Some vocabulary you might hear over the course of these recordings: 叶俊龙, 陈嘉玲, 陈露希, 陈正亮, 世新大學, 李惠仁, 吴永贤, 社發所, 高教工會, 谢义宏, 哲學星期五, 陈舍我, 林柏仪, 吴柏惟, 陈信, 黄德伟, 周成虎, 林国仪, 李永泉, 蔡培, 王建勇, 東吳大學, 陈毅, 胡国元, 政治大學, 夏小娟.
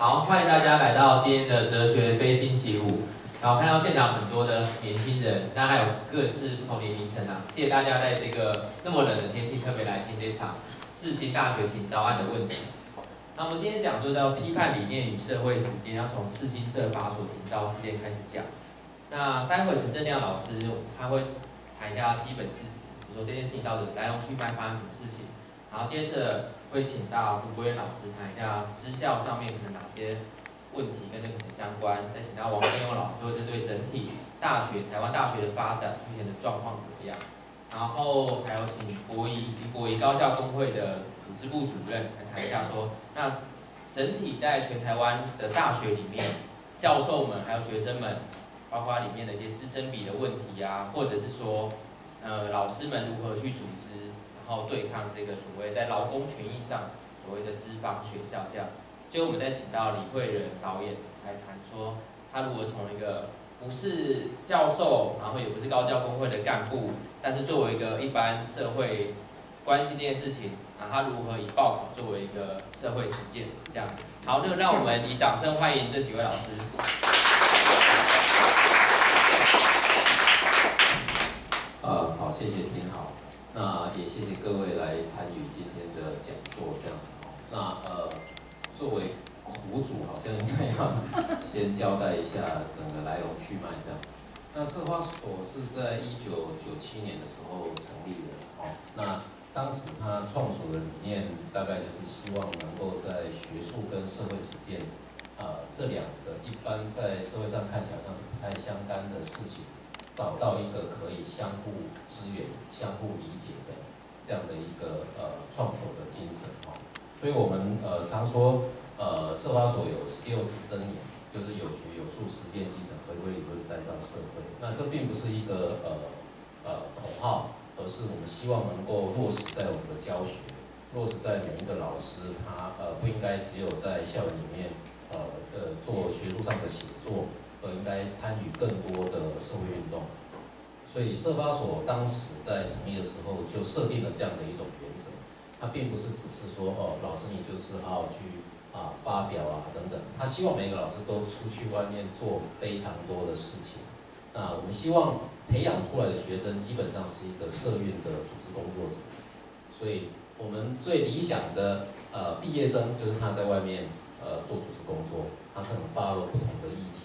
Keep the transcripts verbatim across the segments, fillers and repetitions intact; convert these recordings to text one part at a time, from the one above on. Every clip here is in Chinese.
好，欢迎大家来到今天的哲学非星期五。然后看到现场很多的年轻人，那还有各自不同年龄层啊。谢谢大家在这个那么冷的天气特别来听这场世新大学停招案的问题。那我们今天讲座叫批判理念与社会实践，要从世新社法所停招事件开始讲。那待会陈正亮老师他会谈一下基本事实，比如说这件事情到底来龙去脉发生什么事情。 然后接着会请到胡国元老师谈一下私校上面可能哪些问题跟这可能相关，再请到王建勇老师会针对整体大学台湾大学的发展目前的状况怎么样，然后还有请国仪林国仪高校工会的组织部主任来谈一下说，那整体在全台湾的大学里面，教授们还有学生们，包括里面的一些师生比的问题啊，或者是说呃老师们如何去组织。 然后对抗这个所谓在劳工权益上所谓的资方学校这样，所以我们再请到李惠仁导演来谈说，他如何从一个不是教授，然后也不是高教工会的干部，但是作为一个一般社会关心这件事情，然后他如何以报考作为一个社会实践这样。好，那让我们以掌声欢迎这几位老师。呃，好，谢谢听好。 那也谢谢各位来参与今天的讲座，这样子。那呃，作为苦主，好像应该要先交代一下整个来龙去脉这样。那社法所是在一九九七年的时候成立的，哦。那当时他创所的理念大概就是希望能够在学术跟社会实践，呃，这两个一般在社会上看起来好像是不太相干的事情。 找到一个可以相互支援、相互理解的这样的一个呃创所的精神哦，所以我们呃常说呃社法所有六字箴言，就是有学有术实践基层回归理论再造社会。那这并不是一个呃呃口号，而是我们希望能够落实在我们的教学，落实在每一个老师他呃不应该只有在校园里面呃呃做学术上的写作。 而应该参与更多的社会运动，所以社法所当时在成立的时候就设定了这样的一种原则，它并不是只是说哦，老师你就是好好去啊发表啊等等，他希望每个老师都出去外面做非常多的事情。那我们希望培养出来的学生基本上是一个社运的组织工作者，所以我们最理想的呃毕业生就是他在外面呃做组织工作，他可能发了不同的议题。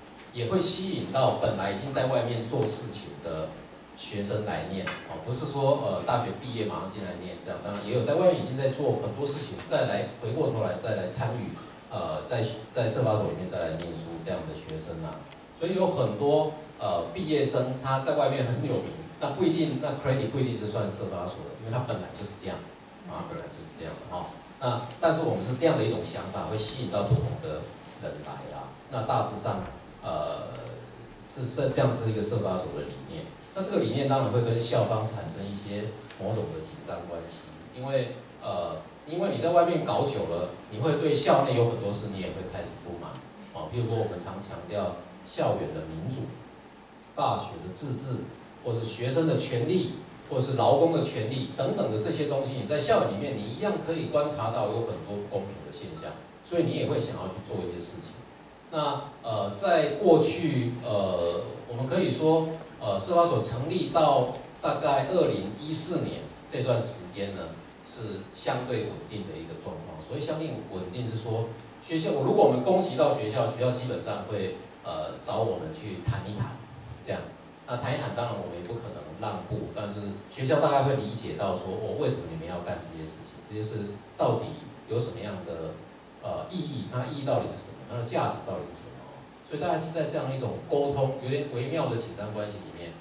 也会吸引到本来已经在外面做事情的学生来念哦，不是说呃大学毕业马上进来念这样，当然也有在外面已经在做很多事情，再来回过头来再来参与，呃，在在社法所里面再来念书这样的学生啊，所以有很多呃毕业生他在外面很有名，那不一定那 credit 不一定是算社法所的，因为他本来就是这样啊，本来就是这样的哦。那但是我们是这样的一种想法，会吸引到不同的人来啦、啊。那大致上。 呃，是是这样子一个社法所的理念。那这个理念当然会跟校方产生一些某种的紧张关系，因为呃，因为你在外面搞久了，你会对校内有很多事你也会开始不满啊。譬如说我们常强调校园的民主、大学的自治，或是学生的权利，或是劳工的权利等等的这些东西，你在校园里面你一样可以观察到有很多不公平的现象，所以你也会想要去做一些事情。 那呃，在过去呃，我们可以说呃，社法所成立到大概二零一四年这段时间呢，是相对稳定的一个状况。所以相对稳定是说，学校如果我们攻击到学校，学校基本上会呃找我们去谈一谈，这样。那谈一谈，当然我们也不可能让步，但是学校大概会理解到说，哦，为什么你们要干这些事情？这些事到底有什么样的？ 呃，意义，它意义到底是什么？它的价值到底是什么？所以大概是在这样一种沟通，有点微妙的紧张关系里面，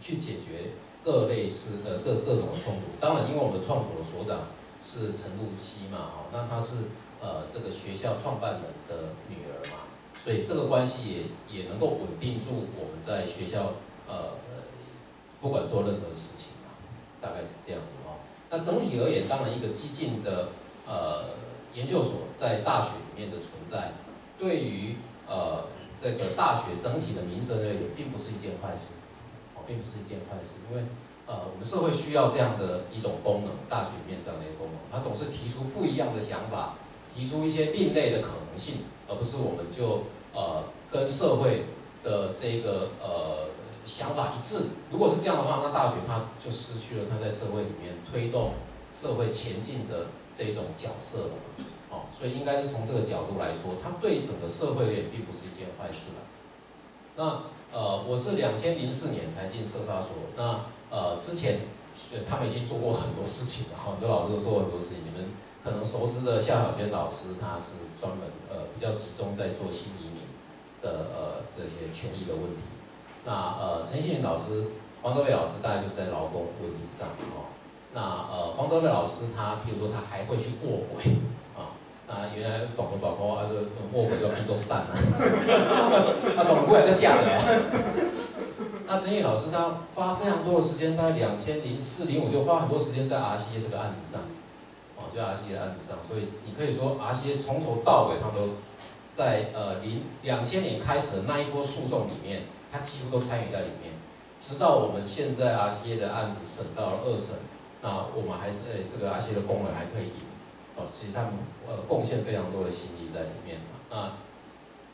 去解决各类似的各各种的冲突。当然，因为我们的创所的所长是陈露希嘛，哦，那她是呃这个学校创办人的女儿嘛，所以这个关系也也能够稳定住我们在学校呃不管做任何事情啊，大概是这样子哦。那整体而言，当然一个激进的呃研究所在大学里面的存在，对于呃这个大学整体的民生而言，并不是一件坏事，哦，并不是一件坏事，因为。 呃，我们社会需要这样的一种功能，大学里面这样的一个功能，它总是提出不一样的想法，提出一些另类的可能性，而不是我们就呃跟社会的这个呃想法一致。如果是这样的话，那大学它就失去了它在社会里面推动社会前进的这种角色了。哦，所以应该是从这个角度来说，它对整个社会也并不是一件坏事了。那呃，我是两千零四年才进社大所，那。 呃，之前他们已经做过很多事情了，很多老师都做过很多事情。你们可能熟知的夏小娟老师，他是专门呃比较集中在做新移民的呃这些权益的问题。那呃陈信老师、黄德伟老师大概就是在劳工问题上哦。那呃黄德伟老师他，譬如说他还会去卧轨啊，那原来广东宝宝啊，就卧轨要变做散啊，他广东过来个假的。那陈毅老师他花非常多的时间，大概两千零四零五就花很多时间在 R C A 这个案子上，哦，就 R C A 的案子上，所以你可以说 R C A 从头到尾他都在呃零两千年开始的那一波诉讼里面，他几乎都参与在里面，直到我们现在 R C A 的案子审到了二审，那我们还是呃、欸、这个 R C A 的工人还可以赢，哦，其实他们呃贡献非常多的心力在里面啊。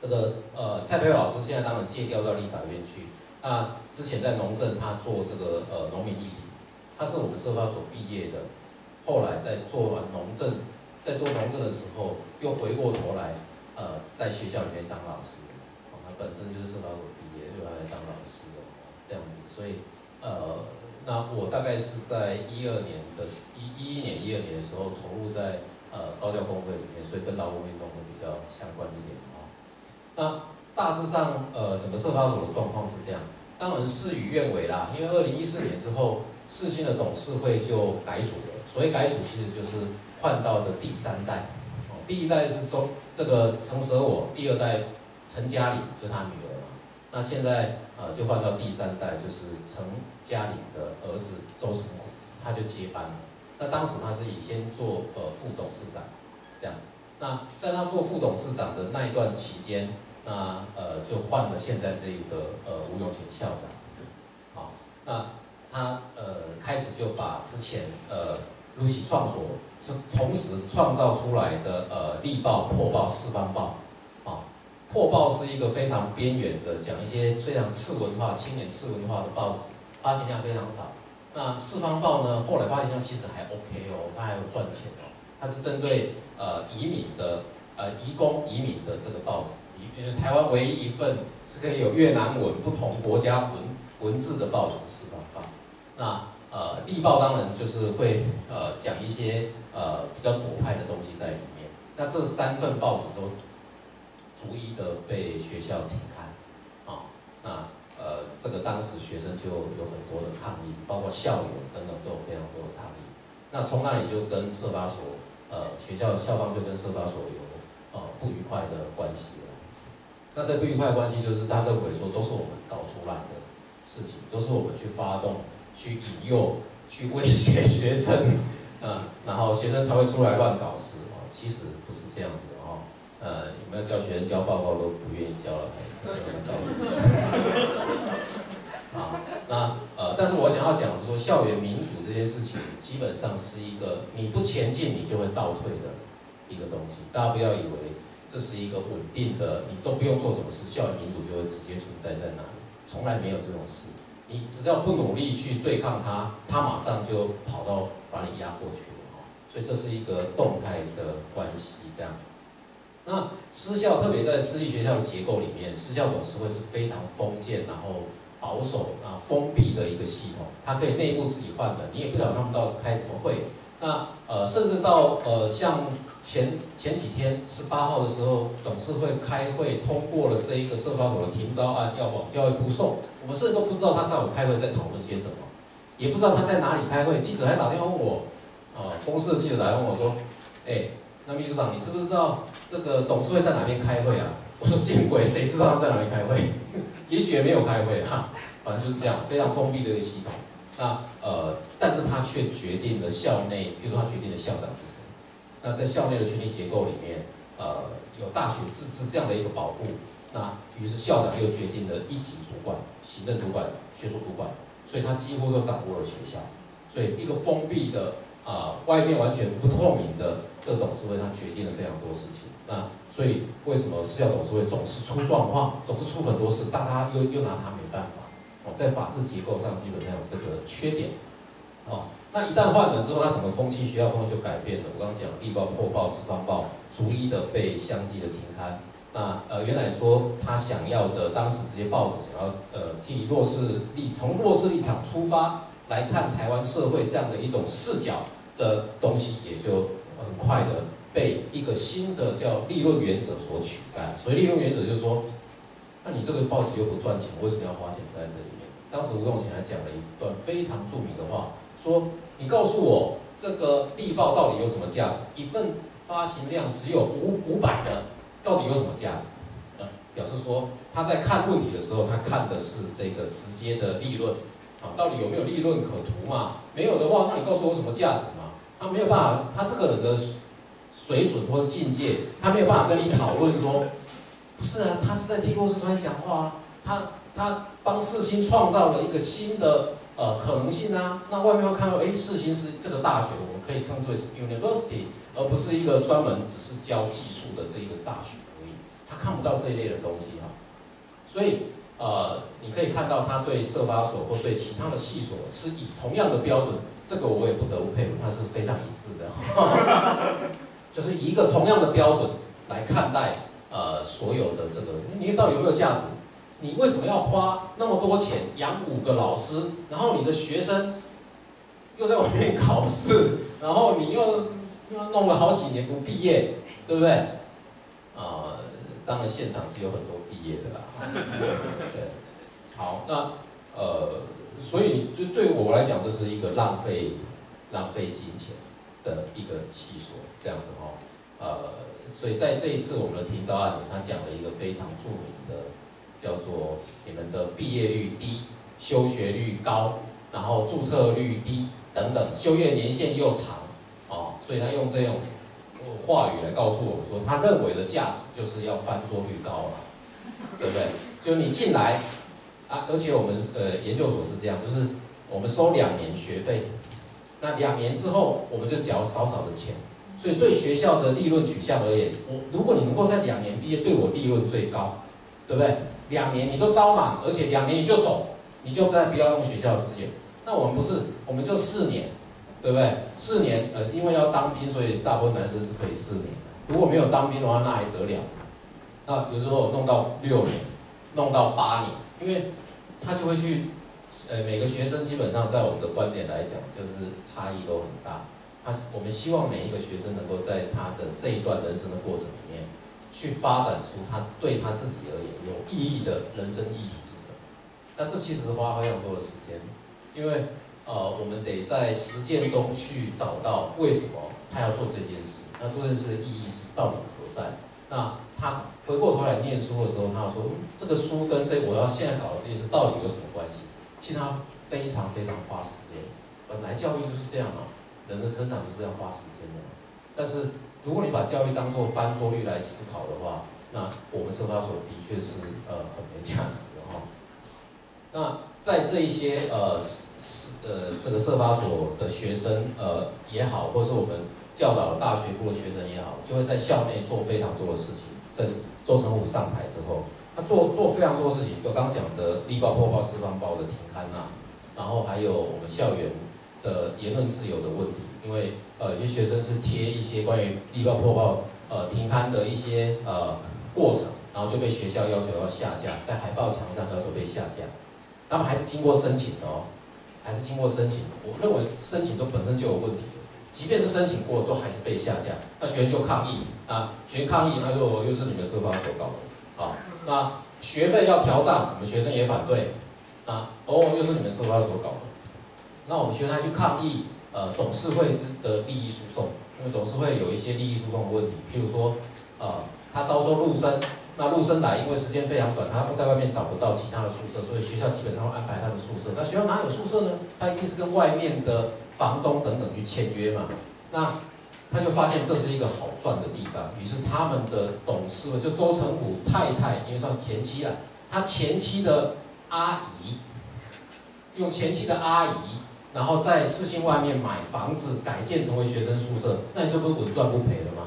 那这个呃蔡培老师现在当然借调到立法院去。 那之前在农政，他做这个呃农民议题，他是我们社发所毕业的，后来在做完农政，在做农政的时候，又回过头来，呃，在学校里面当老师，哦，他本身就是社发所毕业，又来当老师的，这样子，所以呃，那我大概是在一二年的一一一年一二年的时候投入在呃高教工会里面，所以跟劳工运动会比较相关一点啊，那。 大致上，呃，整个社发所的状况是这样，当然事与愿违啦。因为二零一四年之后，世新的董事会就改组了。所谓改组，其实就是换到的第三代。哦，第一代是周这个陈舍我，第二代陈嘉玲，就是他女儿嘛。那现在呃，就换到第三代，就是陈嘉玲的儿子周成虎，他就接班了。那当时他是以先做呃副董事长，这样。那在他做副董事长的那一段期间。 那呃就换了现在这个呃吴永贤校长，好，那他呃开始就把之前呃露西创所是同时创造出来的呃力报、破报、四方报，啊，破报是一个非常边缘的，讲一些非常次文化、青年次文化的报纸，发行量非常少。那四方报呢，后来发行量其实还 OK 哦，它还有赚钱哦，它是针对呃移民的呃移工移民的这个报纸。 因为台湾唯一一份是可以有越南文、不同国家文文字的报纸是吧？啊，那呃，《立报》当然就是会呃讲一些呃比较左派的东西在里面。那这三份报纸都逐一的被学校停刊，啊，那呃这个当时学生就有很多的抗议，包括校友等等都有非常多的抗议。那从那里就跟社发所呃学校校方就跟社发所有呃不愉快的关系了。 那这不愉快关系就是他认为说都是我们搞出来的事情，都是我们去发动、去引诱、去威胁学生，啊、嗯，然后学生才会出来乱搞事哦。其实不是这样子的哦，呃，有没有叫学生交报告都不愿意交了，还搞什么事？啊，那呃，但是我想要讲是说，校园民主这件事情基本上是一个你不前进你就会倒退的一个东西，大家不要以为。 这是一个稳定的，你都不用做什么事，校园民主就会直接存在在那里，从来没有这种事。你只要不努力去对抗它，它马上就跑到把你压过去了。所以这是一个动态的关系，这样。那私校，特别在私立学校的结构里面，私校董事会是非常封建，然后保守啊封闭的一个系统，它可以内部自己换的，你也不晓得他们到底开什么会。 那呃，甚至到呃，像前前几天十八号的时候，董事会开会通过了这一个社发所的停招案，要往教育部送。我们甚至都不知道他到底开会在讨论些什么，也不知道他在哪里开会。记者还打电话问我，啊、呃，公司的记者来问我说，哎、欸，那秘书长，你知不知道这个董事会在哪边开会啊？我说见鬼，谁知道他在哪里开会？也许也没有开会啊，反正就是这样，非常封闭的一个系统。那呃，但是他却决定了校内，比如说他决定了校长是谁。那在校内的权力结构里面，呃，有大学自治这样的一个保护。那于是校长又决定了一级主管、行政主管、学术主管，所以他几乎都掌握了学校。所以一个封闭的啊、呃，外面完全不透明的的董事会，他决定了非常多事情。那所以为什么私校董事会总是出状况，总是出很多事，大家又又拿他没办法？哦，在法治结构上基本上有这个缺点。哦，那一旦换人之后，它整个风气、学校风气就改变了。我刚讲《地报》《破报》《四方报》逐一的被相继的停刊。那呃，原来说他想要的，当时这些报纸想要呃替弱势立从弱势立场出发来看台湾社会这样的一种视角的东西，也就很快的被一个新的叫立论原则所取代。所以立论原则就是说，那你这个报纸又不赚钱，为什么要花钱在这里面？当时吴仲贤还讲了一段非常著名的话，说你告诉我这个立报到底有什么价值？一份发行量只有五五百的。到底有什么价值？呃，表示说他在看问题的时候，他看的是这个直接的利润啊，到底有没有利润可图嘛？没有的话，那你告诉我有什么价值嘛？他没有办法，他这个人的水准或境界，他没有办法跟你讨论说，不是啊，他是在替弱势团体讲话啊，他他帮世新创造了一个新的呃可能性啊。那外面会看到，哎，世新是这个大学，我们可以称之为是 university。而不是一个专门只是教技术的这一个大学而已，他看不到这一类的东西哈、啊，所以呃，你可以看到他对社发所或对其他的系所是以同样的标准，这个我也不得不佩服，他是非常一致的，就是以一个同样的标准来看待呃所有的这个，你到底有没有价值？你为什么要花那么多钱养五个老师，然后你的学生又在外面考试，然后你又。弄了好几年不毕业，对不对？啊、呃，当然现场是有很多毕业的啦。对，好，那呃，所以就对我来讲，这是一个浪费、浪费金钱的一个系所，这样子哦。呃，所以在这一次我们的停招案里，他讲了一个非常著名的，叫做你们的毕业率低、休学率高，然后注册率低等等，休业年限又长。哦，所以他用这种话语来告诉我们说，他认为的价值就是要翻桌率高了、啊，对不对？就你进来啊，而且我们呃研究所是这样，就是我们收两年学费，那两年之后我们就缴少少的钱，所以对学校的利润取向而言，我如果你能够在两年毕业，对我利润最高，对不对？两年你都招满，而且两年你就走，你就再不要用学校的资源。那我们不是，我们就四年。对不对？四年，呃，因为要当兵，所以大部分男生是可以四年的。如果没有当兵的话，那还得了？那有时候弄到六年，弄到八年，因为他就会去，呃，每个学生基本上在我们的观点来讲，就是差异都很大。他我们希望每一个学生能够在他的这一段人生的过程里面，去发展出他对他自己而言有意义的人生议题是什么。那这其实花非常多的时间，因为。呃，我们得在实践中去找到为什么他要做这件事，那做这件事的意义是到底何在？那他回过头来念书的时候，他说、嗯、这个书跟这我要现在搞的这件事到底有什么关系？其实他非常非常花时间。本来教育就是这样嘛、啊，人的成长就是要花时间的。但是如果你把教育当做翻桌率来思考的话，那我们社发所的确是呃很没价值的哈、哦。那在这一些呃。呃，这个社发所的学生，呃也好，或是我们教导大学部的学生也好，就会在校内做非常多的事情。在周成虎上台之后，他做做非常多事情，就刚讲的《立报》《破报》《四方报》的停刊啊，然后还有我们校园的言论自由的问题，因为呃有些学生是贴一些关于《立报》《破报》呃停刊的一些呃过程，然后就被学校要求要下架，在海报墙上要求被下架，他们还是经过申请的哦。还是经过申请，我认为申请都本身就有问题，即便是申请过，都还是被下架。那学员就抗议啊，学员抗议，他说我又是你们社发所搞的啊。那学费要调涨，我们学生也反对啊，哦，又是你们社发所搞的。那我们学生还去抗议，呃，董事会的利益输送，因为董事会有一些利益输送的问题，譬如说，呃，他招收陆生，那陆生来，因为时间非常短，他在外面找不到其他的宿舍，所以学校基本上会安排他们宿舍。那学校哪有宿舍呢？他一定是跟外面的房东等等去签约嘛。那他就发现这是一个好赚的地方，于是他们的董事就周成虎太太，因为算前妻了，他前妻的阿姨，用前妻的阿姨，然后在世新外面买房子改建成为学生宿舍，那你这不是稳赚不赔了吗？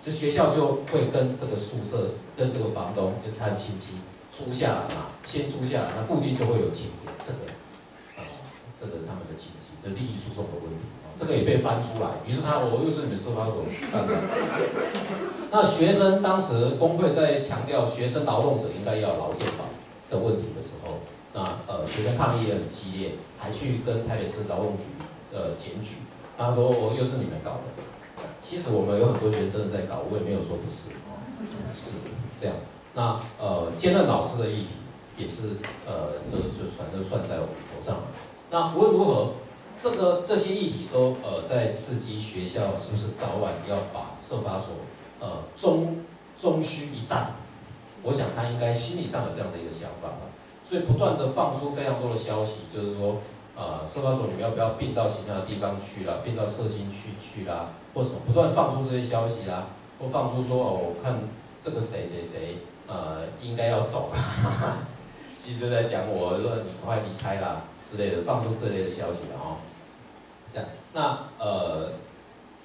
就学校就会跟这个宿舍、跟这个房东，就是他的亲戚租下来嘛，先租下来，那固定就会有钱给这个，啊、这个他们的亲戚，这利益输送的问题、啊，这个也被翻出来。于是他，我又是你们司法所办的。那学生当时工会在强调学生劳动者应该要劳健保的问题的时候，那呃学生抗议也很激烈，还去跟台北市劳动局呃检举，他说我又是你们搞的。 其实我们有很多学生真的在搞，我也没有说不是哦，是这样。那呃，兼任老师的议题也是呃，就就反正算在我们头上了。那无论如何，这个这些议题都呃在刺激学校是不是早晚要把社发所呃终终须一战。我想他应该心理上有这样的一个想法吧，所以不断的放出非常多的消息，就是说。 啊，社发所你们要不要并到其他的地方去啦？并到社心去去啦，或什么不断放出这些消息啦，或放出说哦，我看这个谁谁谁，呃，应该要走啦，哈哈其实就在讲我说你快离开啦之类的，放出这类的消息啦哦。这样，那呃，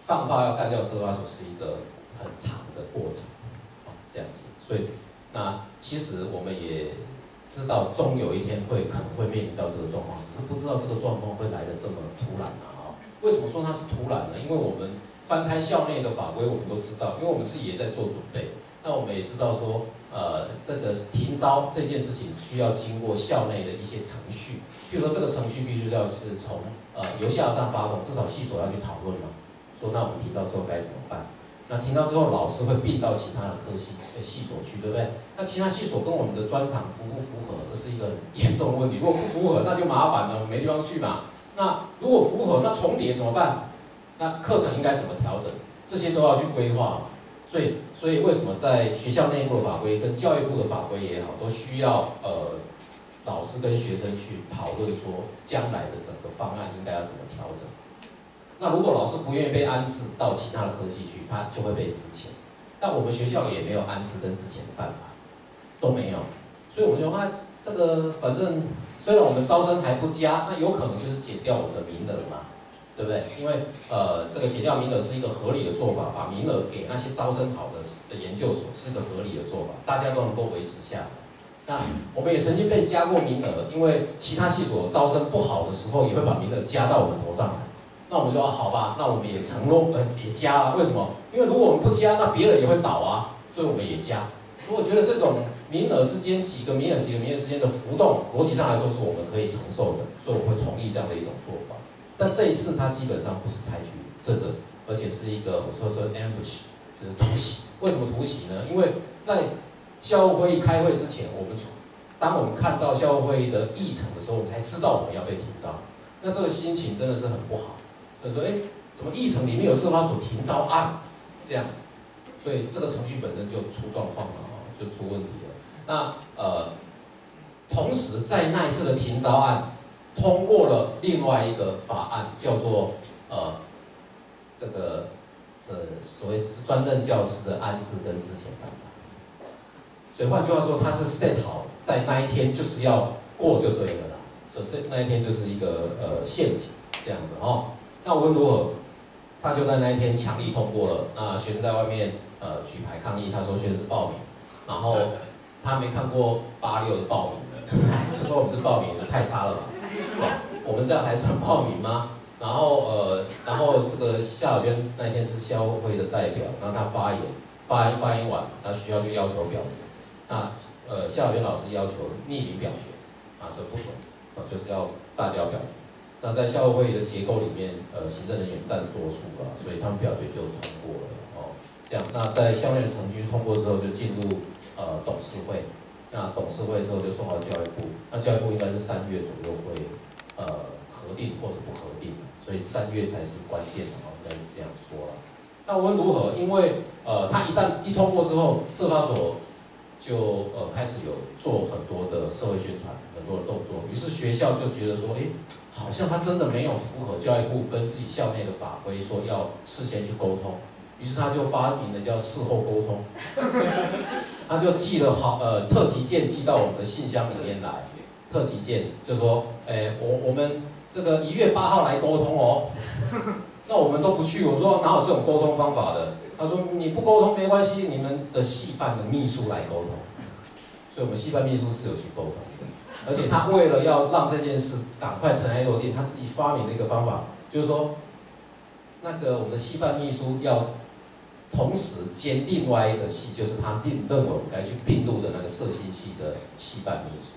放炮要干掉社发所是一个很长的过程，哦，这样子，所以那其实我们也。 知道终有一天会可能会面临到这个状况，只是不知道这个状况会来得这么突然啊！为什么说它是突然呢？因为我们翻开校内的法规，我们都知道，因为我们自己也在做准备。那我们也知道说，呃，这个停招这件事情需要经过校内的一些程序，譬如说这个程序必须要是从呃由下而上发动，至少系所要去讨论嘛，说那我们停招之后该怎么办？ 那停到之后，老师会并到其他的科系、呃系所去，对不对？那其他系所跟我们的专长符不符合，这是一个严重的问题。如果不符合，那就麻烦了，我没地方去嘛。那如果符合，那重叠怎么办？那课程应该怎么调整？这些都要去规划。所以，所以为什么在学校内部的法规跟教育部的法规也好，都需要呃老师跟学生去讨论说，将来的整个方案应该要怎么调整？ 那如果老师不愿意被安置到其他的科系去，他就会被资遣。但我们学校也没有安置跟资遣的办法，都没有。所以我们就看这个，反正虽然我们招生还不佳，那有可能就是解掉我们的名额嘛，对不对？因为呃，这个解掉名额是一个合理的做法，把名额给那些招生好的研究所是一个合理的做法，大家都能够维持下来。那我们也曾经被加过名额，因为其他系所招生不好的时候，也会把名额加到我们头上来。 那我们就说、啊、好吧，那我们也承诺，呃，也加啊。为什么？因为如果我们不加，那别人也会倒啊，所以我们也加。所以我觉得这种名额之间几个名额、几个名额之间的浮动，逻辑上来说是我们可以承受的，所以我会同意这样的一种做法。但这一次它基本上不是采取这个，而且是一个我说说 ambush， 就是突袭。为什么突袭呢？因为在校务会议开会之前，我们当我们看到校务会议的议程的时候，我们才知道我们要被停招。那这个心情真的是很不好。 就说哎，怎么议程里面有社发所停招案，这样，所以这个程序本身就出状况了啊，就出问题了。那呃，同时在那一次的停招案通过了另外一个法案，叫做呃这个这所谓专任教师的安置跟资遣办法。所以换句话说，它是 set 好在那一天就是要过就对了啦，所以那一天就是一个呃陷阱这样子哦。 那无论如何，他就在那一天强力通过了。那学生在外面呃举牌抗议，他说学生是报名，然后他没看过八六的报名，是说我们是报名的太差了吧？我们这样还算报名吗？然后呃，然后这个夏小娟那天是校会的代表，然后他发言，发言发言完，他需要去要求表决。那呃，夏小娟老师要求匿名表决，啊，说不准，啊，就是要大家要表决。 那在校务会议的结构里面，呃，行政人员占多数啦，所以他们表决就通过了哦。这样，那在校内的程序通过之后，就进入呃董事会。那董事会之后就送到教育部，那教育部应该是三月左右会呃核定或者不核定，所以三月才是关键的哦，应该是这样说啦。那无论如何，因为呃他一旦一通过之后，社发所就呃开始有做很多的社会宣传，很多的动作。于是学校就觉得说，哎，好像他真的没有符合教育部跟自己校内的法规，说要事先去沟通。于是他就发明了叫事后沟通，他就寄了好呃特急件寄到我们的信箱里面来。特急件就说，哎，我我们这个一月八号来沟通哦。那我们都不去，我说哪有这种沟通方法的？ 他说：“你不沟通没关系，你们的系办的秘书来沟通。”所以，我们系办秘书是有去沟通，而且他为了要让这件事赶快尘埃落定，他自己发明了一个方法，就是说，那个我们的系办秘书要同时兼另外一个系，就是他并认为我们该去并入的那个社心系的系办秘书，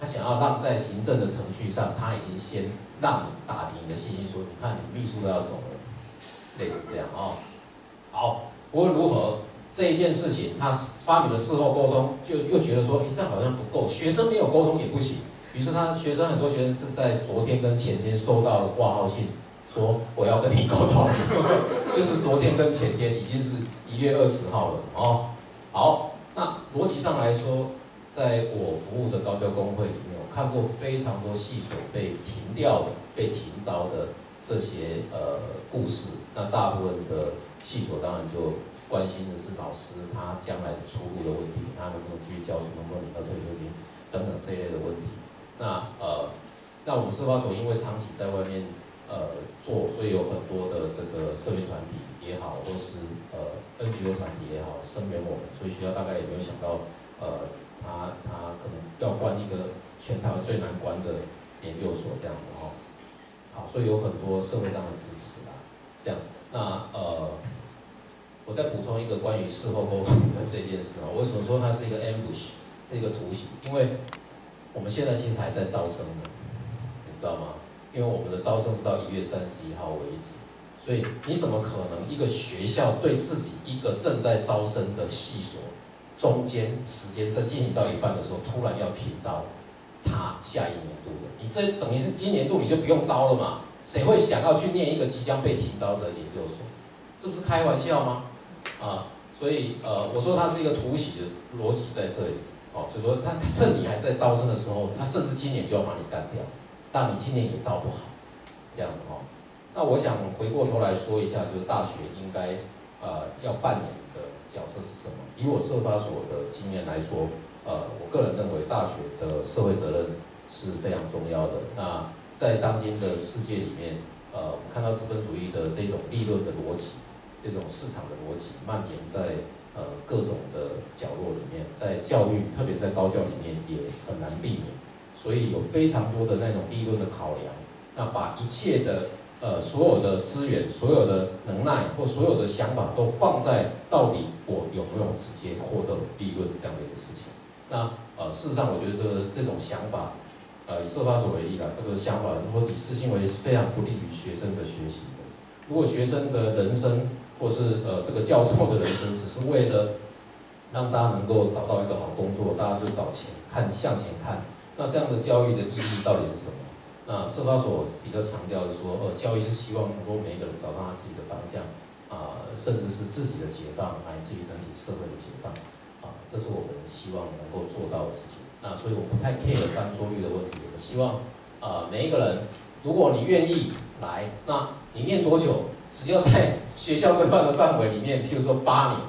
他想要让在行政的程序上，他已经先让你打击你的信心，说你看你秘书都要走了，类似这样哦。 好，无论如何，这一件事情他发明了事后沟通，就又觉得说，哎，这样好像不够，学生没有沟通也不行。于是他学生很多学生是在昨天跟前天收到挂号信，说我要跟你沟通，就是昨天跟前天已经是一月二十号了哦。好，那逻辑上来说，在我服务的高教工会里面，我看过非常多系所被停掉的、被停招的这些呃故事，那大部分的。 系所当然就关心的是老师他将来的出路的问题，他能不能继续教书，能不能领到退休金等等这一类的问题。那呃，那我们社发所因为长期在外面呃做，所以有很多的这个社会团体也好，或是呃 N G O 团体也好，声援我们，所以学校大概也没有想到，呃，他他可能要关一个全台湾最难关的研究所这样子哦。好，所以有很多社会上的支持啦，这样。 那呃，我再补充一个关于事后沟通的这件事哦。为什么说它是一个 ambush， 一个突袭？因为我们现在其实还在招生呢，你知道吗？因为我们的招生是到一月三十一号为止，所以你怎么可能一个学校对自己一个正在招生的系所，中间时间在进行到一半的时候，突然要停招它下一年度的？你这等于是今年度你就不用招了嘛？ 谁会想要去念一个即将被停招的研究所？这不是开玩笑吗？啊，所以呃，我说它是一个突袭的逻辑在这里。哦，所以说他趁你还在招生的时候，他甚至今年就要把你干掉，但你今年也招不好，这样哦。那我想回过头来说一下，就是大学应该呃要扮演的角色是什么？以我社发所的经验来说，呃，我个人认为大学的社会责任是非常重要的。那 在当今的世界里面，呃，我们看到资本主义的这种利润的逻辑，这种市场的逻辑蔓延在呃各种的角落里面，在教育，特别是在高教里面也很难避免，所以有非常多的那种利润的考量，那把一切的呃所有的资源、所有的能耐或所有的想法都放在到底我有没有直接获得利润这样的一个事情。那呃，事实上我觉得这种想法。 呃，以社发所为例啦，这个想法或以事性为例是非常不利于学生的学习的。如果学生的人生，或是呃这个教授的人生，只是为了让大家能够找到一个好工作，大家就找钱看向前看，那这样的教育的意义到底是什么？那社发所比较强调的说，呃，教育是希望能够每一个人找到他自己的方向，啊、呃，甚至是自己的解放，乃至于整体社会的解放，啊、呃，这是我们希望能够做到的事情。 那所以我不太 care 翻桌率的问题，我希望，呃，每一个人，如果你愿意来，那你念多久，只要在学校规范的范围里面，譬如说八年，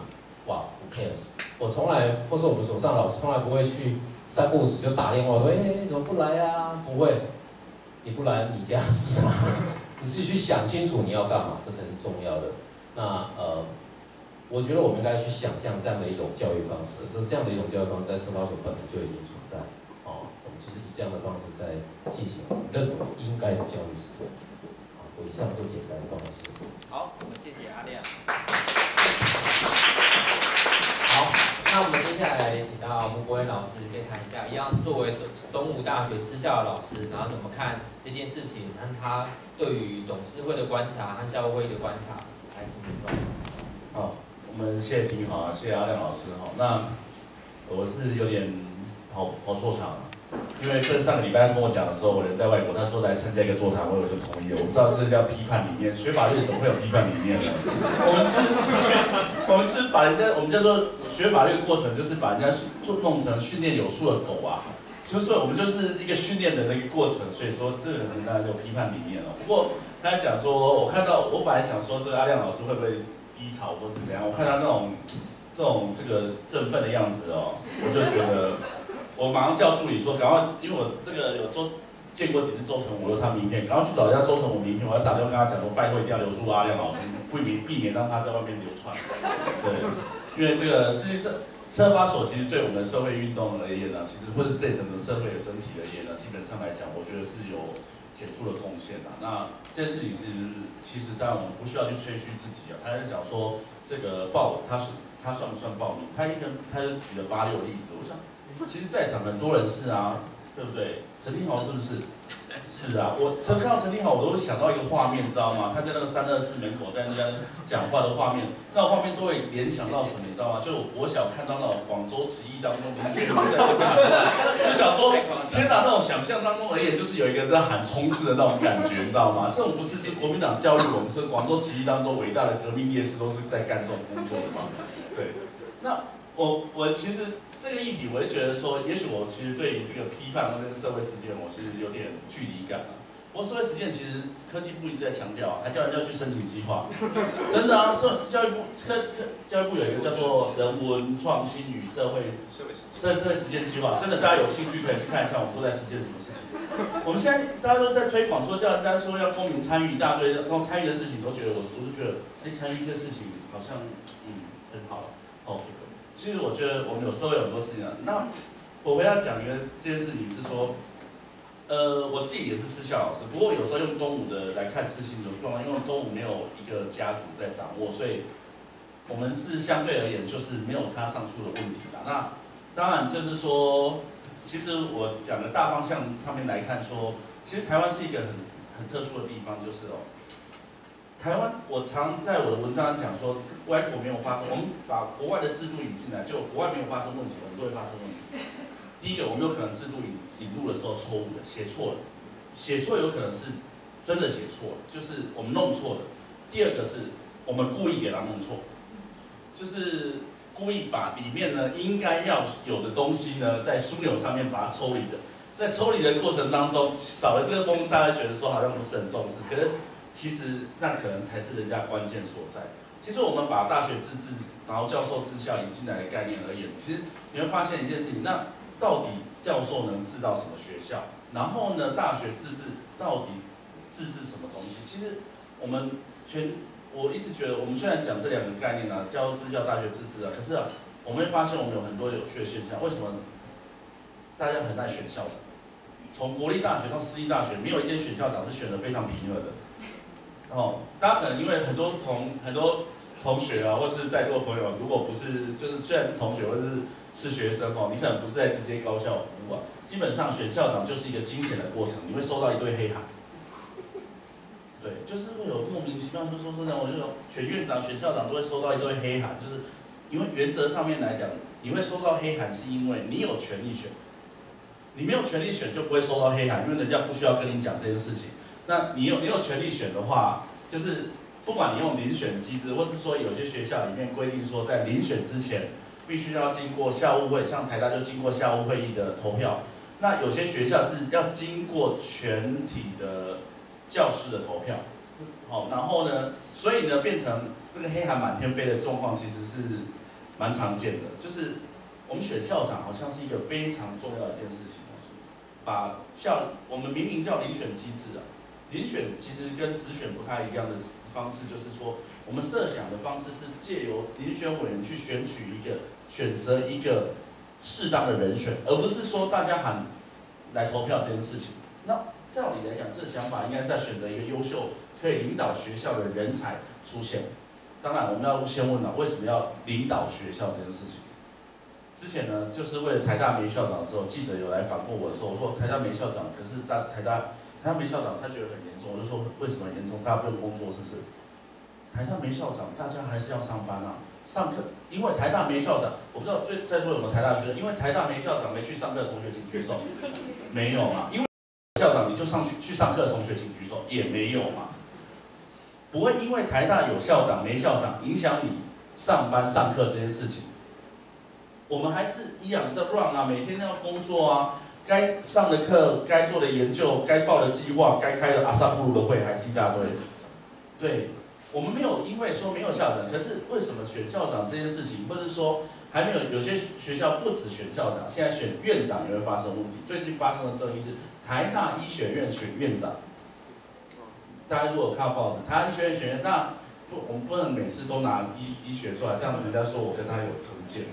哇 ，who cares？ 我从来，或是我们所上老师从来不会去三不五时就打电话说，哎、欸，怎么不来啊？不会，你不来你家事啊，你自己去想清楚你要干嘛，这才是重要的。那呃。 我觉得我们应该去想象这样的一种教育方式，这这样的一种教育方式在社发所本来就已经存在，哦，我们就是以这样的方式在进行我们认为应该的教育是这样。好，我以上就简单的报告。好，我们谢谢阿亮。好，那我们接下来请到吴柏惟老师可以谈一下，一样作为东吴大学私校的老师，然后怎么看这件事情，和他对于董事会的观察和校委会的观察，来请您观察。好。 我们谢婷好，谢阿亮老师好。那我是有点跑跑错场了，因为这上个礼拜他跟我讲的时候，我人在外国，他说来参加一个座谈会，我就同意了。我不知道这是叫批判理念，学法律怎么会有批判理念呢？我们是学，我们是把人家，我们叫做学法律的过程，就是把人家做弄成训练有素的狗啊，就是我们就是一个训练的那个过程。所以说，这个人大家有批判理念了。不过他讲说，我看到我本来想说，这个阿亮老师会不会低潮或是怎样？我看他那种这种这个振奋的样子哦，我就觉得。 我马上叫助理说，赶快，因为我这个有周见过几次周成武，他名片，然后去找一下周成武名片，我要打电话跟他讲说，拜托一定要留住阿亮老师，避免避免让他在外面流窜。对，因为这个实际上社发所其实对我们的社会运动而言呢，其实或者对整个社会的整体而言呢，基本上来讲，我觉得是有显著的贡献的。那这件事情是，其实当然我们不需要去吹嘘自己啊，他在讲说这个报，他是他算不算暴民？他一个他就举了八六例子，我想。 其实，在场很多人是啊，对不对？陈立豪是不是？是啊，我曾看到陈立豪，我都想到一个画面，你知道吗？他在那个三二四门口在那边讲话的画面，那画面都会联想到什么，你知道吗？就我国小看到那种广州十一当中林俊杰在讲，就想说，天哪，那种想象当中而言，就是有一个人在喊冲刺的那种感觉，你知道吗？这种不是是国民党教育我们，是广州十一当中伟大的革命烈士都是在干这种工作的嘛？对，那。 我我其实这个议题，我就觉得说，也许我其实对于这个批判或者社会实践，我其实有点距离感啊。不过社会实践其实科技部一直在强调，还叫人家去申请计划，真的啊，社教育部科教育部有一个叫做人文创新与社会社会社会实践计划，真的大家有兴趣可以去看一下，我们都在实践什么事情。我们现在大家都在推广说，叫人家说要公民参与一大堆，然后参与的事情，都觉得我我就觉得，哎，参与这事情好像嗯很好哦。 其实我觉得我们有社会有很多事情啊。那我回来讲一个这件事情是说，呃，我自己也是私校老师，不过有时候用东吴的来看事情的状况，因为东吴没有一个家族在掌握，所以我们是相对而言就是没有他上述的问题啦。那当然就是说，其实我讲的大方向上面来看说，其实台湾是一个很很特殊的地方，就是哦。 台湾，我常在我的文章讲说，外国没有发生，我们把国外的制度引进来，就国外没有发生问题，我们都会发生问题。第一个，我们有可能制度引引入的时候错误的，写错了，写错有可能是真的写错了，就是我们弄错了。第二个是我们故意给它弄错，就是故意把里面呢应该要有的东西呢，在枢纽上面把它抽离的，在抽离的过程当中少了这个东西，大家觉得说好像不是很重视，可是。 其实那可能才是人家关键所在。其实我们把大学自治，然后教授自校引进来的概念而言，其实你会发现一件事情：那到底教授能治到什么学校？然后呢，大学自治到底自治什么东西？其实我们全，我一直觉得，我们虽然讲这两个概念啊，教授自校、大学自治啊，可是啊，我们会发现我们有很多有趣的现象。为什么大家很爱选校长？从国立大学到私立大学，没有一间选校长是选得非常平和的。 哦，大家可能因为很多同很多同学啊，或是在座朋友，如果不是就是虽然是同学或者是是学生哦，你可能不是在直接高校服务啊。基本上选校长就是一个惊险的过程，你会收到一堆黑函。对，就是会有莫名其妙，就说说这样，我就说选院长、选校长都会收到一堆黑函，就是因为原则上面来讲，你会收到黑函是因为你有权利选，你没有权利选就不会收到黑函，因为人家不需要跟你讲这件事情。 那你有你有权利选的话，就是不管你用遴选机制，或是说有些学校里面规定说，在遴选之前必须要经过校务会，像台大就经过校务会议的投票。那有些学校是要经过全体的教师的投票，好、哦，然后呢，所以呢变成这个黑函满天飞的状况，其实是蛮常见的。就是我们选校长好像是一个非常重要的一件事情，把校我们明明叫遴选机制啊。 遴选其实跟直选不太一样的方式，就是说，我们设想的方式是借由遴选委员去选取一个、选择一个适当的人选，而不是说大家喊来投票这件事情。那照理来讲，这个想法应该是要选择一个优秀、可以领导学校的人才出现。当然，我们要先问了，为什么要领导学校这件事情？之前呢，就是为了台大梅校长的时候，记者有来访过我的时候，我说台大梅校长，可是大台大。 台大梅校长他觉得很严重，我就说为什么很严重？大家不用工作是不是？台大梅校长大家还是要上班啊，上课，因为台大没校长，我不知道最在座有没有台大学生，因为台大没校长没去上课的同学请举手，没有嘛？因为校长你就上去去上课的同学请举手，也没有嘛？不会因为台大有校长没校长影响你上班上课这件事情。我们还是一样在 run 啊，每天要工作啊，该上的课、该做的研究、该报的计划、该开的阿萨布鲁的会还是一大堆，对。 我们没有因为说没有校长，可是为什么选校长这件事情，或是说还没有有些学校不止选校长，现在选院长也会发生问题。最近发生的争议是台大医学院选院长，大家如果看报纸，台大医学院选院那我们不能每次都拿医医学出来，这样人家说我跟他有成见。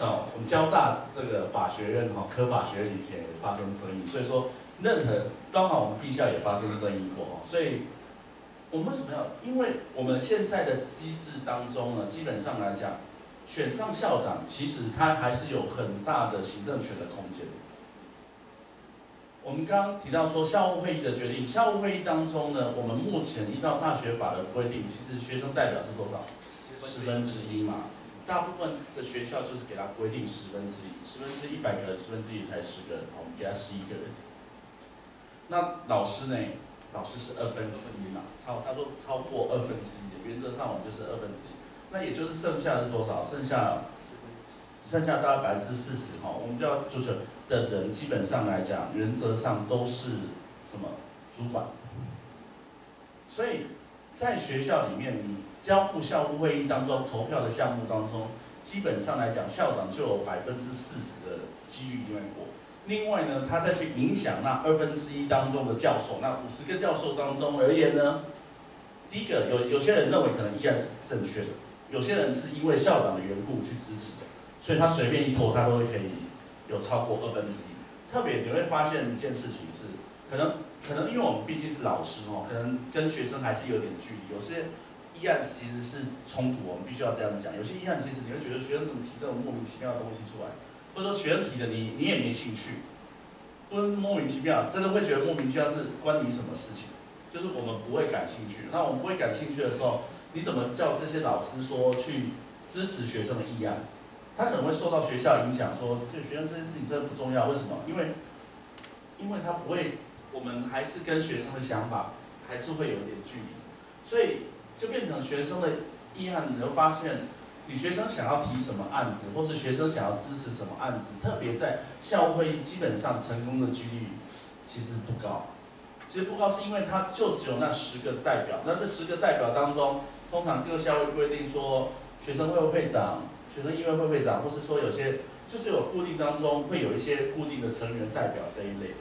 哦，我们交大这个法学院哈，科法学院以前也发生争议，所以说任何刚好我们陛下也发生争议过，所以。 我们为什么要？因为我们现在的机制当中呢，基本上来讲，选上校长其实他还是有很大的行政权的空间。我们刚刚提到说校务会议的决定，校务会议当中呢，我们目前依照大学法的规定，其实学生代表是多少？十分之一嘛。大部分的学校就是给他规定十分之一，十分之一百个人，十分之一才十个人，我们给他十一个人。那老师呢？ 老师是二分之一嘛，超他说超过二分之一，原则上我们就是二分之一，那也就是剩下是多少？剩下剩下大概百分之四十哈，我们叫足球的人基本上来讲，原则上都是什么主管，所以在学校里面，你交付校务会议当中投票的项目当中，基本上来讲，校长就有百分之四十的几率因为过。 另外呢，他再去影响那二分之一当中的教授，那五十个教授当中而言呢，第一个有有些人认为可能依然是正确的，有些人是因为校长的缘故去支持的，所以他随便一投他都会可以有超过二分之一。特别你会发现一件事情是，可能可能因为我们毕竟是老师哦，可能跟学生还是有点距离，有些议案其实是冲突，我们必须要这样讲。有些议案其实你会觉得学生怎么提这种莫名其妙的东西出来。 或者说学生提的你你也没兴趣，不是莫名其妙，真的会觉得莫名其妙是关你什么事情？就是我们不会感兴趣。那我们不会感兴趣的时候，你怎么叫这些老师说去支持学生的意愿？他可能会受到学校影响说，说对学生这件事情真的不重要。为什么？因为，因为他不会，我们还是跟学生的想法还是会有点距离，所以就变成学生的意愿，你会发现。 你学生想要提什么案子，或是学生想要支持什么案子，特别在校务会议，基本上成功的几率其实不高。其实不高是因为它就只有那十个代表，那这十个代表当中，通常各校会规定说，学生会会长、学生议会会会长，或是说有些就是有固定当中会有一些固定的成员代表这一类。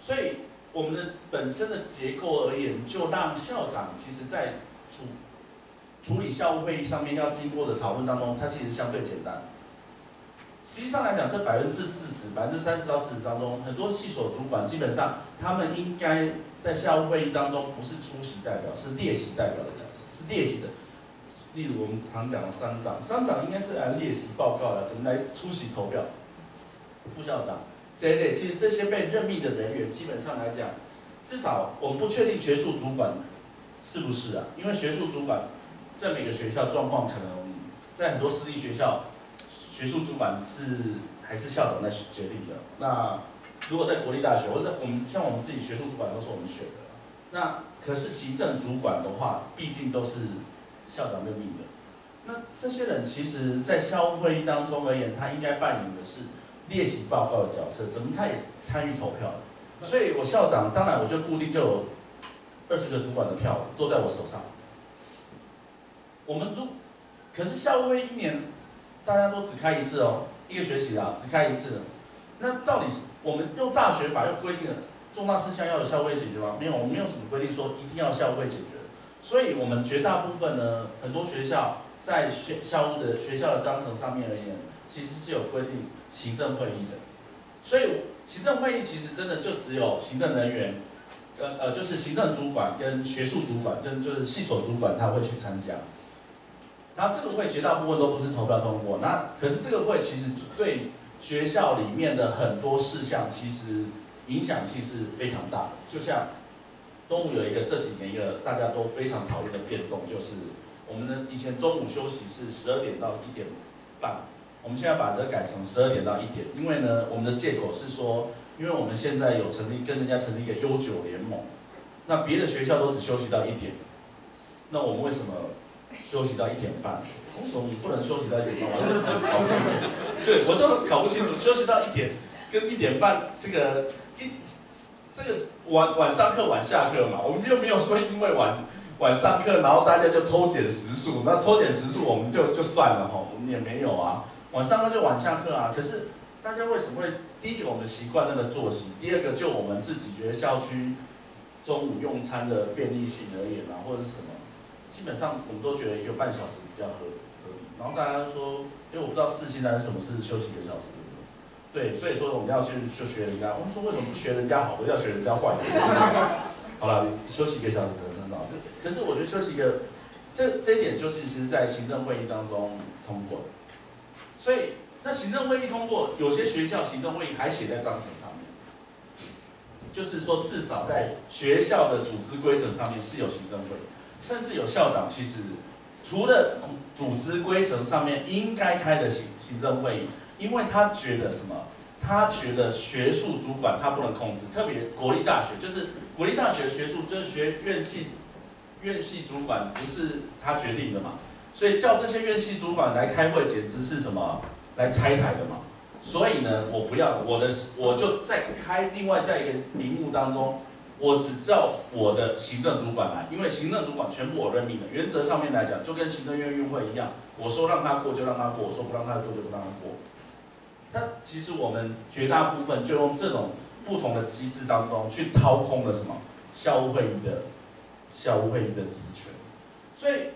所以我们的本身的结构而言，就让校长其实在主。 处理校务会议上面要经过的讨论当中，它其实相对简单。实际上来讲，这百分之四十、百分之三十到四十当中，很多系所主管基本上他们应该在校务会议当中不是出席代表，是列席代表的角色，是列席的。例如我们常讲的三长，三长应该是来列席报告的，怎么来出席投票？副校长这一类，其实这些被任命的人员，基本上来讲，至少我们不确定学术主管是不是啊，因为学术主管。 在每个学校状况，可能在很多私立学校，学术主管是还是校长在决定的。那如果在国立大学，或者我们像我们自己学术主管都是我们选的，那可是行政主管的话，毕竟都是校长任命的。那这些人其实，在校务会议当中而言，他应该扮演的是列席报告的角色，怎么他也参与投票。所以我校长当然我就固定就有二十个主管的票都在我手上。 我们都，可是校务会一年，大家都只开一次哦，一个学期啊，只开一次。那到底是我们用大学法又规定了重大事项要有校务会解决吗？没有，我们没有什么规定说一定要校务会解决。所以我们绝大部分呢，很多学校在学校务的学校的章程上面而言，其实是有规定行政会议的。所以行政会议其实真的就只有行政人员，呃呃，就是行政主管跟学术主管，跟就是系所主管他会去参加。 然后这个会绝大部分都不是投票通过，那可是这个会其实对学校里面的很多事项其实影响性是非常大的。就像东吴有一个这几年一个大家都非常讨论的变动，就是我们的以前中午休息是十二点到一点半，我们现在把这改成十二点到一点，因为呢，我们的借口是说，因为我们现在有成立跟人家成立一个悠久联盟，那别的学校都只休息到一点，那我们为什么休息到一点半？为什么你不能休息到一点半？我就搞不清楚，对我就搞不清楚，休息到一点跟一点半这个一这个晚晚上课晚下课嘛，我们又没有说因为晚。 晚上课，然后大家就偷减时数，那偷减时数我们就就算了哈，我们也没有啊。晚上课就晚下课啊。可是大家为什么会？第一个我们习惯那个作息，第二个就我们自己觉得校区中午用餐的便利性而言啊，或者是什么，基本上我们都觉得一个半小时比较合合理。然后大家说，因为我不知道世新男什么是休息一个小时。 对，所以说我们要去就学人家。我们说为什么不学人家好的，要学人家坏的？好了，休息一个小时可能很好。可是我觉得休息一个，这这一点就是其实在行政会议当中通过。所以那行政会议通过，有些学校行政会议还写在章程上面，就是说至少在学校的组织规程上面是有行政会，甚至有校长其实除了组织规程上面应该开的行行政会议。 因为他觉得什么？他觉得学术主管他不能控制，特别国立大学，就是国立大学学术就是学院系，院系主管不是他决定的嘛，所以叫这些院系主管来开会，简直是什么来拆台的嘛。所以呢，我不要我的，我就再开另外在一个名目当中，我只叫我的行政主管来，因为行政主管全部我任命的，原则上面来讲就跟行政院院会一样，我说让他过就让他过，我说不让他过就不让他过。 那其实我们绝大部分就用这种不同的机制当中去掏空了什么校务会议的校务会议的职权，所以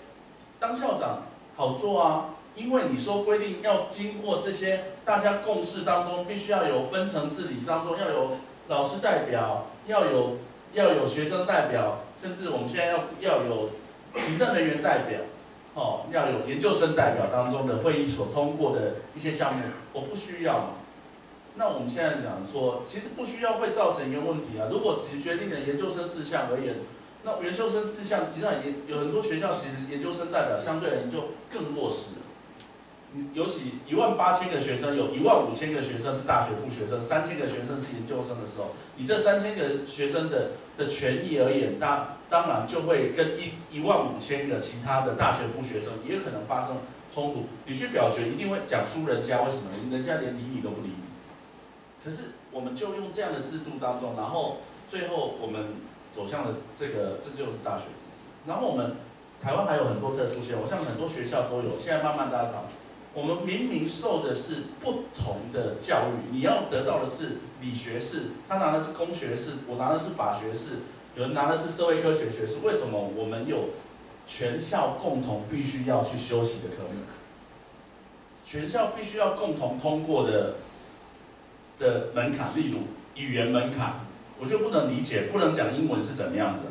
当校长好做啊，因为你说规定要经过这些大家共识当中，必须要有分层治理当中要有老师代表，要有要有学生代表，甚至我们现在要要有行政人员代表。 哦，要有研究生代表当中的会议所通过的一些项目，我不需要嘛。那我们现在讲说，其实不需要会造成一个问题啊。如果只决定了研究生事项而言，那研究生事项其实有很多学校其实研究生代表相对而言就更弱势了。尤其一万八千个学生，有一万五千个学生是大学部学生，三千个学生是研究生的时候，你这三千个学生的的权益而言，那当然就会跟一一万五千个其他的大学部学生也可能发生冲突。你去表决一定会讲输人家，为什么？人家连理你都不理你。可是我们就用这样的制度当中，然后最后我们走向了这个，这就是大学自治。然后我们台湾还有很多特殊学校，我像很多学校都有，现在慢慢大家讨论。 我们明明受的是不同的教育，你要得到的是理学士，他拿的是工学士，我拿的是法学士，有人拿的是社会科学学士。为什么我们有全校共同必须要去修习的科目？全校必须要共同通过的的门槛，例如语言门槛，我就不能理解，不能讲英文是怎么样子。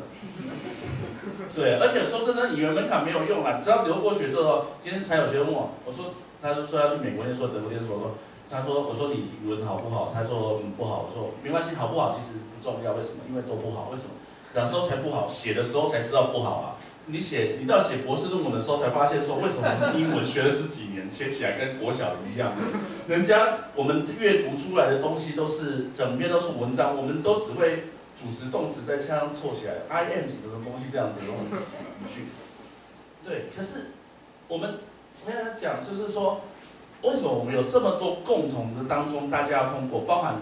对，而且说真的，语言门槛没有用啦，只要留过学之后，今天才有学生问我，我说。 他就说要去美国念书，德国念书。我说，他说，我说你语文好不好？他说嗯不好。我说没关系，好不好其实不重要。为什么？因为都不好。为什么？哪时候才不好？写的时候才知道不好啊。你写，你到写博士论文的时候才发现说，为什么英文学了十几年，写起来跟国小一样？人家我们阅读出来的东西都是整篇都是文章，我们都只会主词动词再加上凑起来 ，I am 什么东西这样子，然后语句。对，可是我们。 我跟他讲，就是说，为什么我们有这么多共同的当中，大家要通过，包含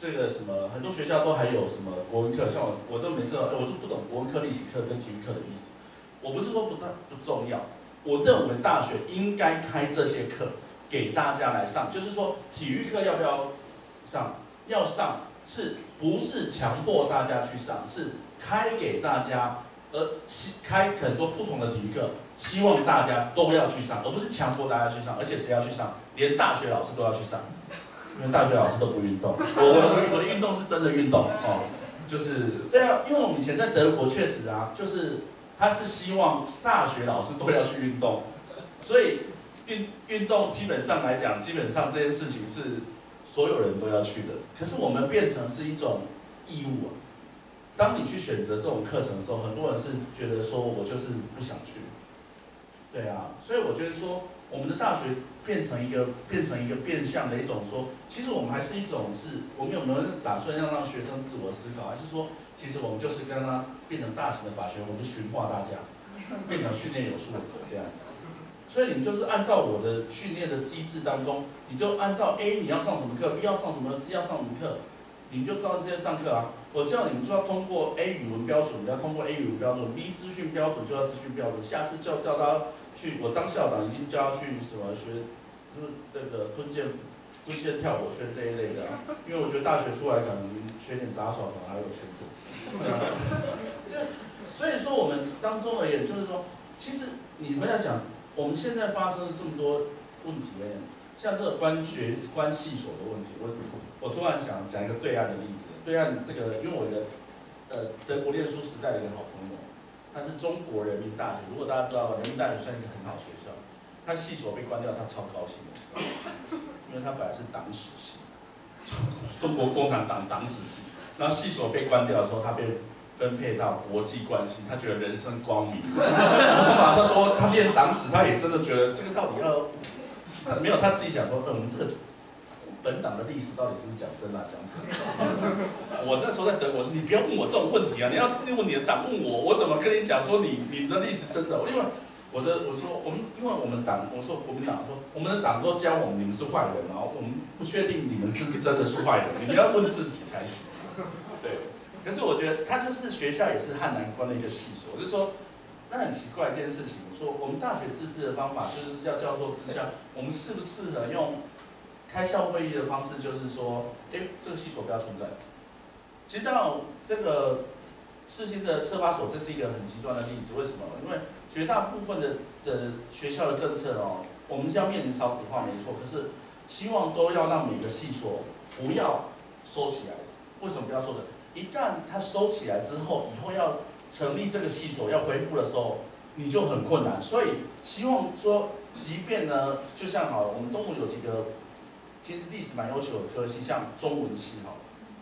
这个什么，很多学校都还有什么国文课，像我，我就每次我就不懂国文课、历史课跟体育课的意思。我不是说不大不重要，我认为大学应该开这些课给大家来上，就是说体育课要不要上？要上是不是强迫大家去上？是开给大家。 而开很多不同的体育课，希望大家都要去上，而不是强迫大家去上。而且谁要去上？连大学老师都要去上，因为大学老师都不运动。我我我的运动是真的运动哦，就是对啊，因为我们以前在德国确实啊，就是他是希望大学老师都要去运动，所以运运动基本上来讲，基本上这件事情是所有人都要去的。可是我们变成是一种义务啊。当你去选择这种课程的时候，很多人是觉得说我就是不想去，对啊，所以我觉得说我们的大学变成一个变成一个变相的一种说，其实我们还是一种是，我们有没有打算要让学生自我思考，还是说其实我们就是跟他变成大型的法学，我们就驯化大家，变成训练有素的狗这样子。所以你们就是按照我的训练的机制当中，你就按照 A 你要上什么课 ，B 要上什么 ，C 要上什么课。 你们就照这些上课啊！我叫你们就要通过 A 语文标准，你要通过 A 语文标准 ；B 资讯标准就要资讯标准。下次就叫他去，我当校长已经叫他去什么学，就是那个吞剑、吞剑跳火圈这一类的、啊，因为我觉得大学出来可能学点杂耍可能还有前途。这所以说我们当中而言，就是说，其实你回来想，我们现在发生了这么多问题而言，像这个关学关系所的问题，我。 我突然想讲一个对岸的例子，对岸这个，因为我的呃德国念书时代的一个好朋友，他是中国人民大学，如果大家知道人民大学算一个很好学校，他系所被关掉，他超高兴的，因为他本来是党史系，中国共产党党史系，然后系所被关掉的时候，他被分配到国际关系，他觉得人生光明，知道吗？他说他念党史，他也真的觉得这个到底要没有他自己想说，嗯，我们这个。 本党的历史到底是不是讲真啊？讲真。我那时候在德国说，你不要问我这种问题啊！你要问你的党，问我，我怎么跟你讲说你你的历史真的？因为我的我说我们，因为我们党，我说国民党说我们的党都教我们你们是坏人，然后我们不确定你们是不是真的是坏人，你们要问自己才行。对。可是我觉得他就是学校也是汉南关的一个系所，我就说那很奇怪一件事情，说我们大学自治的方法就是要教授之下，我们是不是能用？ 开校会议的方式就是说，哎、欸，这个系所不要存在。其实当然，这个世新的社发所这是一个很极端的例子。为什么？因为绝大部分的的学校的政策哦，我们是要面临少子化没错，可是希望都要让每个系所不要收起来。为什么不要收起来？一旦它收起来之后，以后要成立这个系所要恢复的时候，你就很困难。所以希望说，即便呢，就像好了，我们东吴有几个。 其实历史蛮优秀的科系，像中文系哈，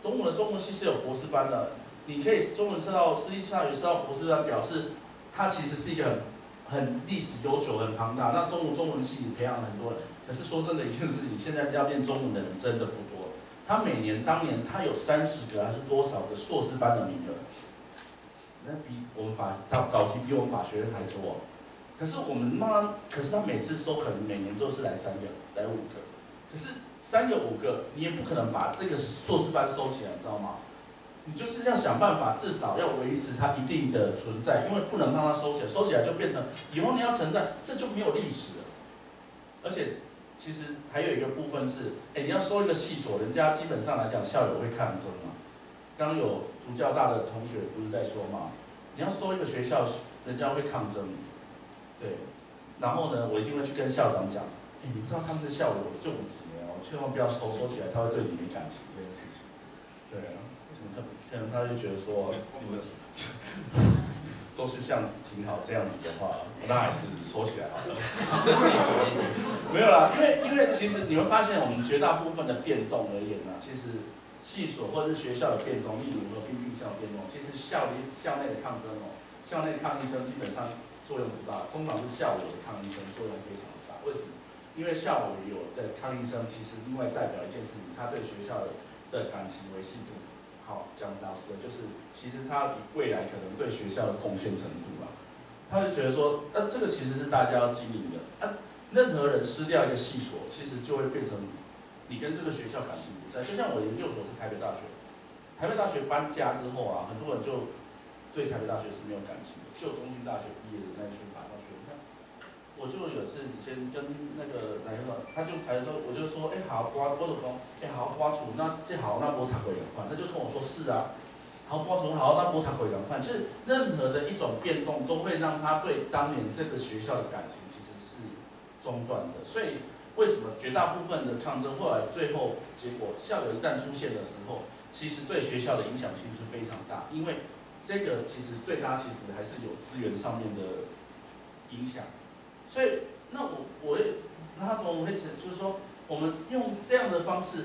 东吴的中文系是有博士班的，你可以中文升到私立大学升到博士班，表示它其实是一个很很历史悠久、很庞大。那东吴中文系培养了很多人，可是说真的一件事情，现在要念中文的人真的不多。他每年当年他有三十个还是多少个硕士班的名额，那比我们法到早期比我们法学院还多。可是我们慢慢，可是他每次收可能每年都是来三个、来五个，可是。 三个五个，你也不可能把这个硕士班收起来，知道吗？你就是要想办法，至少要维持它一定的存在，因为不能让它收起来，收起来就变成以后你要存在，这就没有历史了。而且，其实还有一个部分是，哎，你要收一个系所，人家基本上来讲校友会抗争嘛。刚刚有竹教大的同学不是在说嘛，你要收一个学校，人家会抗争，对。然后呢，我一定会去跟校长讲，哎，你不知道他们的校友就五级。 千万不要收收起来，他会对你没感情这件事情。对啊，可能可能他就觉得说，你们都是像挺好这样子的话，那还是收起来好了。没有啦，因为因为其实你会发现，我们绝大部分的变动而言呢、啊，其实系所或者是学校的变动，例如合并并校的变动，其实校内校内的抗争哦，校内抗议声基本上作用不大，通常是校友的抗议声作用非常大。为什么？ 因为校友有的康医生，其实另外代表一件事情，他对学校的的感情维系度，好讲老实的，就是其实他未来可能对学校的贡献程度啊，他就觉得说，那、啊、这个其实是大家要经营的，啊，任何人失掉一个系所，其实就会变成你跟这个学校感情不在。就像我研究所是台北大学，台北大学搬家之后啊，很多人就对台北大学是没有感情的，就中兴大学毕业的那群法大学，你看。 我就有次以前跟那个哪一个，他就他就我就说，哎、欸，好刮，我就说，哎、欸，好刮出那这好，那波塔鬼两块，他就跟我说是啊，好刮出好，那波塔鬼两块，就是任何的一种变动都会让他对当年这个学校的感情其实是中断的，所以为什么绝大部分的抗争后来最后结果校友一旦出现的时候，其实对学校的影响性是非常大，因为这个其实对他其实还是有资源上面的影响。 所以，那我我也，那他怎么会就是说，我们用这样的方式，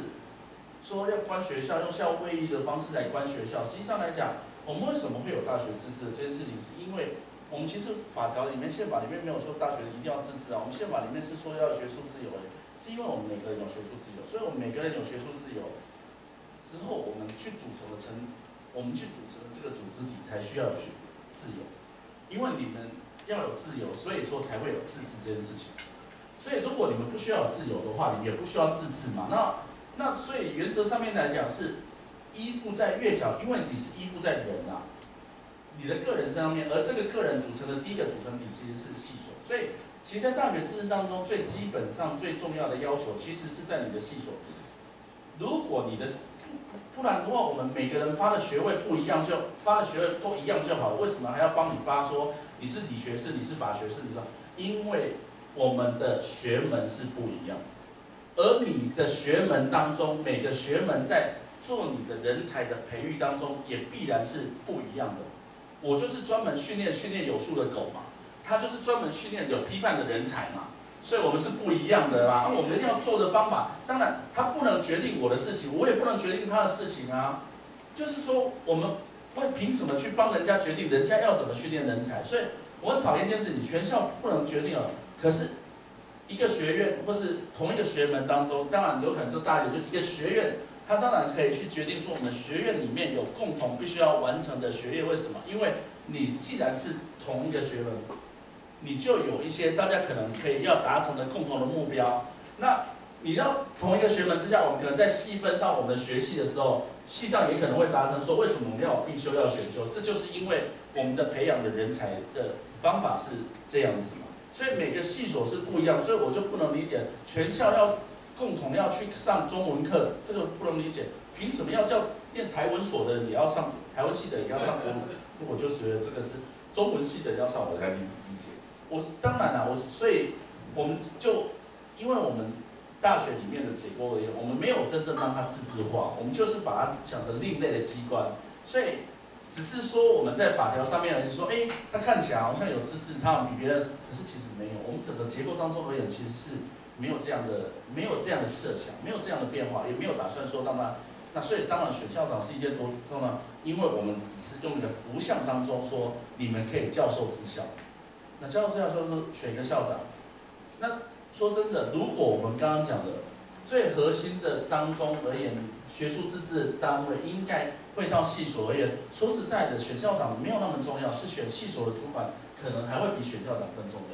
说要关学校，用校会议的方式来关学校，实际上来讲，我们为什么会有大学自治的这件事情，是因为我们其实法条里面、宪法里面没有说大学一定要自治啊，我们宪法里面是说要学术自由的，是因为我们每个人有学术自由，所以我们每个人有学术自由之后，我们去组成了成，我们去组成了这个组织体才需要有学自由，因为你们要有自由，所以说才会有自治这件事情。 所以，如果你们不需要有自由的话，你们也不需要自治嘛。那那所以原则上面来讲是依附在越小，因为你是依附在人啊，你的个人上面，而这个个人组成的第一个组成体其实是系所。所以，其实，在大学自治当中，最基本上最重要的要求，其实是在你的系所。如果你的不然的话，我们每个人发的学位不一样就，就发的学位都一样就好，为什么还要帮你发说你是理学士，你是法学士？你说，因为。 我们的学门是不一样，而你的学门当中，每个学门在做你的人才的培育当中，也必然是不一样的。我就是专门训练训练有数的狗嘛，他就是专门训练有批判的人才嘛，所以我们是不一样的啦。那我们要做的方法，当然他不能决定我的事情，我也不能决定他的事情啊。就是说，我们会凭什么去帮人家决定人家要怎么训练人才？所以我很讨厌一件事情，学校不能决定了。 可是，一个学院或是同一个学门当中，当然有可能就大学就一个学院，它当然可以去决定说我们学院里面有共同必须要完成的学业。为什么？因为你既然是同一个学门，你就有一些大家可能可以要达成的共同的目标。那你到同一个学门之下，我们可能在细分到我们的学系的时候，系上也可能会达成说为什么我们要必修要选修？这就是因为我们的培养的人才的方法是这样子嘛。 所以每个系所是不一样，所以我就不能理解全校要共同要去上中文课，这个不能理解。凭什么要叫念台文所的人也要上台文系的也要上国文？我就觉得这个是中文系的人要上，我才理解。我当然啦、啊，我所以我们就因为我们大学里面的结构而言，我们没有真正让它自治化，我们就是把它想成另类的机关，所以。 只是说我们在法条上面而言说，哎，它看起来好像有自治，它比别人，可是其实没有。我们整个结构当中而言，其实是没有这样的，没有这样的设想，没有这样的变化，也没有打算说让它。那所以当然选校长是一件多重要，因为我们只是用你的福相当中说，你们可以教授之校。那教授之校说说选一个校长，那说真的，如果我们刚刚讲的最核心的当中而言，学术自治的单位应该。 会到系所而言，说实在的，选校长没有那么重要，是选系所的主管，可能还会比选校长更重要。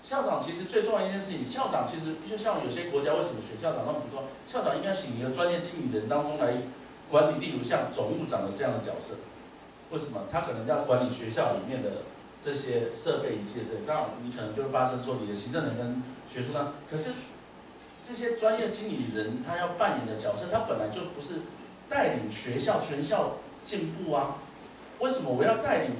校长其实最重要一件事情，校长其实就像有些国家为什么选校长，他们说校长应该请你的专业经理人当中来管理，例如像总务长的这样的角色，为什么？他可能要管理学校里面的这些设备一切这些，那你可能就会发生说你的行政人跟学术上，可是这些专业经理人他要扮演的角色，他本来就不是。 带领学校全校进步啊！为什么我要带领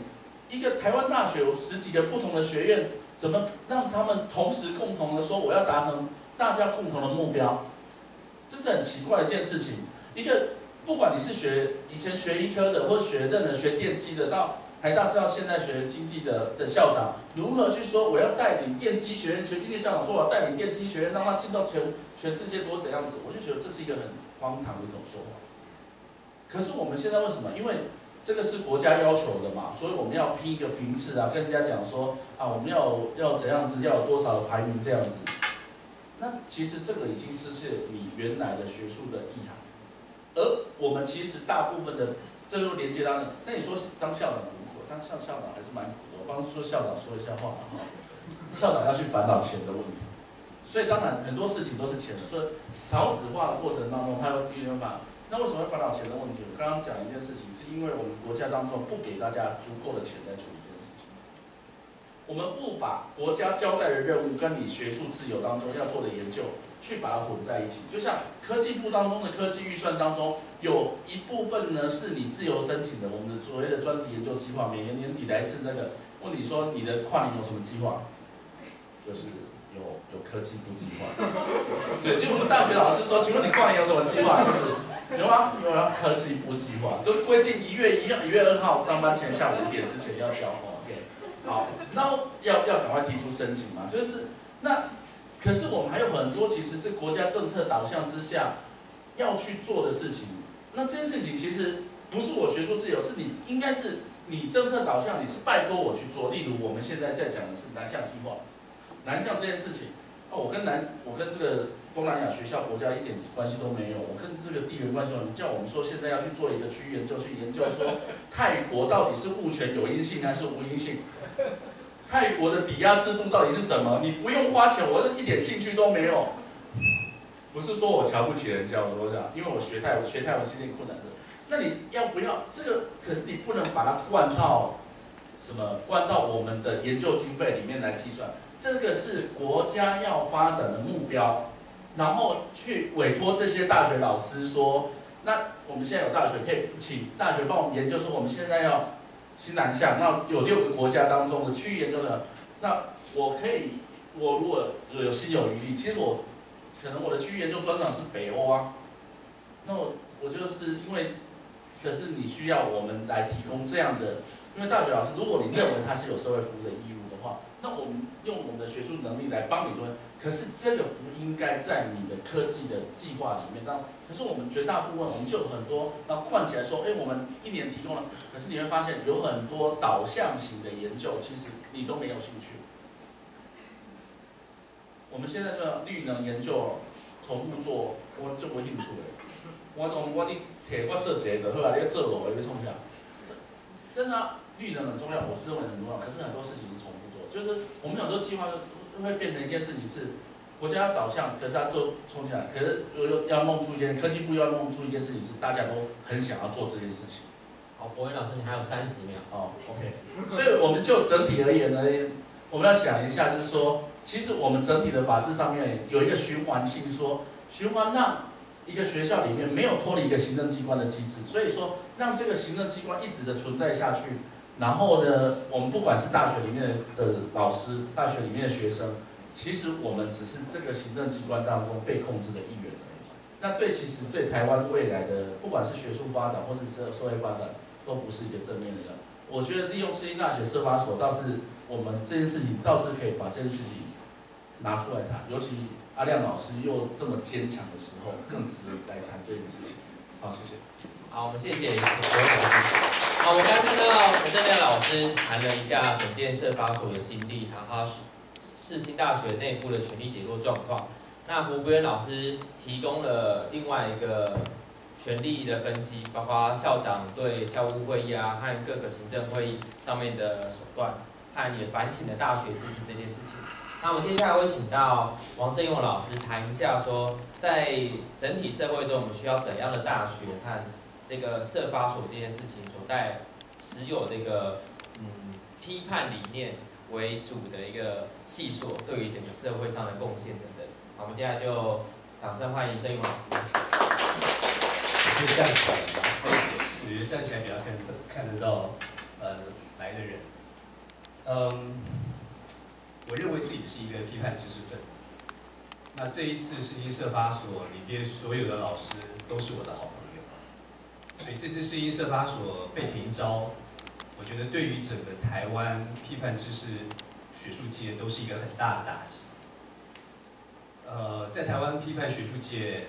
一个台湾大学有十几个不同的学院，怎么让他们同时共同的说我要达成大家共同的目标？这是很奇怪的一件事情。一个不管你是学以前学医科的，或学任何学电机的，到台大知道现在学经济的的校长，如何去说我要带领电机学院学经济校长说我要带领电机学院让他进到全全世界多怎样子？我就觉得这是一个很荒唐的一种说法。 可是我们现在为什么？因为这个是国家要求的嘛，所以我们要批一个评次啊，跟人家讲说啊，我们要要怎样子，要有多少排名这样子。那其实这个已经是是你原来的学术的意涵，而我们其实大部分的这个连接当中，那你说当校长苦不苦？当校校长还是蛮苦的。我帮说校长说一下话啊，校长要去烦恼钱的问题，所以当然很多事情都是钱的，所以少子化的过程当中，他会没办法。 那为什么会烦恼钱的问题？我刚刚讲一件事情，是因为我们国家当中不给大家足够的钱来处理这件事情。我们不把国家交代的任务跟你学术自由当中要做的研究去把它混在一起。就像科技部当中的科技预算当中，有一部分呢是你自由申请的，我们的所谓的专题研究计划，每年年底来一次那个问你说你的跨年有什么计划，就是。 有有科技部计划，对，就我们大学老师说，请问你跨年有什么计划？就是有啊，有啊，科技部计划，就是规定一月一、一月二号上班前下午五点之前要交。OK， 好，那要要赶快提出申请嘛，就是那，可是我们还有很多其实是国家政策导向之下要去做的事情。那这件事情其实不是我学术自由，是你应该是你政策导向，你是拜托我去做。例如我们现在在讲的是南向计划，南向这件事情，哦，我跟南，我跟这个东南亚学校国家一点关系都没有，我跟这个地缘关系，你叫我们说现在要去做一个区域研究，去研究说泰国到底是物权有因性还是无因性。 泰国的抵押制度到底是什么？你不用花钱，我是一点兴趣都没有。不是说我瞧不起人家，我说这样，因为我学泰文，学泰文是一件困难的。那你要不要这个？可是你不能把它灌到什么？灌到我们的研究经费里面来计算。这个是国家要发展的目标，然后去委托这些大学老师说，那我们现在有大学可以请大学帮我们研究说，我们现在要。 新南向，那有六个国家当中的区域研究的，那我可以，我如果有心有余力，其实我可能我的区域研究专长是北欧啊，那我我就是因为，可是你需要我们来提供这样的，因为大学老师，如果你认为他是有社会服务的义务的话，那我们用我们的学术能力来帮你做，可是这个不应该在你的科技的计划里面当。 可是我们绝大部分，我们就有很多，那换起来说，哎，我们一年提供了，可是你会发现有很多导向型的研究，其实你都没有兴趣。我们现在的绿能研究重复做，我就没兴趣了。我懂，我你铁我做谁的，后来你做我，你冲下。真的、啊，绿能很重要，我认为很重要，可是很多事情是重复做，就是我们很多计划会变成一件事情是。 国家导向，可是他做冲下来，可是又要弄出一件科技部要弄出一件事情，是大家都很想要做这件事情。好，柏惟老师，你还有三十秒。哦 ，OK。所以我们就整体而言呢，我们要想一下，就是说，其实我们整体的法制上面有一个循环性说，说循环让一个学校里面没有脱离一个行政机关的机制，所以说让这个行政机关一直的存在下去。然后呢，我们不管是大学里面的老师，大学里面的学生。 其实我们只是这个行政机关当中被控制的一员而已。那对其实对台湾未来的，不管是学术发展或者是社会发展，都不是一个正面的。我觉得利用世新大学社发所，倒是我们这件事情倒是可以把这件事情拿出来谈。尤其阿亮老师又这么坚强的时候，更值得来谈这件事情。好，谢谢。好，我们谢谢。好，我刚刚看到陈亮老师谈了一下整件社发所的经历，然后。 世新大学内部的权力结构状况，那胡国元老师提供了另外一个权力的分析，包括校长对校务会议啊和各个行政会议上面的手段，和也反省了大学自治这件事情。那我们接下来会请到王振勇老师谈一下说，在整体社会中我们需要怎样的大学和这个社发所这件事情所带持有这个嗯批判理念。 为主的一个系所对于整个社会上的贡献等等。好，我们接下来就掌声欢迎振勇老师。可以站起来吗？我觉得站起来比较看得看得到呃来的人。嗯，我认为自己是一个批判知识分子。那这一次世新社发所里边所有的老师都是我的好朋友，所以这次世新社发所被停招。 我觉得对于整个台湾批判知识学术界都是一个很大的打击。呃，在台湾批判学术界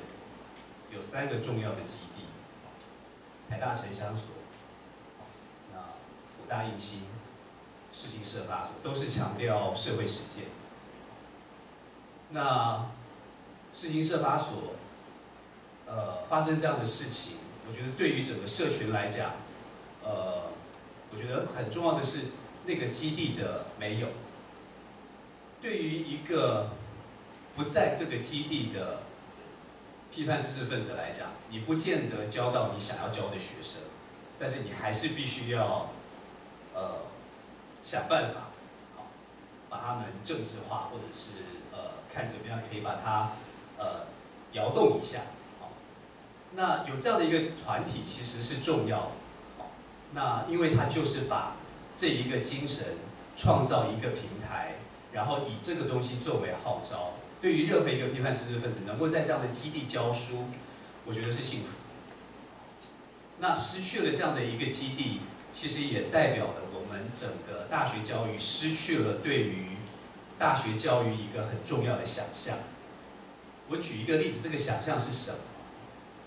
有三个重要的基地：台大城乡所、那辅大应新、世新社发所，都是强调社会实践。那世新社发所，呃，发生这样的事情，我觉得对于整个社群来讲，呃。 我觉得很重要的是，那个基地的没有。对于一个不在这个基地的批判知识分子来讲，你不见得教到你想要教的学生，但是你还是必须要呃想办法，把他们政治化，或者是呃看怎么样可以把它呃摇动一下。那有这样的一个团体其实是重要的。 那因为他就是把这一个精神创造一个平台，然后以这个东西作为号召，对于任何一个批判知识分子能够在这样的基地教书，我觉得是幸福。那失去了这样的一个基地，其实也代表了我们整个大学教育失去了对于大学教育一个很重要的想象。我举一个例子，这个想象是什么？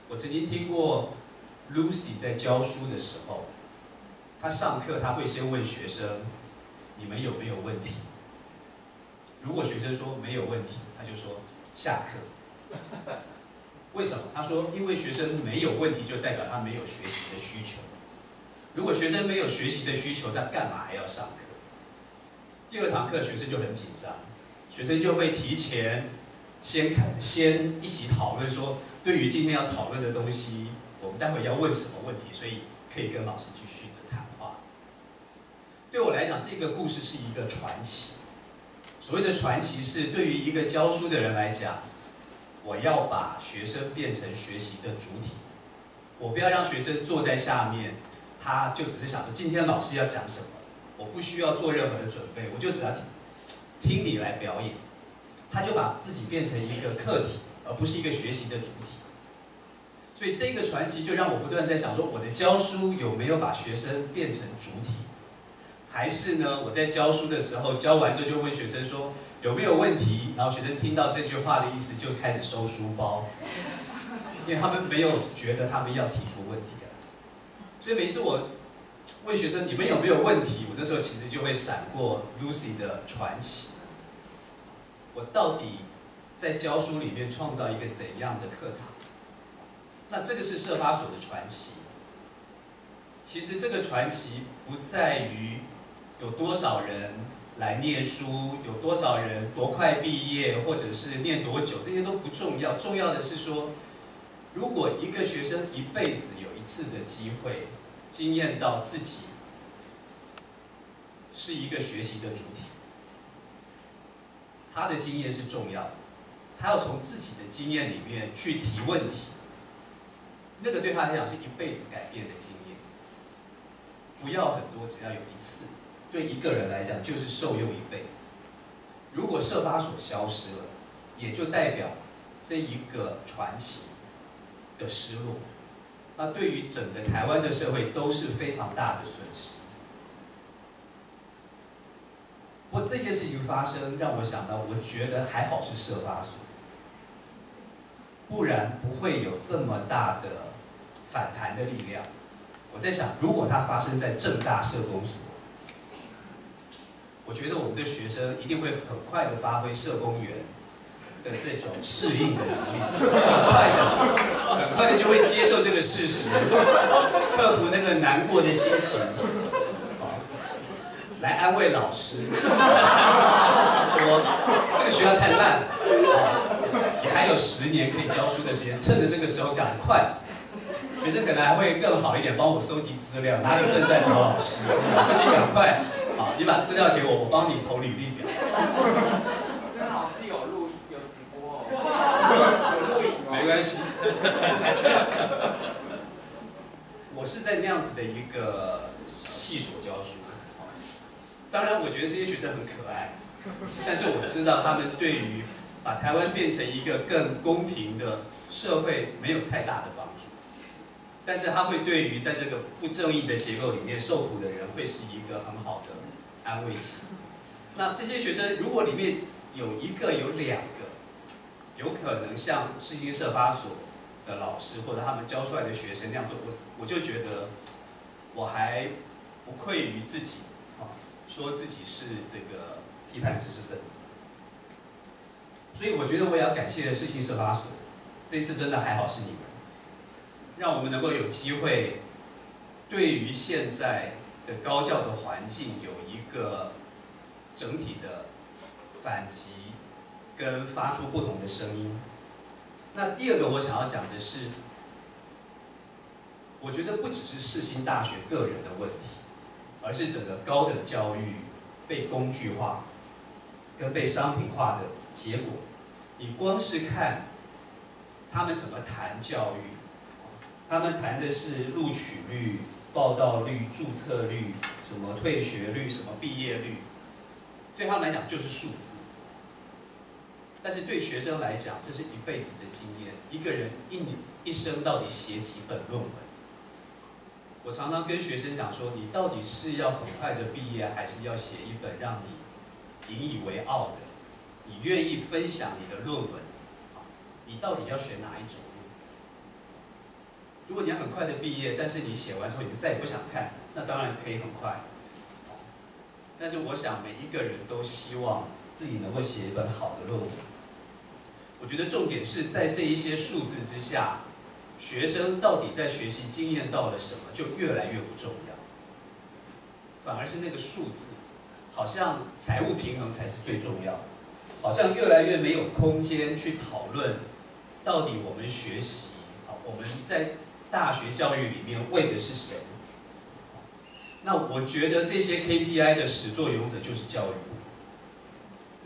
我曾经听过。Lucy 在教书的时候，她上课她会先问学生：“你们有没有问题？”如果学生说没有问题，她就说下课。为什么？她说：“因为学生没有问题，就代表他没有学习的需求。如果学生没有学习的需求，那干嘛还要上课？”第二堂课学生就很紧张，学生就会提前先看先一起讨论说，对于今天要讨论的东西。 我们待会要问什么问题，所以可以跟老师继续的谈话。对我来讲，这个故事是一个传奇。所谓的传奇是，对于一个教书的人来讲，我要把学生变成学习的主体，我不要让学生坐在下面，他就只是想着今天老师要讲什么，我不需要做任何的准备，我就只要听你来表演，他就把自己变成一个客体，而不是一个学习的主体。 所以这个传奇就让我不断在想说，我的教书有没有把学生变成主体，还是呢？我在教书的时候，教完之后就问学生说有没有问题，然后学生听到这句话的意思就开始收书包，因为他们没有觉得他们要提出问题了。所以每次我问学生你们有没有问题，我那时候其实就会闪过 Lucy 的传奇。我到底在教书里面创造一个怎样的课堂？ 那这个是社发所的传奇。其实这个传奇不在于有多少人来念书，有多少人多快毕业，或者是念多久，这些都不重要。重要的是说，如果一个学生一辈子有一次的机会，经验到自己是一个学习的主体，他的经验是重要的。他要从自己的经验里面去提问题。 那个对他来讲是一辈子改变的经验，不要很多，只要有一次。对一个人来讲，就是受用一辈子。如果社发所消失了，也就代表这一个传奇的失落，那对于整个台湾的社会都是非常大的损失。不过这件事情发生，让我想到，我觉得还好是社发所，不然不会有这么大的 反弹的力量，我在想，如果它发生在政大社工所，我觉得我们的学生一定会很快的发挥社工员的这种适应的能力，很快的，很快的就会接受这个事实，克服那个难过的心情，来安慰老师，说这个学校太烂了，也还有十年可以教书的时间，趁着这个时候赶快。 学生可能还会更好一点，帮我收集资料，哪里正在找老师？老师你赶快，好，你把资料给我，我帮你投履历表。曾老师有录有直播哦，有录影哦。没关系。我是在那样子的一个系所教书，当然我觉得这些学生很可爱，但是我知道他们对于把台湾变成一个更公平的社会没有太大的帮助。 但是它会对于在这个不正义的结构里面受苦的人，会是一个很好的安慰剂。那这些学生如果里面有一个、有两个，有可能像世新社发所的老师或者他们教出来的学生那样做，我我就觉得我还不愧于自己，啊，说自己是这个批判知识分子。所以我觉得我也要感谢世新社发所，这次真的还好是你们。 让我们能够有机会，对于现在的高教的环境有一个整体的反击，跟发出不同的声音。那第二个我想要讲的是，我觉得不只是世新大学个人的问题，而是整个高等教育被工具化跟被商品化的结果。你光是看他们怎么谈教育。 他们谈的是录取率、报到率、注册率、什么退学率、什么毕业率，对他们来讲就是数字。但是对学生来讲，这是一辈子的经验。一个人一一生到底写几本论文？我常常跟学生讲说，你到底是要很快的毕业，还是要写一本让你引以为傲的？你愿意分享你的论文？你到底要选哪一种？ 如如果你要很快的毕业，但是你写完之后你就再也不想看，那当然可以很快。但是我想每一个人都希望自己能够写一本好的论文。我觉得重点是在这一些数字之下，学生到底在学习经验到了什么，就越来越不重要。反而是那个数字，好像财务平衡才是最重要的，好像越来越没有空间去讨论到底我们学习，我们在大学教育里面为的是谁？那我觉得这些 K P I 的始作俑者就是教育部。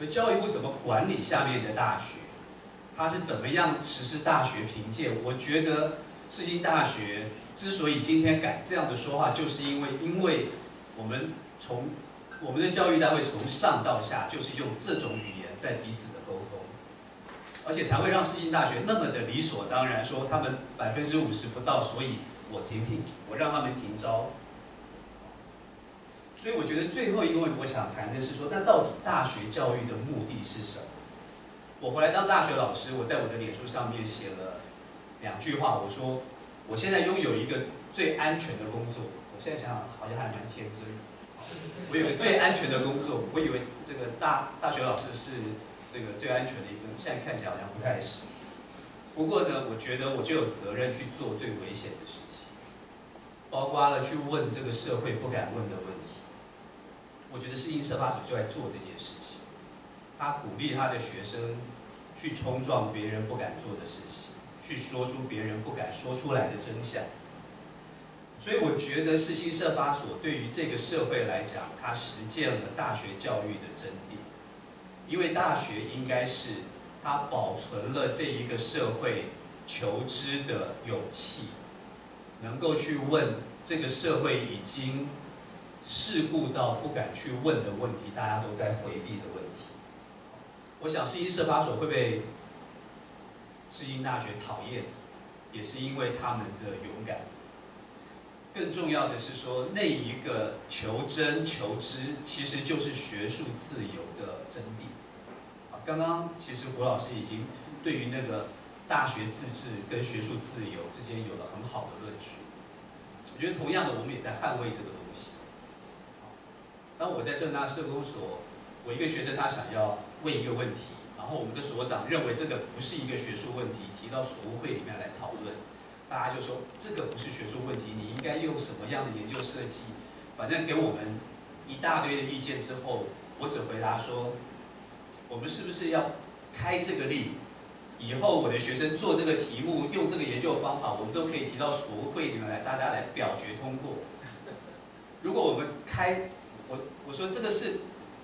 而教育部怎么管理下面的大学？它是怎么样实施大学评鉴？我觉得世新大学之所以今天敢这样的说话，就是因为因为我们从我们的教育单位从上到下就是用这种语言在彼此的沟通。 而且才会让世新大学那么的理所当然说他们百分之五十不到，所以我停聘，我让他们停招。所以我觉得最后一个问题我想谈的是说，那到底大学教育的目的是什么？我回来当大学老师，我在我的脸书上面写了两句话，我说我现在拥有一个最安全的工作，我现在想想好像还蛮天真的。我有个最安全的工作，我以为这个大大学老师是。 这个最安全的一个，现在看起来好像不太是。不过呢，我觉得我就有责任去做最危险的事情，包括了去问这个社会不敢问的问题。我觉得世新社发所就在做这件事情，他鼓励他的学生去冲撞别人不敢做的事情，去说出别人不敢说出来的真相。所以我觉得世新社发所对于这个社会来讲，它实践了大学教育的真谛。 因为大学应该是它保存了这一个社会求知的勇气，能够去问这个社会已经世故到不敢去问的问题，大家都在回避的问题。我想世新社发所会被世新大学讨厌，也是因为他们的勇敢。更重要的是说，那一个求真求知，其实就是学术自由的真谛。 刚刚其实胡老师已经对于那个大学自治跟学术自由之间有了很好的论述，我觉得同样的我们也在捍卫这个东西。当我在政大社工所，我一个学生他想要问一个问题，然后我们的所长认为这个不是一个学术问题，提到所务会里面来讨论，大家就说这个不是学术问题，你应该用什么样的研究设计？反正给我们一大堆的意见之后，我只回答说。 我们是不是要开这个例？以后我的学生做这个题目，用这个研究方法，我们都可以提到所务会里面来，大家来表决通过。如果我们开，我我说这个是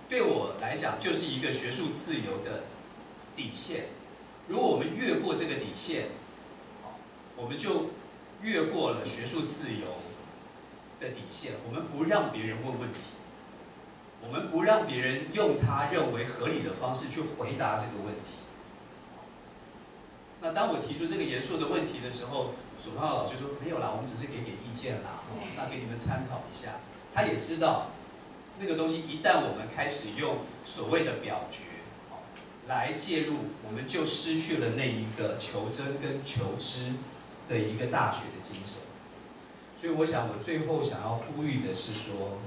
对我来讲就是一个学术自由的底线。如果我们越过这个底线，我们就越过了学术自由的底线。我们不让别人问问题。 我们不让别人用他认为合理的方式去回答这个问题。那当我提出这个严肃的问题的时候，所方的老师说没有啦，我们只是给点意见啦，哦、那给你们参考一下。他也知道，那个东西一旦我们开始用所谓的表决、哦、来介入，我们就失去了那一个求真跟求知的一个大学的精神。所以我想，我最后想要呼吁的是说。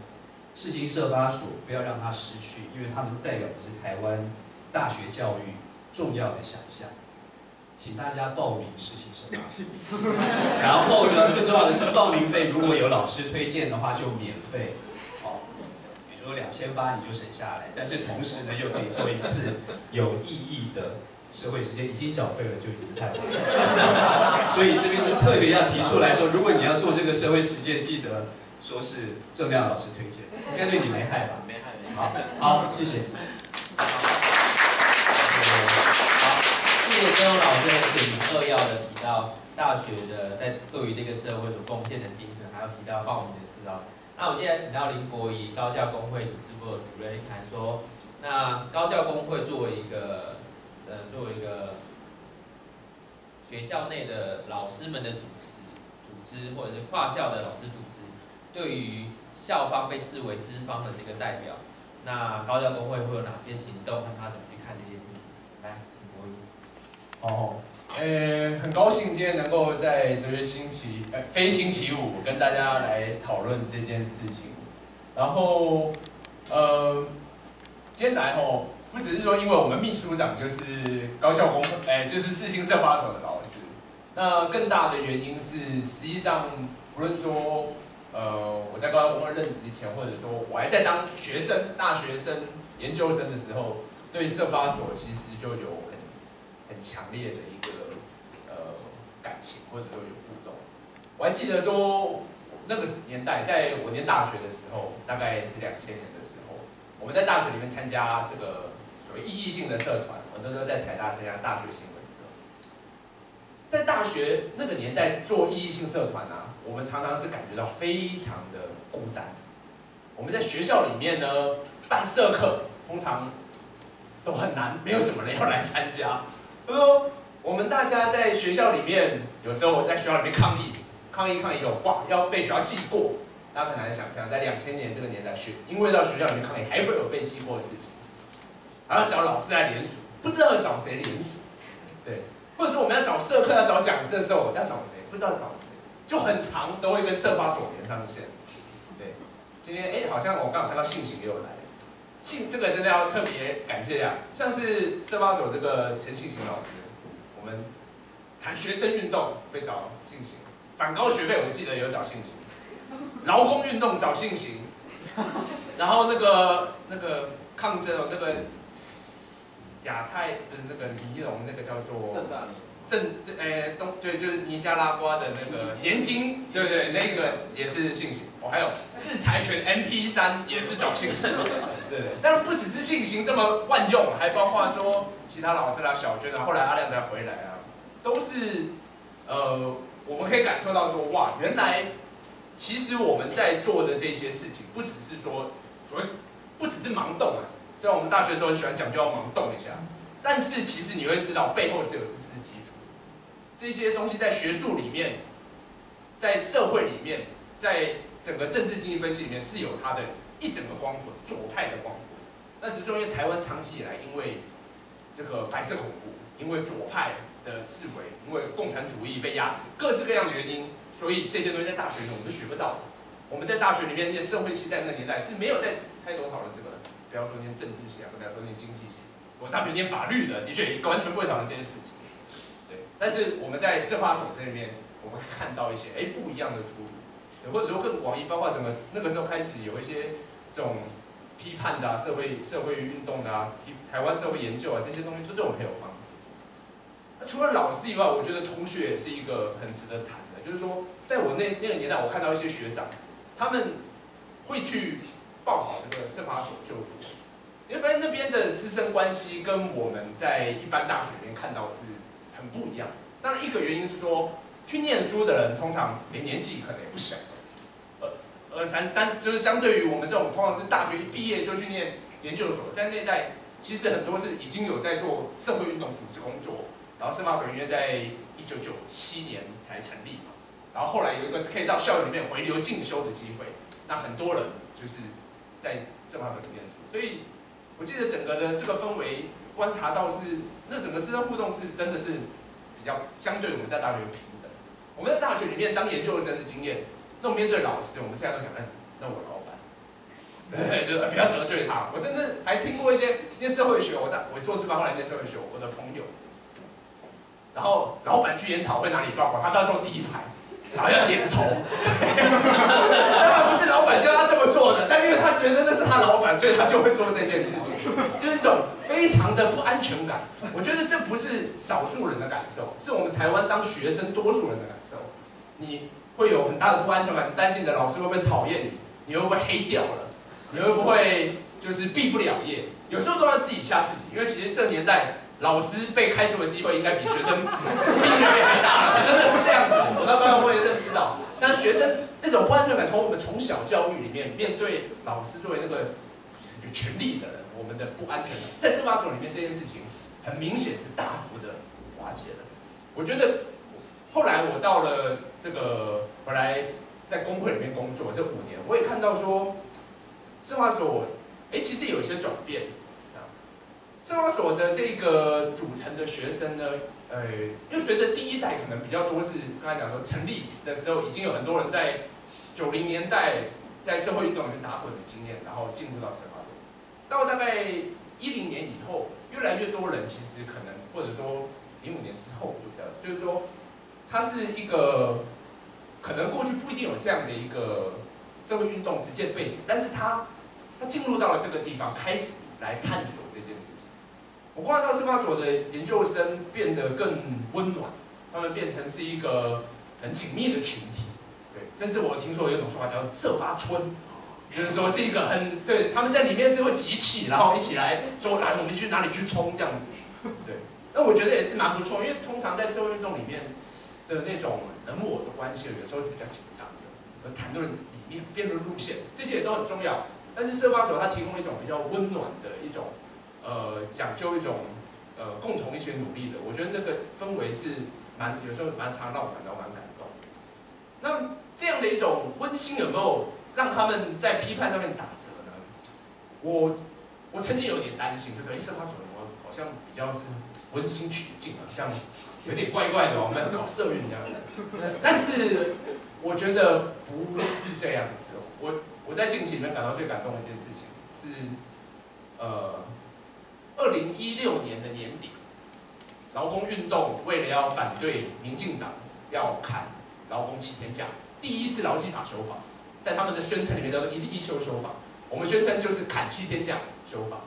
世新社发所不要让它失去，因为他们代表的是台湾大学教育重要的想象。请大家报名世新社发所。然后呢，更重要的是报名费，如果有老师推荐的话就免费。好，比如说两千八你就省下来，但是同时呢又可以做一次有意义的社会实践，已经缴费了就已经太晚了。所以这边就特别要提出来说，如果你要做这个社会实践，记得。 说是郑亮老师推荐，应该对你没害吧？没害，没害。好，好，谢谢。好，谢谢郑亮老师很扼要的提到大学的在对于这个社会所贡献的精神，还有提到报名的事哦。那我接下来请到林柏仪高教工会组织部的主任谈说，那高教工会作为一个呃作为一个学校内的老师们的组织组织，或者是跨校的老师组织。 对于校方被视为资方的这个代表，那高教工会会有哪些行动？看他怎么去看这些事情。来，请郭毅。哦，呃，很高兴今天能够在哲学星期呃非星期五跟大家来讨论这件事情。然后，呃，今天来吼，不只是说因为我们秘书长就是高校工，哎、呃，就是世新社发所的老师。那更大的原因是，实际上不论说，呃，我在高校工会任职前，或者说我还在当学生、大学生、研究生的时候，对社发所其实就有很很强烈的一个。 感情或者说有互动，我还记得说那个年代，在我念大学的时候，大概是两千年的时候，我们在大学里面参加这个所谓意义性的社团，我那时候在台大参加大学新闻社。在大学那个年代做意义性社团啊，我们常常是感觉到非常的孤单。我们在学校里面呢办社课，通常都很难，没有什么人要来参加，他说。 我们大家在学校里面，有时候我在学校里面抗议，抗议抗议有挂，要被学校记过。大家很难想象，在两千年这个年代，学因为到学校里面抗议，还会有被记过的事情。然后找老师来联署，不知道找谁联署，对，或者说我们要找社课要找讲师的时候，要找谁不知道找谁，就很常都会跟社发所连上线。对，今天哎，好像我刚好看到信息也有来。 信这个真的要特别感谢啊，像是社发所这个陈信行老师。 我们谈学生运动被找信行，反高学费我记得有找信行，劳工运动找信行，然后那个那个抗争哦，那个亚太的那个尼龙那个叫做正大尼，诶东对就是尼加拉瓜的那个年金对不对？那个也是信行，哦还有制裁权 M P 三也是找信行，对对，当然不只是信行这么万用，还包括说。 其他老师啦、啊，小娟啊，后来阿亮才回来啊，都是，呃，我们可以感受到说，哇，原来其实我们在做的这些事情，不只是说所谓，不只是盲动啊。虽然我们大学的时候很喜欢讲就要盲动一下，但是其实你会知道背后是有知识基础，这些东西在学术里面，在社会里面，在整个政治经济分析里面是有它的一整个光谱，左派的光谱。那只是因为台湾长期以来因为 这个白色恐怖，因为左派的示威，因为共产主义被压制，各式各样的原因，所以这些东西在大学里面我们学不到的。我们在大学里面念社会系，在那个年代是没有在太多讨论这个的，不要说念政治系啊，不要说念经济系，我大学念法律的，的确完全不会讨论这件事情。对，但是我们在社发所这里面，我们看到一些哎不一样的出路，或者说更广义，包括整个那个时候开始有一些这种。 批判的啊，社会社会运动的啊，台湾社会研究啊，这些东西都对我们很有帮助。那除了老师以外，我觉得同学也是一个很值得谈的。就是说，在我那那个年代，我看到一些学长，他们会去报考这个社发所就读，你会发现那边的师生关系跟我们在一般大学里面看到是很不一样。当然，一个原因是说，去念书的人通常连年纪可能也不小，二十。 二三三十就是相对于我们这种通常是大学一毕业就去念研究所，在那一代其实很多是已经有在做社会运动组织工作，然后社发所因为在一九九七年才成立嘛，然后后来有一个可以到校园里面回流进修的机会，那很多人就是在社发所里面念书，所以我记得整个的这个氛围观察到是那整个师生互动是真的是比较相对我们在大学平等，我们在大学里面当研究生的经验。 那面对老师，我们现在都讲，嗯，那我老板，对，就是不要得罪他。我甚至还听过一些念社会学，我大我硕士班后来念社会学，我的朋友，然后老板去研讨会哪里报告，他到时候第一排，然后要点头。当然不是老板叫他这么做的，但因为他觉得那是他老板，所以他就会做这件事情，就是一种非常的不安全感。我觉得这不是少数人的感受，是我们台湾当学生多数人的感受。你。 会有很大的不安全感，担心你的老师会不会讨厌你，你会不会黑掉了，你会不会就是毕不了业？有时候都要自己吓自己，因为其实这个年代老师被开除的机会应该比学生毕业还大了，真的是这样子。我到刚刚我也认识到，但是学生那种不安全感，从我们从小教育里面面对老师作为那个有权力的人，我们的不安全感，在社发所里面这件事情很明显是大幅的瓦解了。我觉得后来我到了。 这个回来在工会里面工作这五年，我也看到说，社发所，哎，其实有一些转变啊。社工所的这个组成的学生呢，呃，因为随着第一代可能比较多是刚才讲说成立的时候已经有很多人在九零年代在社会运动里面打滚的经验，然后进入到社工所。到大概一零年以后，越来越多人其实可能或者说零五年之后就比较，就是说它是一个可能过去不一定有这样的一个社会运动直接背景，但是它它进入到了这个地方，开始来探索这件事情。 我观察到社工所的研究生变得更温暖，他们变成是一个很紧密的群体，对，甚至我听说有一种说法叫“社发村”，就是说是一个很对，他们在里面是会集气，然后一起来说来我们去哪里去冲这样子，对。那我觉得也是蛮不错，因为通常在社会运动里面的那种人我的关系，有时候是比较紧张的，而谈论理念、辩论路线这些也都很重要，但是社工所它提供一种比较温暖的一种。 呃，讲究一种呃共同一些努力的，我觉得那个氛围是蛮有时候蛮常让我感到蛮感动。那这样的一种温馨有没有让他们在批判上面打折呢？我我曾经有点担心，这个社工所好像比较是温馨取静啊，像有点怪怪的，我们搞社运这样的。但是我觉得不是这样子。我我在近期里面感到最感动的一件事情是，呃。 二零一六年的年底，劳工运动为了要反对民进党要砍劳工七天假，第一次劳基法修法，在他们的宣称里面叫做“一例一修”修法，我们宣称就是砍七天假修法。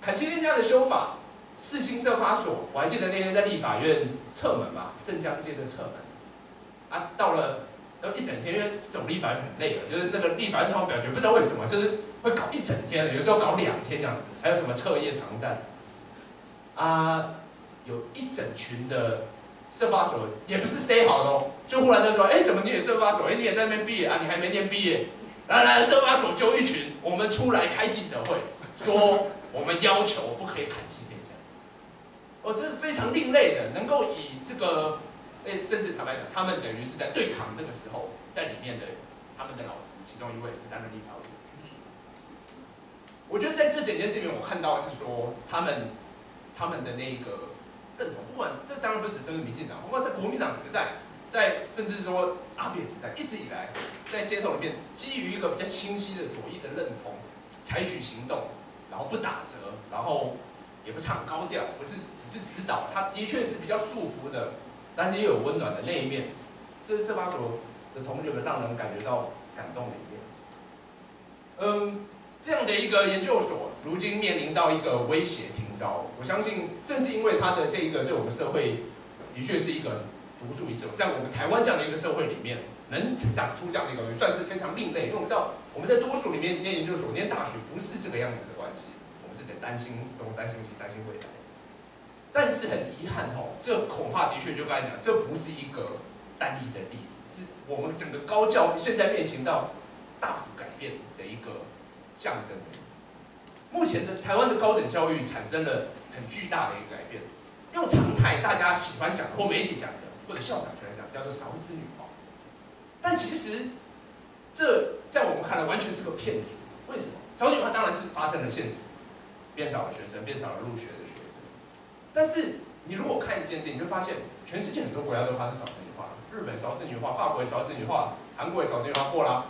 砍七天假的修法，世新社发所，我还记得那天在立法院侧门嘛，镇江街的侧门，啊，到了，然后一整天，因为走立法院很累了，就是那个立法院他们表决不知道为什么，就是。 会搞一整天的，有时候搞两天这样子，还有什么彻夜长战，啊，有一整群的社发所，也不是 say 好的哦，就忽然就说，哎，怎么你也社发所？哎，你也在那边毕业啊？你还没念毕业？来来，社发所揪一群，我们出来开记者会，说我们要求不可以砍七天假。哦，这是非常另类的，能够以这个，哎，甚至坦白讲，他们等于是在对抗那个时候，在里面的他们的老师，其中一位也是担任立法委员。 我觉得在这整件事里面，我看到的是说他们他们的那个认同，不管这当然不只针对民进党，包括在国民党时代，在甚至说阿扁时代，一直以来在街头里面，基于一个比较清晰的左翼的认同，采取行动，然后不打折，然后也不唱高调，不是只是指导，他的确是比较素朴的，但是又有温暖的那一面，这是社发所的同学们让人感觉到感动的一面，嗯。 这样的一个研究所，如今面临到一个威胁停招。我相信，正是因为它的这一个对我们社会，的确是一个独树一帜。在我们台湾这样的一个社会里面，能长出这样的一个，也算是非常另类。因为我们知道，我们在多数里面念研究所、念大学不是这个样子的关系，我们是得担心东、担心西、担心未来。但是很遗憾哦，这恐怕的确就刚才讲，这不是一个单一的例子，是我们整个高教现在面临到大幅改变的一个。 象征的，目前的台湾的高等教育产生了很巨大的一个改变，用常态大家喜欢讲或媒体讲的，或者校长喜欢讲叫做“少子女化”，但其实这在我们看来完全是个骗子。为什么？少子女化当然是发生了现实，变少了学生，变少了入学的学生。但是你如果看一件事情，你就发现全世界很多国家都发生少子女化，日本少子女化，法国也少子女化，韩国也少子女化过啦。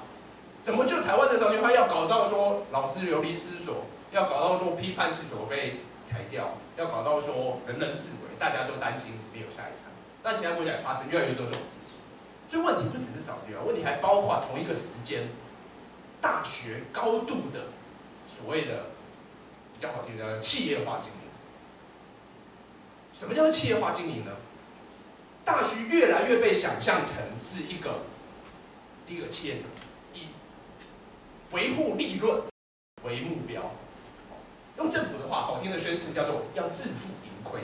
怎么就台湾的少子女化要搞到说老师流离失所，要搞到说批判系所被裁掉，要搞到说人人自危，大家都担心没有下一餐。但其他国家也发生越来越多这种事情，所以问题不只是少子女化，问题还包括同一个时间，大学高度的所谓的比较好听的企业化经营。什么叫做企业化经营呢？大学越来越被想象成是一个第一个企业者。 维护利润为目标，用政府的话好听的宣称叫做要自负盈亏。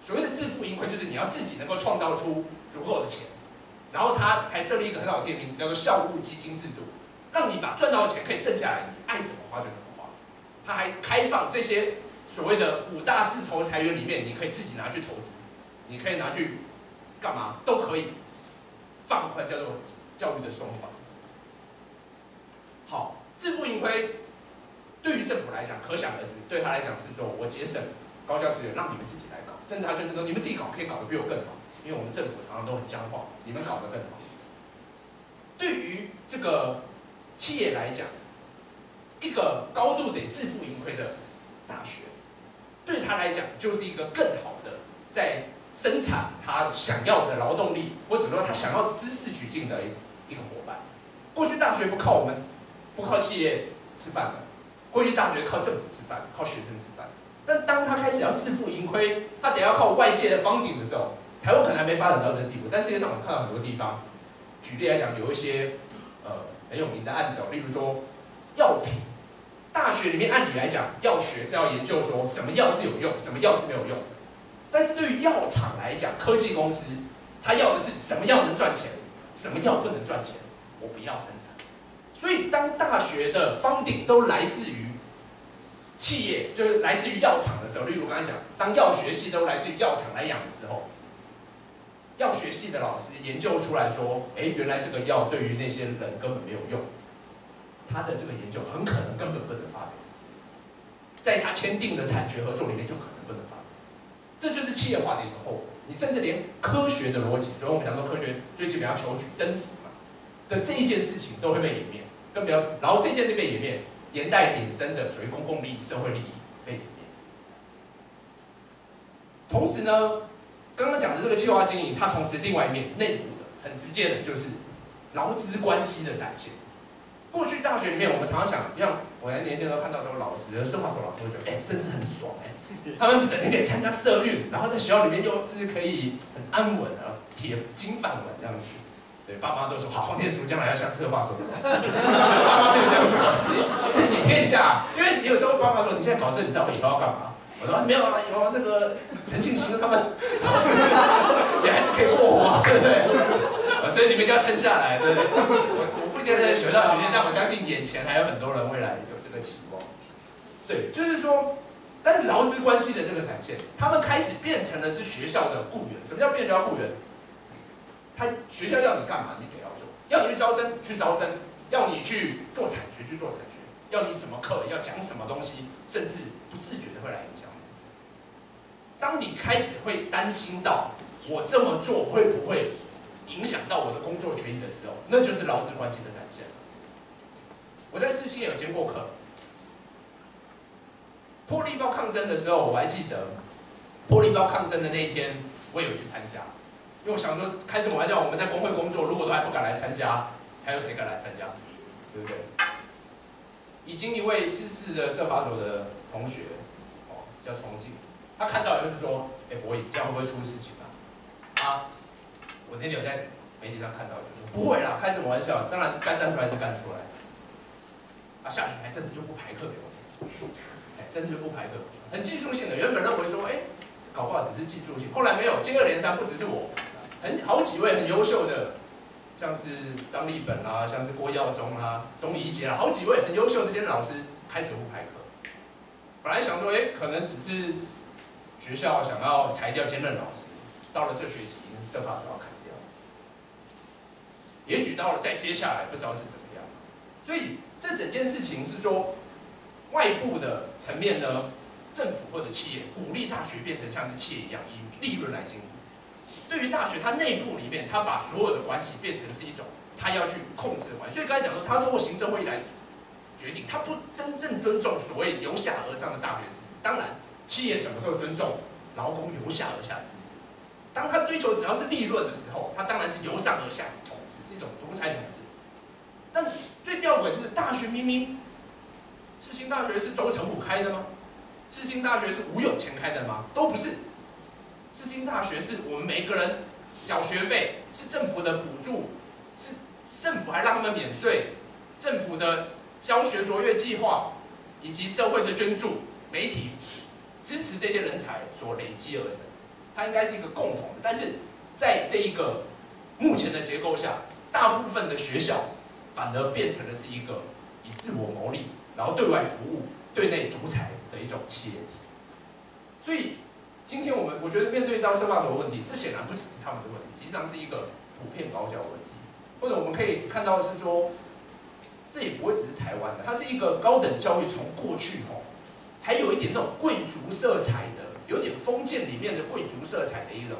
所谓的自负盈亏，就是你要自己能够创造出足够的钱，然后他还设立一个很好听的名字，叫做校务基金制度，让你把赚到的钱可以剩下来，你爱怎么花就怎么花。他还开放这些所谓的五大自筹财源里面，你可以自己拿去投资，你可以拿去干嘛都可以，放宽叫做教育的松绑。 好，自负盈亏，对于政府来讲，可想而知，对他来讲是说我节省高教资源，让你们自己来搞，甚至他宣称说你们自己搞可以搞得比我更好，因为我们政府常常都很僵化，你们搞得更好。对于这个企业来讲，一个高度得自负盈亏的大学，对他来讲就是一个更好的在生产他想要的劳动力，或者说他想要知识取径的一个伙伴。过去大学不靠我们，不靠企业吃饭的，过去大学靠政府吃饭，靠学生吃饭。但当他开始要自负盈亏，他得要靠外界的funding的时候，台湾可能还没发展到这个地步。但世界上我们看到很多地方，举例来讲，有一些呃很有名的案子，例如说药品，大学里面按理来讲，药学是要研究说什么药是有用，什么药是没有用的。但是对于药厂来讲，科技公司，他要的是什么药能赚钱，什么药不能赚钱，我不要生产。所以当大学的funding都来自于企业，就是来自于药厂的时候，例如我刚才讲，当药学系都来自于药厂来养的时候，药学系的老师研究出来说，哎，原来这个药对于那些人根本没有用，他的这个研究很可能根本不能发表，在他签订的产学合作里面就可能不能发表。这就是企业化的一个后果，你甚至连科学的逻辑，所以我们讲说科学最基本要求取真实嘛的这一件事情都会被掩灭，更不要，然后这件事被掩灭，连带衍生的所谓公共利益、社会利益被掩灭。同时呢，刚刚讲的这个企业化经营，它同时另外一面内部的很直接的就是劳资关系的展现。过去大学里面我们常常想，像我在年轻的时候看到都老师，生化所老师会觉得，哎、欸，真是很爽哎、欸。他们整天可以参加社运，然后在学校里面又是可以很安稳啊，铁金饭碗这样子。对，爸妈都说好好念书，将来要像社化所的老师。爸妈没有这样讲，是自己骗一下。因为你有时候爸妈说你现在搞这，你到底以后要干嘛？我说没有啊，以后那个陈信行他们老师也还是可以过活、啊，对不对？所以你们一定要撑下来，对不对？我我不一定在学到学习，但我相信眼前还有很多人未来有这个期望。对，就是说。但是劳资关系的这个展现，他们开始变成了是学校的雇员。什么叫变学校雇员？他学校要你干嘛，你得要做；要你去招生，去招生；要你去做产学，去做产学；要你什么课，要讲什么东西，甚至不自觉的会来影响你。当你开始会担心到我这么做会不会影响到我的工作权益的时候，那就是劳资关系的展现。我在世新也有兼过课。破力包抗争的时候，我还记得破力包抗争的那一天，我也有去参加，因为我想说，开什么玩笑？我们在工会工作，如果都还不敢来参加，还有谁敢来参加？对不对？已经一位逝世的社法所的同学，哦，叫崇敬，他看到就是说，哎、欸，柏仪，这样会不会出事情啊？啊，我那天有在媒体上看到，就是不会啦，开什么玩笑？当然该站出来就站出来，啊，下去还真的就不排课给我。真的就不排课，很技术性的。原本认为说，哎、欸，搞不好只是技术性。后来没有，接二连三，不只是我，很好几位很优秀的，像是张立本啦、啊，像是郭耀宗啦、啊、钟怡杰啦，好几位很优秀的这些老师开始不排课。本来想说，哎、欸，可能只是学校想要裁掉兼任老师，到了这学期已经设法说要砍掉。也许到了再接下来不知道是怎么样。所以这整件事情是说。外部的层面呢，政府或者企业鼓励大学变成像是企业一样以利润来经营。对于大学，它内部里面，它把所有的关系变成是一种它要去控制的关系。所以刚才讲说，它通过行政会议来决定，它不真正尊重所谓由下而上的大学制度。当然，企业什么时候尊重劳工由下而下的制度？当它追求只要是利润的时候，它当然是由上而下统治，是一种独裁统治。但最吊诡就是大学明明。世新大学是周成虎开的吗？世新大学是吴永前开的吗？都不是。世新大学是我们每个人缴学费，是政府的补助，是政府还让他们免税，政府的教学卓越计划以及社会的捐助、媒体支持这些人才所累积而成。它应该是一个共同的，但是在这一个目前的结构下，大部分的学校反而变成了是一个以自我牟利。然后对外服务、对内独裁的一种企业体，所以今天我们我觉得面对到社会的问题，这显然不只是他们的问题，实际上是一个普遍高教问题。或者我们可以看到的是说，这也不会只是台湾的，它是一个高等教育从过去哦，还有一点那种贵族色彩的，有点封建里面的贵族色彩的一种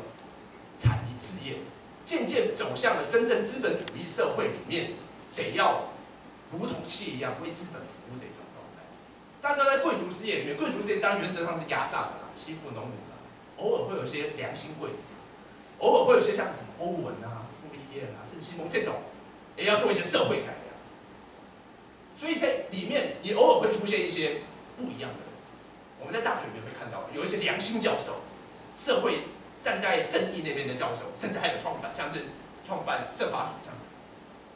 产业事业，渐渐走向了真正资本主义社会里面得要如同企业一样为资本服务的一种状态。大家在贵族事业里面，贵族事业当然原则上是压榨的啦，欺负农民啦，偶尔会有些良心贵族，偶尔会有些像什么欧文啊、傅立叶啊、圣西蒙这种，也要做一些社会改良。 所以在里面，也偶尔会出现一些不一样的人。我们在大学里面会看到，有一些良心教授，社会站在正义那边的教授，甚至还有创办，像是创办社法署这样。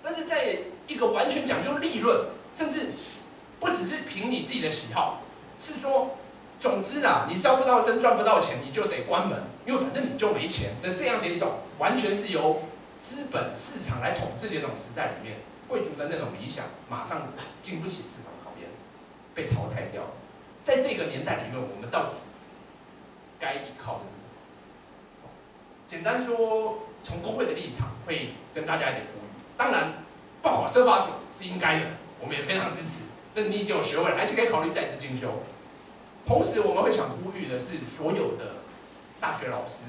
但是在一个完全讲究利润，甚至不只是凭你自己的喜好，是说，总之啦，你招不到生，赚不到钱，你就得关门，因为反正你就没钱的这样的一种，完全是由资本市场来统治的那种时代里面。 贵族的那种理想，马上经不起市场考验，被淘汰掉了。在这个年代里面，我们到底该依靠的是什么？简单说，从工会的立场会跟大家一点呼吁。当然，报考社法所是应该的，我们也非常支持。这你已经有学位了，还是可以考虑再次进修。同时，我们会想呼吁的是，所有的大学老师、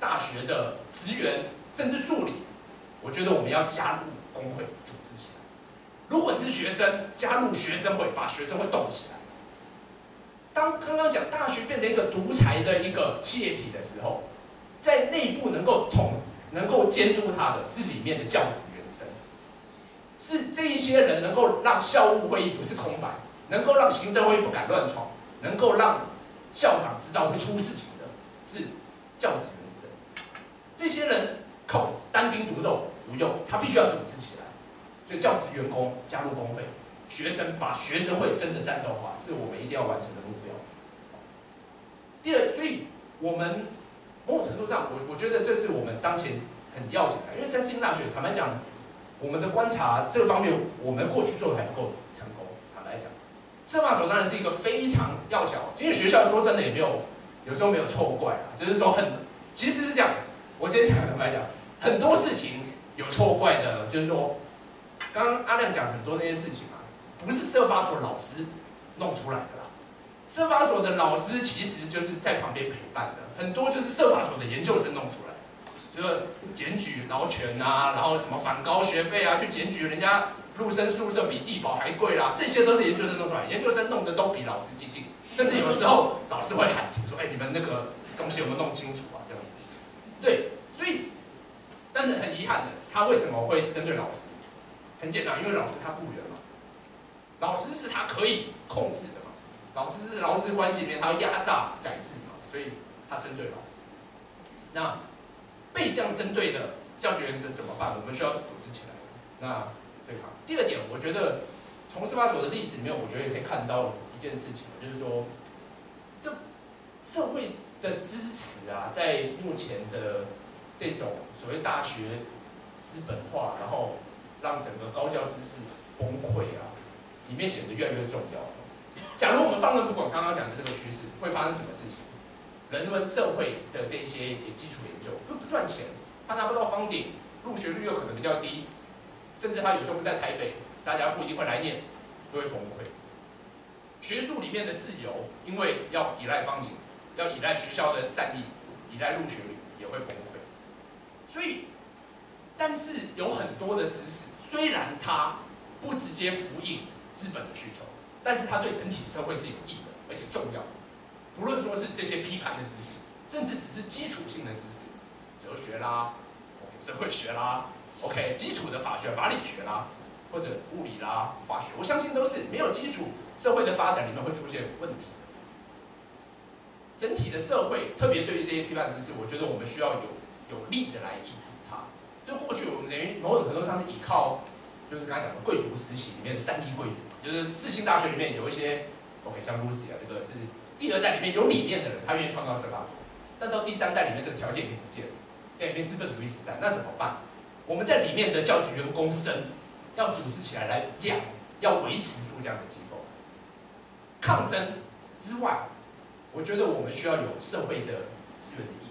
大学的职员，甚至助理，我觉得我们要加入。 工会组织起来。如果你是学生，加入学生会，把学生会动起来。当刚刚讲大学变成一个独裁的一个企业体的时候，在内部能够统、能够监督它的是里面的教职员生，是这一些人能够让校务会议不是空白，能够让行政会议不敢乱闯，能够让校长知道会出事情的是教职员生。这些人靠单兵独斗。 不用，他必须要组织起来，所以教职员工加入工会，学生把学生会真的战斗化，是我们一定要完成的目标。第二，所以我们某种程度上，我我觉得这是我们当前很要紧的，因为在世新大学，坦白讲，我们的观察这方面，我们过去做的还不够成功。坦白讲，社法所当然是一个非常要角，因为学校说真的也没有，有时候没有错怪啊，就是说很，其实是这样，我先讲坦白讲，很多事情。 有错怪的，就是说，刚刚阿亮讲很多那些事情啊，不是社法所老师弄出来的啦。社法所的老师其实就是在旁边陪伴的，很多就是社法所的研究生弄出来的，就是检举劳权啊，然后什么反高学费啊，去检举人家陆生宿舍比地保还贵啦，这些都是研究生弄出来的，研究生弄的都比老师激进，甚至有时候老师会喊停说：“哎、欸，你们那个东西有没有弄清楚啊？”这样子，对，所以。 真的很遗憾的，他为什么会针对老师？很简单，因为老师他雇人嘛，老师是他可以控制的嘛，老师是劳资关系里面他要压榨宰制嘛，所以他针对老师。那被这样针对的教学员是怎么办？我们需要组织起来。那对吧？第二点，我觉得从司法所的例子里面，我觉得也可以看到一件事情，就是说，这社会的支持啊，在目前的。 这种所谓大学资本化，然后让整个高教知识崩溃啊，里面显得越来越重要。假如我们放任不管，刚刚讲的这个趋势，会发生什么事情？人文社会的这些基础研究又不赚钱，他拿不到 funding， 入学率又可能比较低，甚至他有时候不在台北，大家不一定会来念，就会崩溃。学术里面的自由，因为要依赖 funding， 要依赖学校的善意，依赖入学率，也会崩溃。 所以，但是有很多的知识，虽然它不直接呼应资本的需求，但是它对整体社会是有益的，而且重要的。不论说是这些批判的知识，甚至只是基础性的知识，哲学啦、社会学啦、OK 基础的法学、法理学啦，或者物理啦、化学，我相信都是没有基础，社会的发展里面会出现问题。整体的社会，特别对于这些批判知识，我觉得我们需要有。 有力的来挹注它，就过去我们等于某种程度上是依靠，就是刚才讲的贵族时期里面的三一贵族，就是世新大学里面有一些 ，OK， 像 Lucy 啊，这个是第二代里面有理念的人，他愿意创造社法所，但到第三代里面这个条件已经不见了，在里面资本主义时代，那怎么办？我们在里面的教职员工生要组织起来来养，要维持住这样的机构。抗争之外，我觉得我们需要有社会的资源的意义。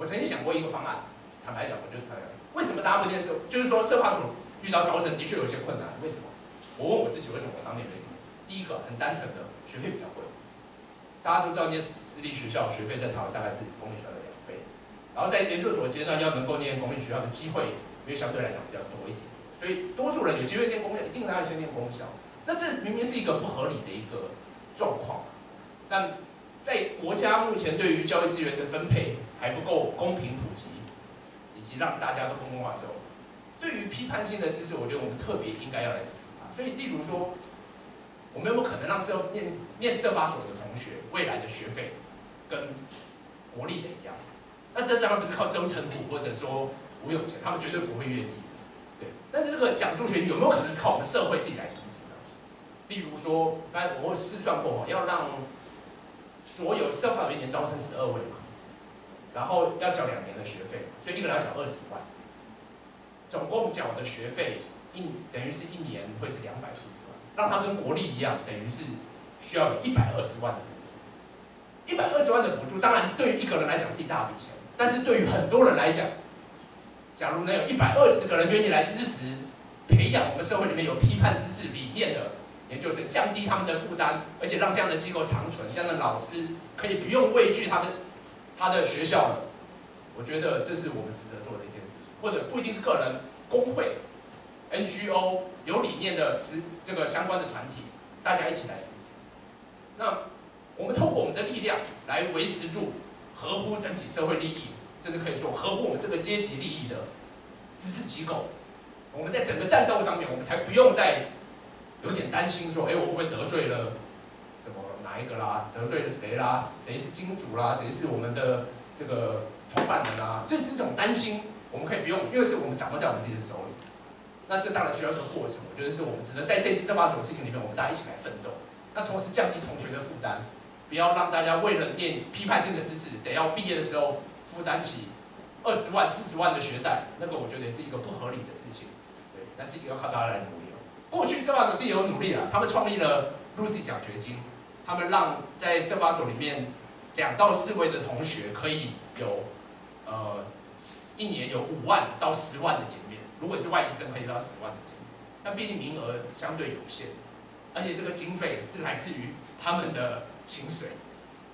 我曾经想过一个方案，坦白讲，我就坦白讲，为什么大家不念社，就是说社法所遇到招生的确有些困难，为什么？我问我自己，为什么我当年没读？第一个很单纯的，学费比较贵。大家都知道，念私立学校学费在台湾大概是公立学校的两倍，然后在研究所阶段要能够念公立学校的机会，因为相对来讲比较多一点，所以多数人有机会念公校，一定他要先念公校。那这明明是一个不合理的一个状况，但在国家目前对于教育资源的分配还不够公平普及，以及让大家都公共化的时候，对于批判性的知识，我觉得我们特别应该要来支持它。所以，例如说，我们有没有可能让社念念社发所的同学未来的学费跟国立的一样？那这当然不是靠周成虎或者说吴永健，他们绝对不会愿意。对，但是这个奖助学有没有可能是靠我们社会自己来支持的？例如说，刚才我试算过，要让所有社发有一年招生十二位嘛，然后要缴两年的学费，所以一个人要缴二十万。 总共缴的学费一等于是一年会是两百四十万，让它跟国立一样，等于是需要有一百二十万的补助。一百二十万的补助，当然对于一个人来讲是一大笔钱，但是对于很多人来讲，假如能有一百二十个人愿意来支持培养我们社会里面有批判知识理念的研究生，降低他们的负担，而且让这样的机构长存，这样的老师可以不用畏惧他的他的学校了。我觉得这是我们值得做的一件事情。 或者不一定是个人，工会、N G O 有理念的支这个相关的团体，大家一起来支持。那我们透过我们的力量来维持住合乎整体社会利益，甚至可以说合乎我们这个阶级利益的知识机构。我们在整个战斗上面，我们才不用再有点担心说，哎，我会不会得罪了什么哪一个啦？得罪了谁啦？谁是金主啦？谁是我们的这个创办人啦？这这种担心。 我们可以不用，因为是我们掌握在我们自己的手里。那这当然需要一个过程，我觉得是我们值得在这次这八种事情里面，我们大家一起来奋斗。那同时降低同学的负担，不要让大家为了念批判性的知识，得要毕业的时候负担起二十万、四十万的学贷，那个我觉得也是一个不合理的事情。对，但是也要靠大家来努力哦。过去社发所自己有努力啊，他们创立了 Lucy 奖学金，他们让在社发所里面两到四位的同学可以有呃。 一年有五万到十万的减免，如果你是外籍生，可以到十万的减免。但毕竟名额相对有限，而且这个经费是来自于他们的薪水，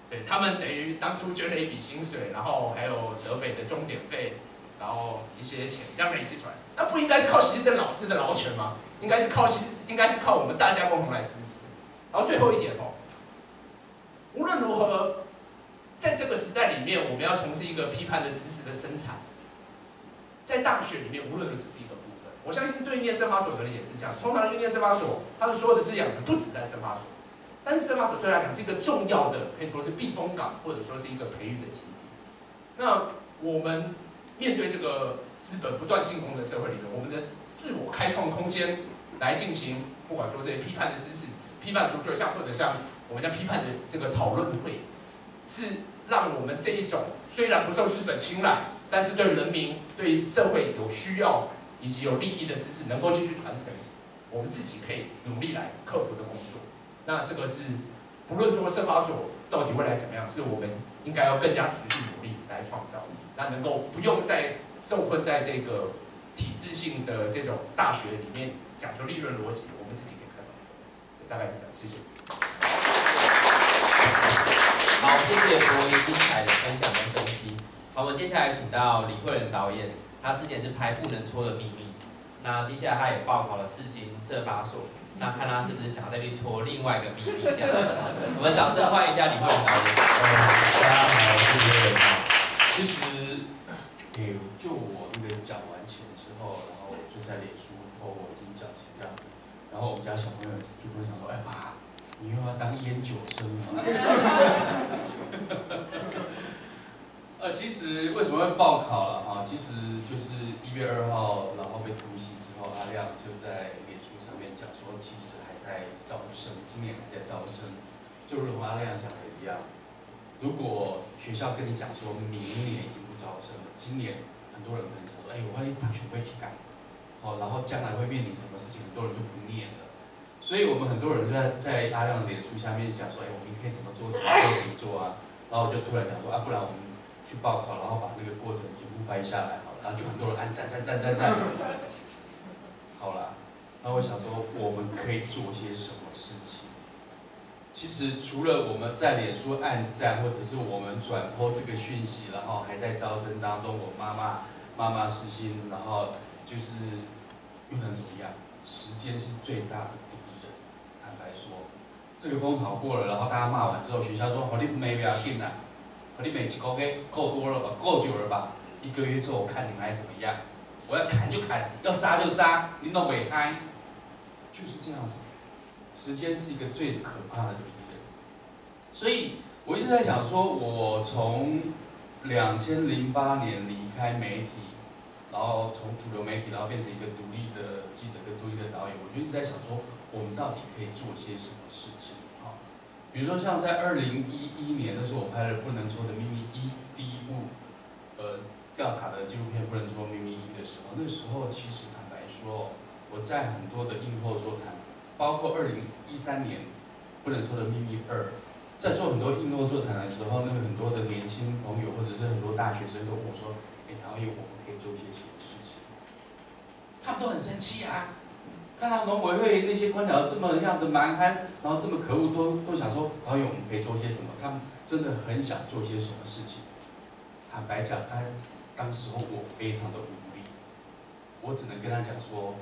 对他们等于当初捐了一笔薪水，然后还有德北的钟点费，然后一些钱这样累积出来。那不应该是靠牺牲老师的劳权吗？应该是靠牺，应该是靠我们大家共同来支持。然后最后一点哦，无论如何，在这个时代里面，我们要从事一个批判的知识的生产。 在大学里面，无论你只是一个部分，我相信对念社发所的人也是这样。通常对念社发所，他是说的是养成不止在社发所，但是社发所对他来讲是一个重要的，可以说是避风港，或者说是一个培育的基地。那我们面对这个资本不断进攻的社会里面，我们的自我开创空间来进行，不管说这些批判的知识、批判读书像或者像我们在批判的这个讨论会，是让我们这一种虽然不受资本青睐。 但是对人民、对社会有需要以及有利益的知识，能够继续传承，我们自己可以努力来克服的工作。那这个是不论说社发所到底未来怎么样，是我们应该要更加持续努力来创造。那能够不用再受困在这个体制性的这种大学里面讲究利润逻辑，我们自己可以看到。大概是这样，谢谢。好，谢谢柏仪精彩的分享跟分析。 好，我们接下来请到李惠仁导演，他之前是拍《不能戳的秘密》，那接下来他也报考了世新社发所，那看他是不是想再去戳另外一个秘密这样。我们掌声欢迎一下李惠仁导演。大家好，我是李惠仁。其实，诶，就我那个讲完钱之后，然后就在脸书说我已经讲钱这样子，然后我们家小朋友就会想说，哎爸，你又要当烟酒生吗？呃，其实为什么会报考了哈？其实就是一月二号，然后被突袭之后，阿亮就在脸书上面讲说，其实还在招生，今年还在招生，就如同阿亮讲的一样，如果学校跟你讲说明年已经不招生了，今年很多人可能讲说，哎，我万一大学会去改，好，然后将来会面临什么事情，很多人就不念了，所以我们很多人就在在阿亮的脸书下面讲说，哎，我们可以怎么做，怎么做，怎么做啊？然后我就突然想说，啊，不然我们。 去报考，然后把那个过程全部拍下来好了，然后就很多人按赞赞赞赞赞，好，我想说，我们可以做些什么事情？其实除了我们在脸书按赞，或者是我们转播这个讯息，然后还在招生当中，我妈妈妈妈私心，然后就是又能怎么样？时间是最大的敌人。坦白说，这个风潮过了，然后大家骂完之后，学校说：“哦，你没必要进来，哦，你每一个月够多了吧，够久了吧？一个月之后我看你们还怎么样。” 我要砍就砍，要杀就杀，你弄鬼胎，就是这样子。时间是一个最可怕的敌人，所以我一直在想说，我从二零零八年离开媒体，然后从主流媒体，然后变成一个独立的记者跟独立的导演，我就一直在想说，我们到底可以做些什么事情啊？比如说像在二零一一年的时候，我拍了《不能说的秘密》一第一部，呃。 调查的纪录片《不能说秘密一》的时候，那时候其实坦白说，我在很多的映后座谈，包括二零一三年《不能说的秘密二》，在做很多映后座谈的时候，那个很多的年轻朋友或者是很多大学生都问我说：“哎，导演，我们可以做些什么事情？”他们都很生气啊，看到农委会那些官僚这么样的蛮憨，然后这么可恶，都都想说：“导演，我们可以做些什么？”他们真的很想做些什么事情。坦白讲，他。 当时候我非常的无力，我只能跟他讲说，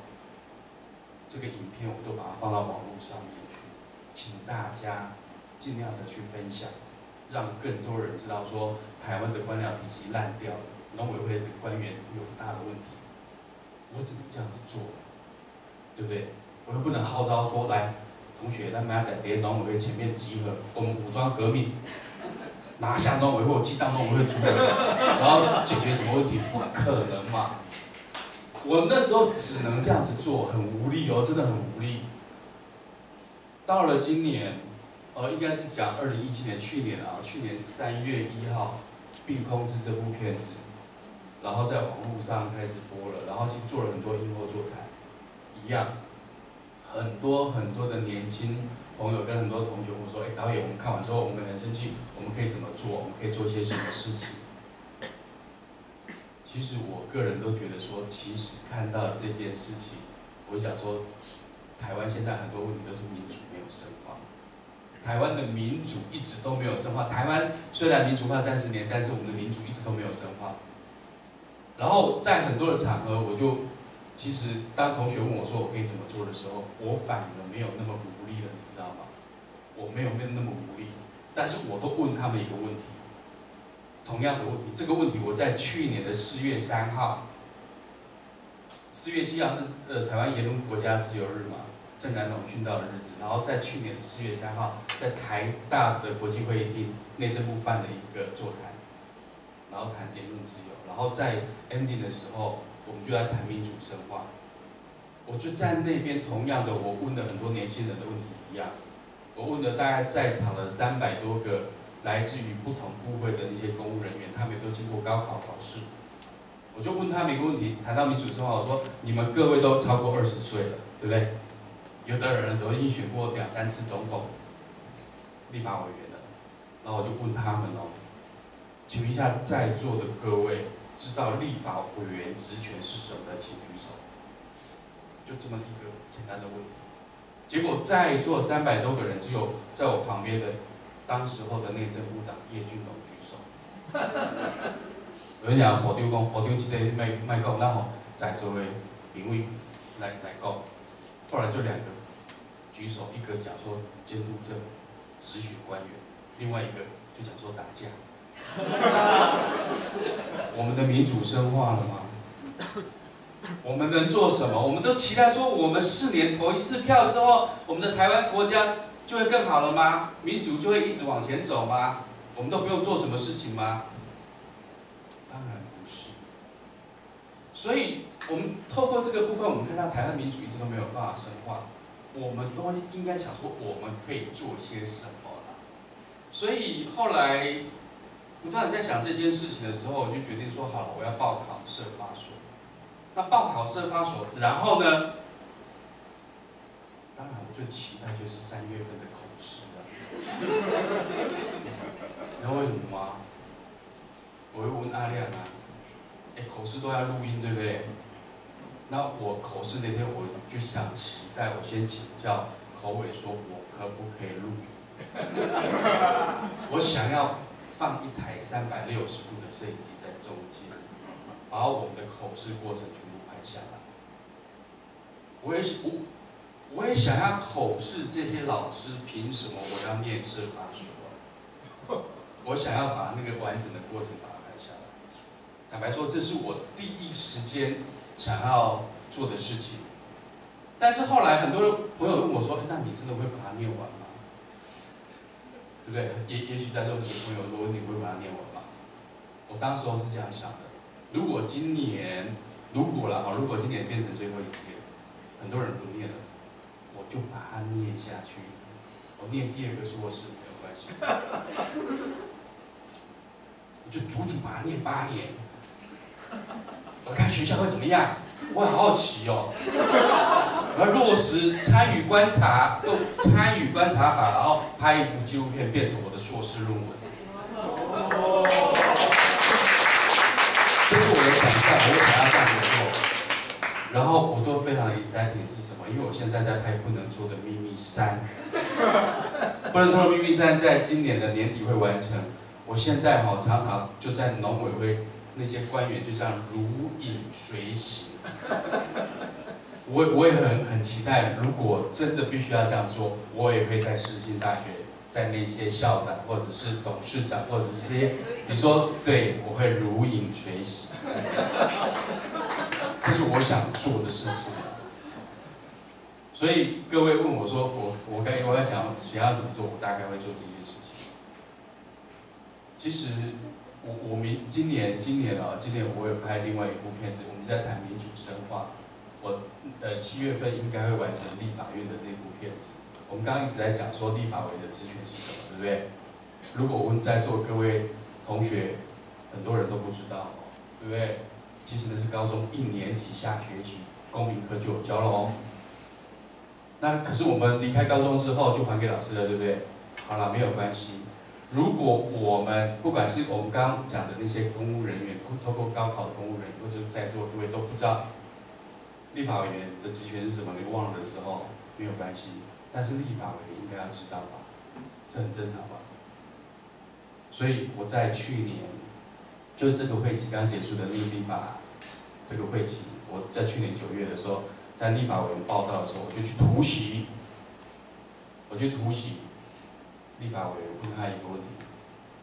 这个影片我都把它放到网络上面去，请大家尽量的去分享，让更多人知道说台湾的官僚体系烂掉了，农委会的官员有很大的问题，我只能这样子做，对不对？我又不能号召说来，同学，咱明仔载在农委会前面集合，我们武装革命。 拿下农委会，激荡农委会主委，然后解决什么问题？不可能嘛！我那时候只能这样子做，很无力哦，真的很无力。到了今年，呃，应该是讲二零一七年，去年啊，去年三月一号，并控制这部片子，然后在网络上开始播了，然后去做了很多映后座谈，一样，很多很多的年轻。 朋友跟很多同学我说：“哎、欸，导演，我们看完之后，我们很生气，我们可以怎么做？我们可以做些什么事情？”其实我个人都觉得说，其实看到这件事情，我想说，台湾现在很多问题都是民主没有深化，台湾的民主一直都没有深化。台湾虽然民主化三十年，但是我们的民主一直都没有深化。然后在很多的场合，我就其实当同学问我说我可以怎么做的时候，我反而没有那么无力了。 知道吗？我没有没有那么无力，但是我都问他们一个问题，同样的问题。这个问题我在去年的四月三号，四月七号是呃台湾言论国家自由日嘛，郑南榕殉道的日子。然后在去年的四月三号，在台大的国际会议厅，内政部办了一个座谈，然后谈言论自由。然后在 ending 的时候，我们就在谈民主深化。我就在那边，同样的，我问了很多年轻人的问题。 我问了大概在场的三百多个来自于不同部会的那些公务人员，他们都经过高考考试。我就问他们一个问题，谈到民主生活，我说你们各位都超过二十岁了，对不对？有的人都已经选过两三次总统、立法委员了。然后我就问他们哦，请问一下在座的各位，知道立法委员职权是什么的，请举手。就这么一个简单的问题。 结果在座三百多个人，只有在我旁边的当时候的内政部长叶俊龙举手。有人讲我丢讲，我丢记得卖卖讲，然后在座的评委来来讲，后来就两个举手，一个讲说监督政府、质询官员，另外一个就讲说打架。我们的民主深化了吗？ 我们能做什么？我们都期待说，我们四年投一次票之后，我们的台湾国家就会更好了吗？民主就会一直往前走吗？我们都不用做什么事情吗？当然不是。所以，我们透过这个部分，我们看到台湾民主一直都没有办法深化，我们都应该想说，我们可以做些什么啦。所以后来不断在想这件事情的时候，我就决定说，好了，我要报考社发所。 那报考社发所，然后呢？当然，我最期待就是三月份的口试了。你知道为什么吗？我会问阿亮啊，哎，口试都要录音，对不对？那我口试那天我就想期待，我先请教口委说，我可不可以录影？我想要放一台三百六十度的摄影机在中间，把我们的口试过程全部拍下来。我也我我也想要口试这些老师，凭什么我要念司法书啊？我想要把那个完整的过程把它拍下来。坦白说，这是我第一时间想要做的事情，但是后来很多人朋友问我说：“那你真的会把它念完吗？”对不对？也也许在座很多朋友说：“你会把它念完吗？”我当时候是这样想的。如果今年如果了啊，如果今年变成最后一天，很多人不念了，我就把它念下去。我念第二个硕士没有关系，我就足足把它念八年。我看学校会怎么样？我好好奇哦。我要落实参与观察，用参与观察法，然后拍一部纪录片，变成我的硕士论文。这是我的想象，我想要这样子做。然后我都非常的 exciting 是什么？因为我现在在拍《不能做的秘密三》，《不能做的秘密三》在今年的年底会完成。我现在哈、哦、常常就在农委会。那些官员就这样如影随形，我我也很很期待，如果真的必须要这样做，我也会在世新大学，在那些校长或者是董事长或者是些，你说对，我会如影随形，这是我想做的事情。所以各位问我说，我我该我在想想要怎么做，我大概会做这件事情。其实。我我明今年今年啊，今年我有拍另外一部片子，我们在谈民主深化。我呃七月份应该会完成立法院的这部片子。我们刚刚一直在讲说立法委的职权是什么，对不对？如果我们在座各位同学，很多人都不知道，对不对？其实那是高中一年级下学期公民课就有教了哦。那可是我们离开高中之后就还给老师了，对不对？好了，没有关系。如果我们不管是我们刚刚讲的那些公务人员，透过高考的公务人员，或者在座各位都不知道立法委员的职权是什么，你忘了的时候没有关系，但是立法委员应该要知道吧，这很正常吧。所以我在去年，就这个会期刚结束的那个立法，这个会期，我在去年九月的时候，在立法委员报道的时候，我就去突袭，我去突袭。立法委员问他一个问题：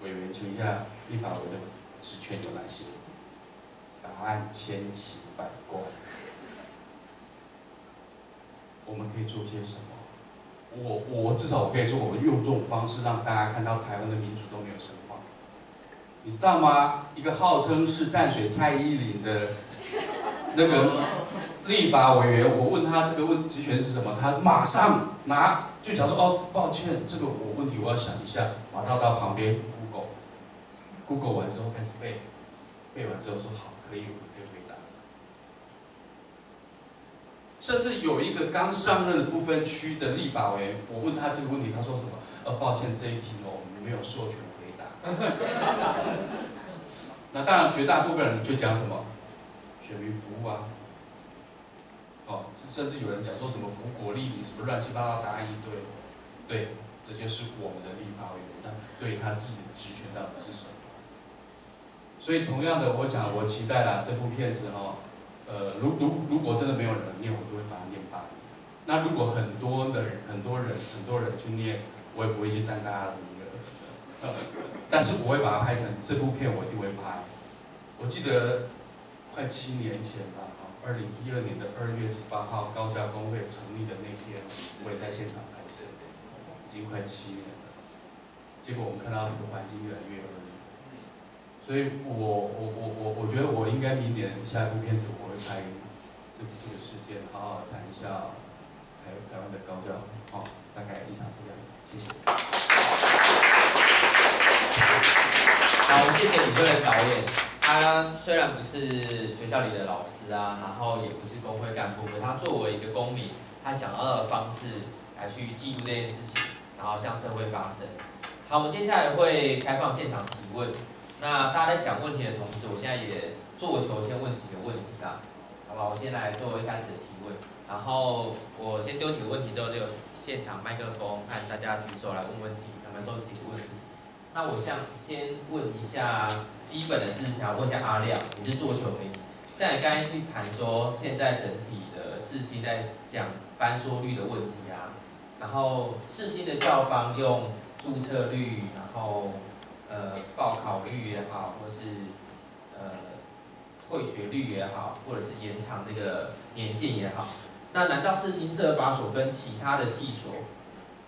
委员，请问一下，立法委的职权有哪些？答案千奇百怪。我们可以做些什么？我我至少我可以做，我用这种方式让大家看到台湾的民主都没有深化。你知道吗？一个号称是淡水蔡依林的那个立法委员，我问他这个问职权是什么，他马上拿。就讲说哦，抱歉，这个我问题我要想一下，马上到旁边 Google，Google 完之后开始背，背完之后说好，可以，我可以回答。甚至有一个刚上任的不分区的立法委员，我问他这个问题，他说什么？呃，抱歉，这一题我们没有授权回答。那当然，绝大部分人就讲什么，选民服务啊。哦，甚至有人讲说什么福国利民什么乱七八糟答案一堆，对，这就是我们的立法委员，但对他自己的职权到底是什么？所以同样的，我想我期待啦，这部片子哦，呃，如如如果真的没有人念，我就会把它念罢。那如果很多的人、很多人、很多人去念，我也不会去占大家的名额，但是我会把它拍成这部片，我一定会拍。我记得快七年前吧。二零一二年的二月十八号，高教工会成立的那天，我也在现场拍摄，已经快七年了。结果我们看到这个环境越来越恶劣，所以我我我我我觉得我应该明年下一部片子我会拍这这个事件，好好谈一下台台湾的高教，哦，大概以上是这样子，谢谢。好，谢谢你各位导演。他虽然不是学校里的老师啊，然后也不是工会干部，可他作为一个公民，他想要的方式来去记录这件事情，然后向社会发声。好，我们接下来会开放现场提问。那大家在想问题的同时，我现在也做球先问几个问题啦。好吧，我先来做一开始的提问，然后我先丢几个问题之后，就有现场麦克风，看大家举手来问问题，他们收集几个问题。那我想先问一下，基本的是想问一下阿亮，你是做球迷，像你刚才去谈说现在整体的世新在讲翻缩率的问题啊，然后世新的校方用注册率，然后呃报考率也好，或是呃。 退学率也好，或者是延长这个年限也好，那难道世新社发所跟其他的系所，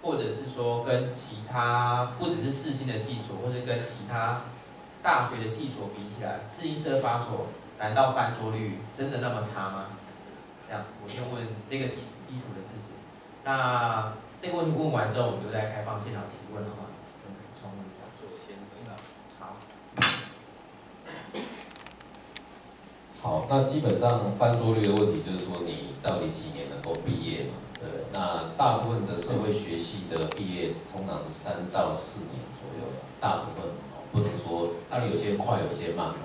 或者是说跟其他不只是世新的系所，或者跟其他大学的系所比起来，世新社发所难道翻桌率真的那么差吗？这样子，我先问这个基基础的事情。那这个问题问完之后，我们就再开放现场提问，好吗？我们重问一下。我先回答。好。 好，那基本上翻桌率的问题就是说，你到底几年能够毕业嘛？对，那大部分的社会学系的毕业通常是三到四年左右，大部分哦，不能说，当然有些快，有些慢嘛。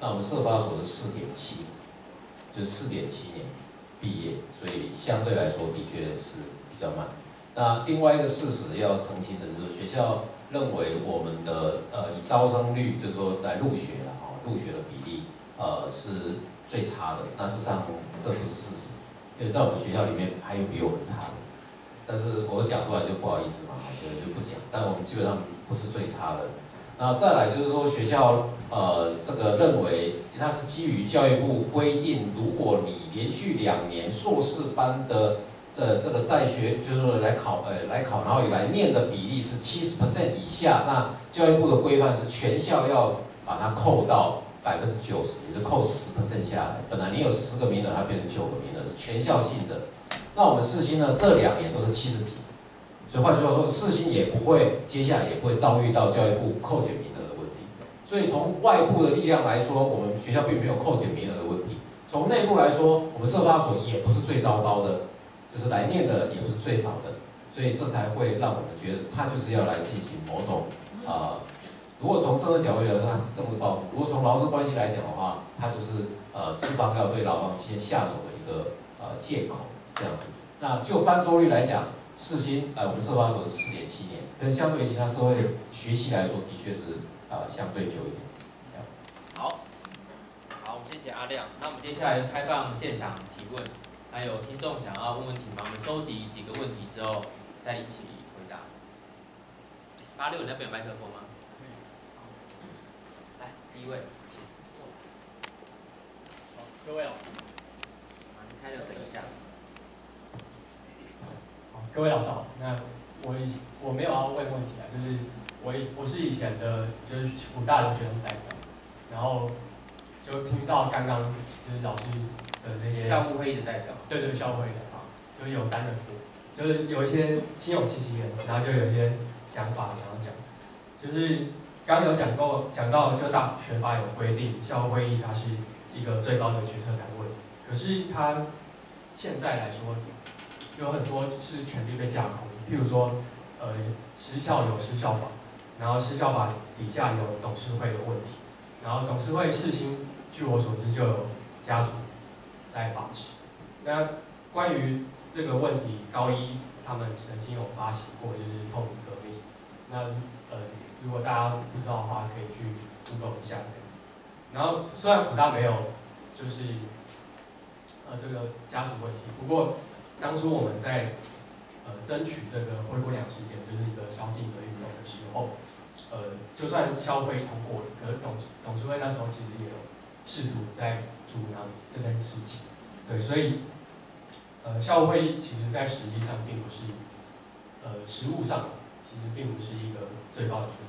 那我们社发所是四点七，就是四点七年毕业，所以相对来说的确是比较慢。那另外一个事实要澄清的就是，学校认为我们的呃以招生率就是说来入学了哦，入学的比例。 呃，是最差的。那事实上，这不是事实，因为在我们学校里面还有比我们差的。但是我讲出来就不好意思嘛，所以就不讲。但我们基本上不是最差的。那再来就是说，学校呃，这个认为它是基于教育部规定，如果你连续两年硕士班的这这个在学，就是说来考呃来考，然后以来念的比例是百分之七十以下，那教育部的规范是全校要把它扣到。 百分之九十，也是扣十 percent 下来。本来你有十个名额，它变成九个名额，是全校性的。那我们世新呢，这两年都是七十题，所以换句话说，世新也不会，接下来也不会遭遇到教育部扣减名额的问题。所以从外部的力量来说，我们学校并没有扣减名额的问题；从内部来说，我们社发所也不是最糟糕的，就是来念的也不是最少的，所以这才会让我们觉得它就是要来进行某种啊。呃 如果从政治角度来说，它是政治报复；如果从劳资关系来讲的话，它就是呃资方要对劳方先下手的一个呃借口这样子。那就翻桌率来讲，世新呃我们社发所是四点七年，跟相对于其他社会学系来说，的确是呃相对久一点。好，好，我们谢谢阿亮。那我们接下来开放现场提问，还有听众想要问问题吗？我们收集几个问题之后再一起回答。八六，你那边有麦克风吗？ 第一位，好，各位老师，好，你开了，等一下。好，各位老师好，那我以我没有要问问题啊，就是我我是以前的，就是辅大的学生代表，然后就听到刚刚就是老师的这些校务会议的代表，对对，校务会议的啊，就是有担任过，就是有一些心有戚戚焉，然后就有一些想法想要讲，就是。 刚刚有讲过，讲到就大学法有规定，校务会议它是一个最高的决策单位。可是它现在来说，有很多是权力被架空。譬如说，呃，私校有私校法，然后私校法底下有董事会的问题，然后董事会世新，据我所知就有家族在把持。那关于这个问题，高一他们曾经有发起过，就是透明革命。那呃。 如果大家不知道的话，可以去 Google 一下这样。然后虽然辅大没有，就是呃这个家属问题，不过当初我们在呃争取这个灰姑娘事件，就是一个宵禁的运动的时候，呃就算校会通过了，可是董董事会那时候其实也有试图在阻挠这件事情。对，所以呃校会其实在实际上并不是呃实务上其实并不是一个最高的决策。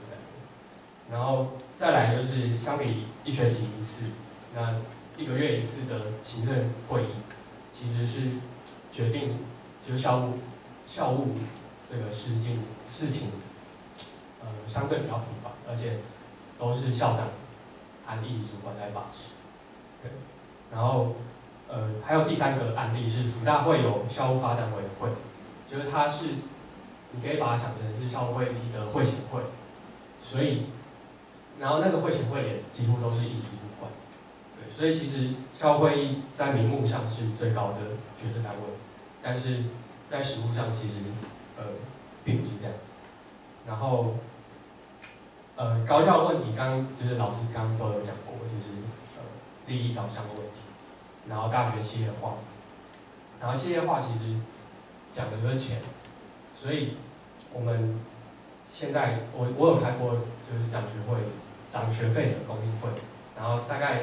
然后再来就是相比一学期一次，那一个月一次的行政会议，其实是决定就是校务校务这个事情事情，呃相对比较频繁，而且都是校长和一级主管在把持。对，然后呃还有第三个案例是辅大会有校务发展委员会，就是它是你可以把它想成是校务会议的会前会，所以。 然后那个会前会也几乎都是一级主管，对，所以其实校会议在名目上是最高的决策单位，但是在实务上其实呃并不是这样子。然后呃高校的问题，刚刚就是老师刚刚都有讲过，就是呃利益导向的问题，然后大学企业化，然后企业化其实讲的就是钱，所以我们现在我我有开过就是涨学会。 涨学费的公听会，然后大概，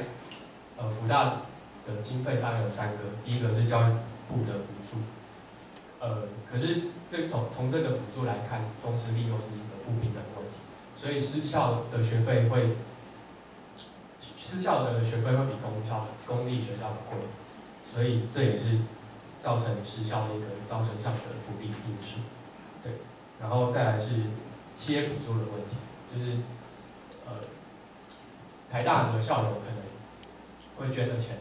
呃，辅大的经费大概有三个，第一个是教育部的补助，呃，可是这从从这个补助来看，公私立又是一个不平等的问题，所以私校的学费会，私校的学费会比公校公立学校贵，所以这也是造成私校的一个招生上的不利因素，对，然后再来是企业补助的问题，就是。 台大很多校友可能会捐的钱，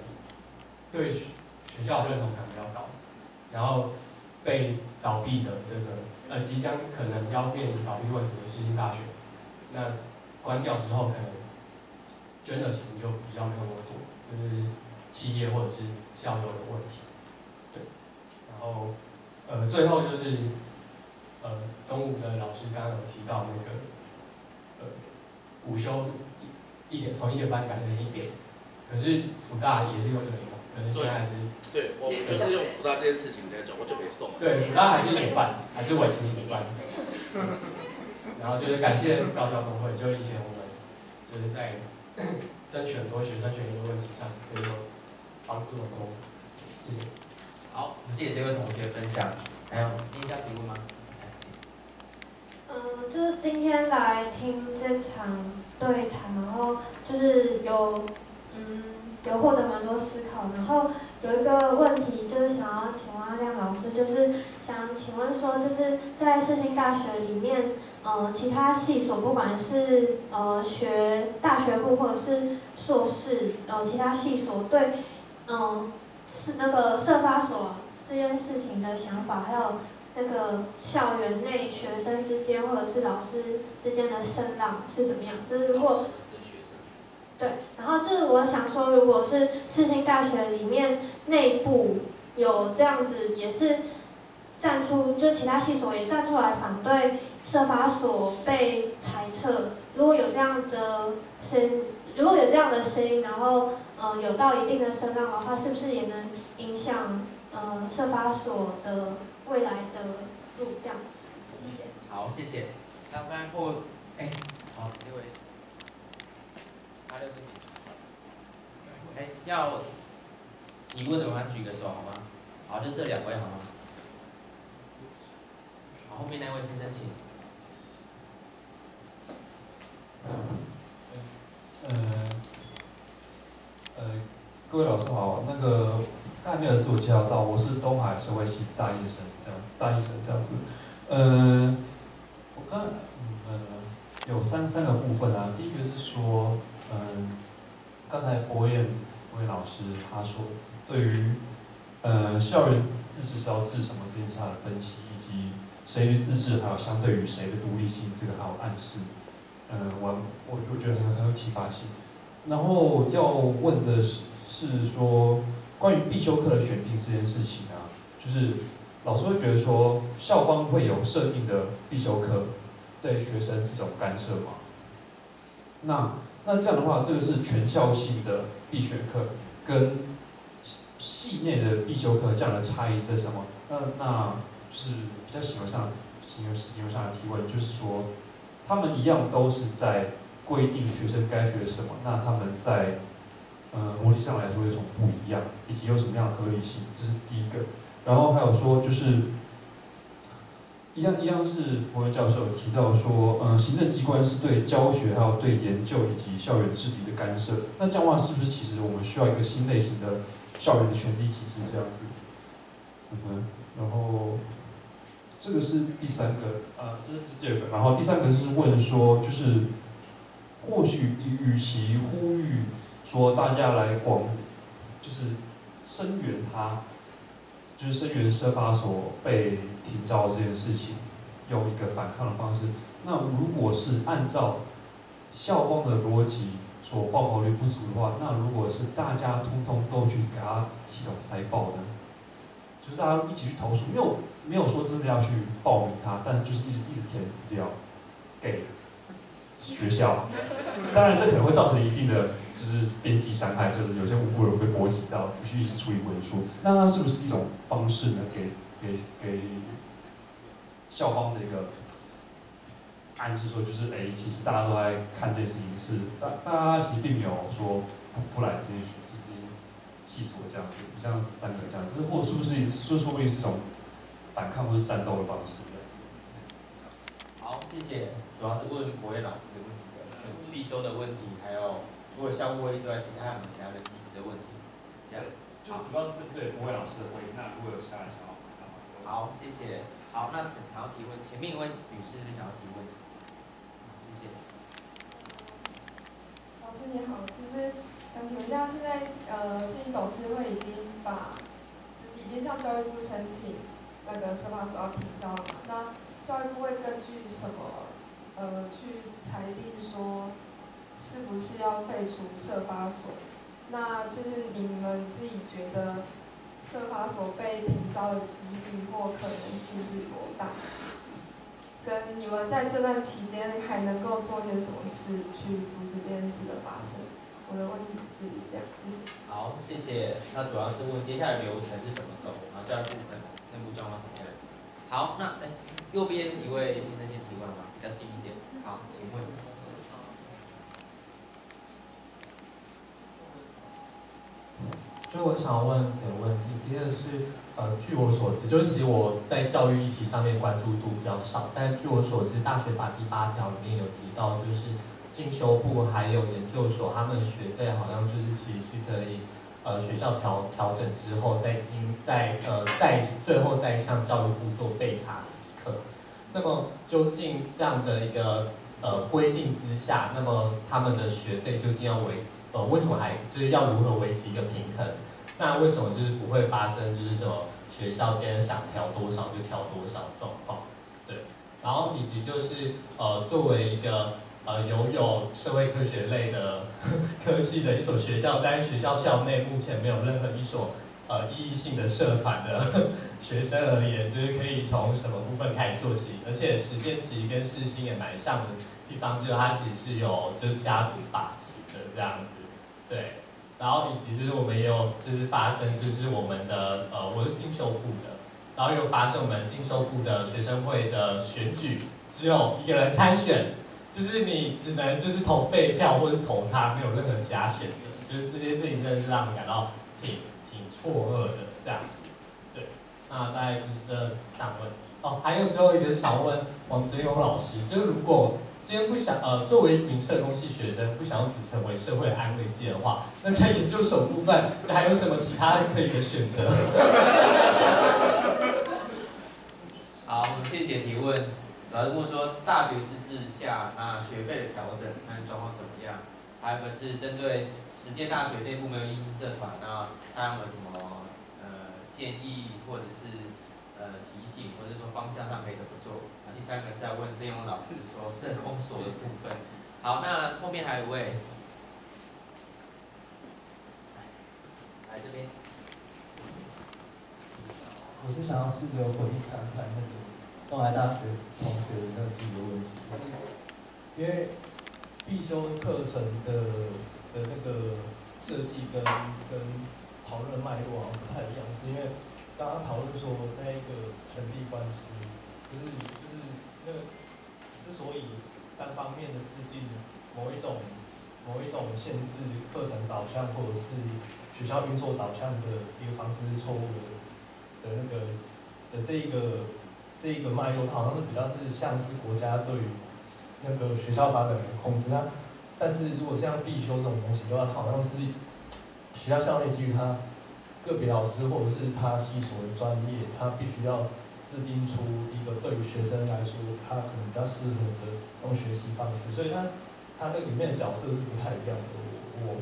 对学校认同感比较高，然后被倒闭的这个呃即将可能要面临倒闭问题的世新大学，那关掉之后可能捐的钱就比较没有那么多，就是企业或者是校友的问题，对，然后呃最后就是呃东吴的老师刚刚有提到那个呃午休。 一点从一点半改成一点，可是辅大也是用这个嘛，可能现在还是对我就是用辅大这件事情来讲，我就没送。对，辅大还是一点半，还是维持一点半。然后就是感谢高校工会，就以前我们就是在争取很多学生权益的问题上，所以说帮助很多。谢谢。好，我们谢谢这位同学分享。还有第三题目吗？嗯，就是今天来听这场。 对谈，然后就是有，嗯，有获得蛮多思考。然后有一个问题就是想要请问阿亮老师，就是想请问说，就是在世新大学里面，呃，其他系所不管是呃学大学部或者是硕士，呃，其他系所对，嗯、呃，是那个社发所这件事情的想法，还有那个校园内学生之间或者是老师之间的声浪是怎么样？就是如果对，然后就是我想说，如果是世新大学里面内部有这样子，也是站出，就其他系所也站出来反对社发所被裁撤。如果有这样的声，如果有这样的声音，然后呃有到一定的声浪的话，是不是也能影响呃社发所的？ 未来的路这样子，谢谢。好，谢谢。刚刚或哎，好，这位，阿六这边，哎，要提问的话举个手好吗？好，就这两位好吗？好，后面那位先生请。呃呃，各位老师好，那个。 他还没有自我介绍到，我是东海社会系大一生这样，大一生这样子。呃，我刚呃有三三个部分啊，第一个是说，嗯、呃，刚才博彦博彦老师他说对于呃校园自治是要治什么这件事的分析，以及谁于自治，还有相对于谁的独立性，这个还有暗示，呃，我我我觉得很很有启发性。然后要问的是是说。 关于必修课的选定这件事情啊，就是老师会觉得说，校方会有设定的必修课，对学生这种干涉嘛？那那这样的话，这个是全校性的必学课跟系内的必修课这样的差异是什么？那那就是比较形而上、形而形而上的提问，就是说，他们一样都是在规定学生该学什么，那他们在。 呃，逻辑上来说有什么不一样，以及有什么样的合理性，这是第一个。然后还有说，就是一样一样是博彦教授有提到说，呃，行政机关是对教学还有对研究以及校园治理的干涉。那这样的话，是不是其实我们需要一个新类型的校园的权力机制这样子？嗯，然后这个是第三个，呃，这是第二个。然后第三个是问说，就是或许与其呼吁。 说大家来广，就是声援他，就是声援社发所被停招这件事情，用一个反抗的方式。那如果是按照校方的逻辑所报考率不足的话，那如果是大家通通都去给他系统塞爆呢？就是大家一起去投诉，没有没有说真的要去报名他，但是就是一直一直填资料给学校。当然，这可能会造成一定的就是边际伤害，就是有些无辜人会波及到，必须一直处理文书。那它是不是一种方式呢？给给给校方的一个？ 暗示说，就是哎、欸，其实大家都在看这件事情是，大大家其实并没有说不不来这些这些细说这样子，不像三个这样子，这或是不是说说不定是一种反抗或是战斗的方式的。好，谢谢，主要是问国卫老师的问题的，必修的问题，还有除了校务会议之外，其他有其他的机制的问题，这样。就主要是对国卫老师的回应，那如果有其他人想要回答，好，谢谢。好，那请想要提问，前面一位女士想要提问。 老师你好，就是想请问一下，现在呃，世新董事会已经把，就是已经向教育部申请那个社发所要评教了嘛？那教育部会根据什么呃去裁定说是不是要废除社发所？那就是你们自己觉得社发所被评教的几率或可能性是多大？ 跟你们在这段期间还能够做些什么事去阻止这件事的发生？我的问题是这样，谢谢。好，谢谢。那主要是问接下来流程是怎么走，然后教育部跟内部状况怎么样？好，那哎、欸，右边一位先生先提问吧，比较近一点。好，请问。就我想问几个问题，第一个是。 呃，据我所知，就是其实我在教育议题上面关注度比较少，但据我所知，大学法第八条里面有提到，就是进修部还有研究所，他们的学费好像就是其实是可以，呃，学校调调整之后再经再呃再最后再向教育部做备查即可。那么究竟这样的一个呃规定之下，那么他们的学费究竟要维呃为什么还就是要如何维持一个平衡？ 那为什么就是不会发生就是什么学校今天想调多少就调多少状况，对，然后以及就是呃作为一个呃拥有社会科学类的科系的一所学校，但是学校校内目前没有任何一所呃意义性的社团的学生而言，就是可以从什么部分开始做起，而且实践其实跟世新也蛮像的地方，就是它其实是有就是家族把持的这样子，对。 然后以及就是我们也有就是发生就是我们的呃我是进修部的，然后又发生我们进修部的学生会的选举，只有一个人参选，就是你只能就是投废票或是投他，没有任何其他选择，就是这些事情真的是让我们感到挺挺错愕的这样子，对，那大概就是这几项问题哦，还有最后一个想问王真友老师，就是如果。 今天不想呃，作为一名社工系学生，不想只成为社会安慰剂的话，那在研究所部分还有什么其他可以的选择？好，谢谢提问。主要是问说大学自治下，那学费的调整看状况怎么样？还有一个是针对实践大学内部没有义务社团，那他有没有什么呃建议或者是呃提醒，或者说方向上可以怎么做？ 第三个是要问真勇老师说社工所的部分。好，那后面还有一位，来这边。我是想要试着回应看看那个东海大学同学的那个第一个问题，因为必修课程的的那个设计跟跟讨论脉络好像不太一样，是因为刚刚讨论说那一个权力关系，就是。 那个之所以单方面的制定某一种某一种限制课程导向或者是学校运作导向的一个方式是错误的的那个的这一个这一个脉络，好像是比较是像是国家对于那个学校发展的控制。那但是如果像必修这种东西的话，好像是学校校内基于他个别老师或者是他系所的专业，他必须要。 制定出一个对于学生来说，他可能比较适合的那种学习方式，所以他他那里面的角色是不太一样的。我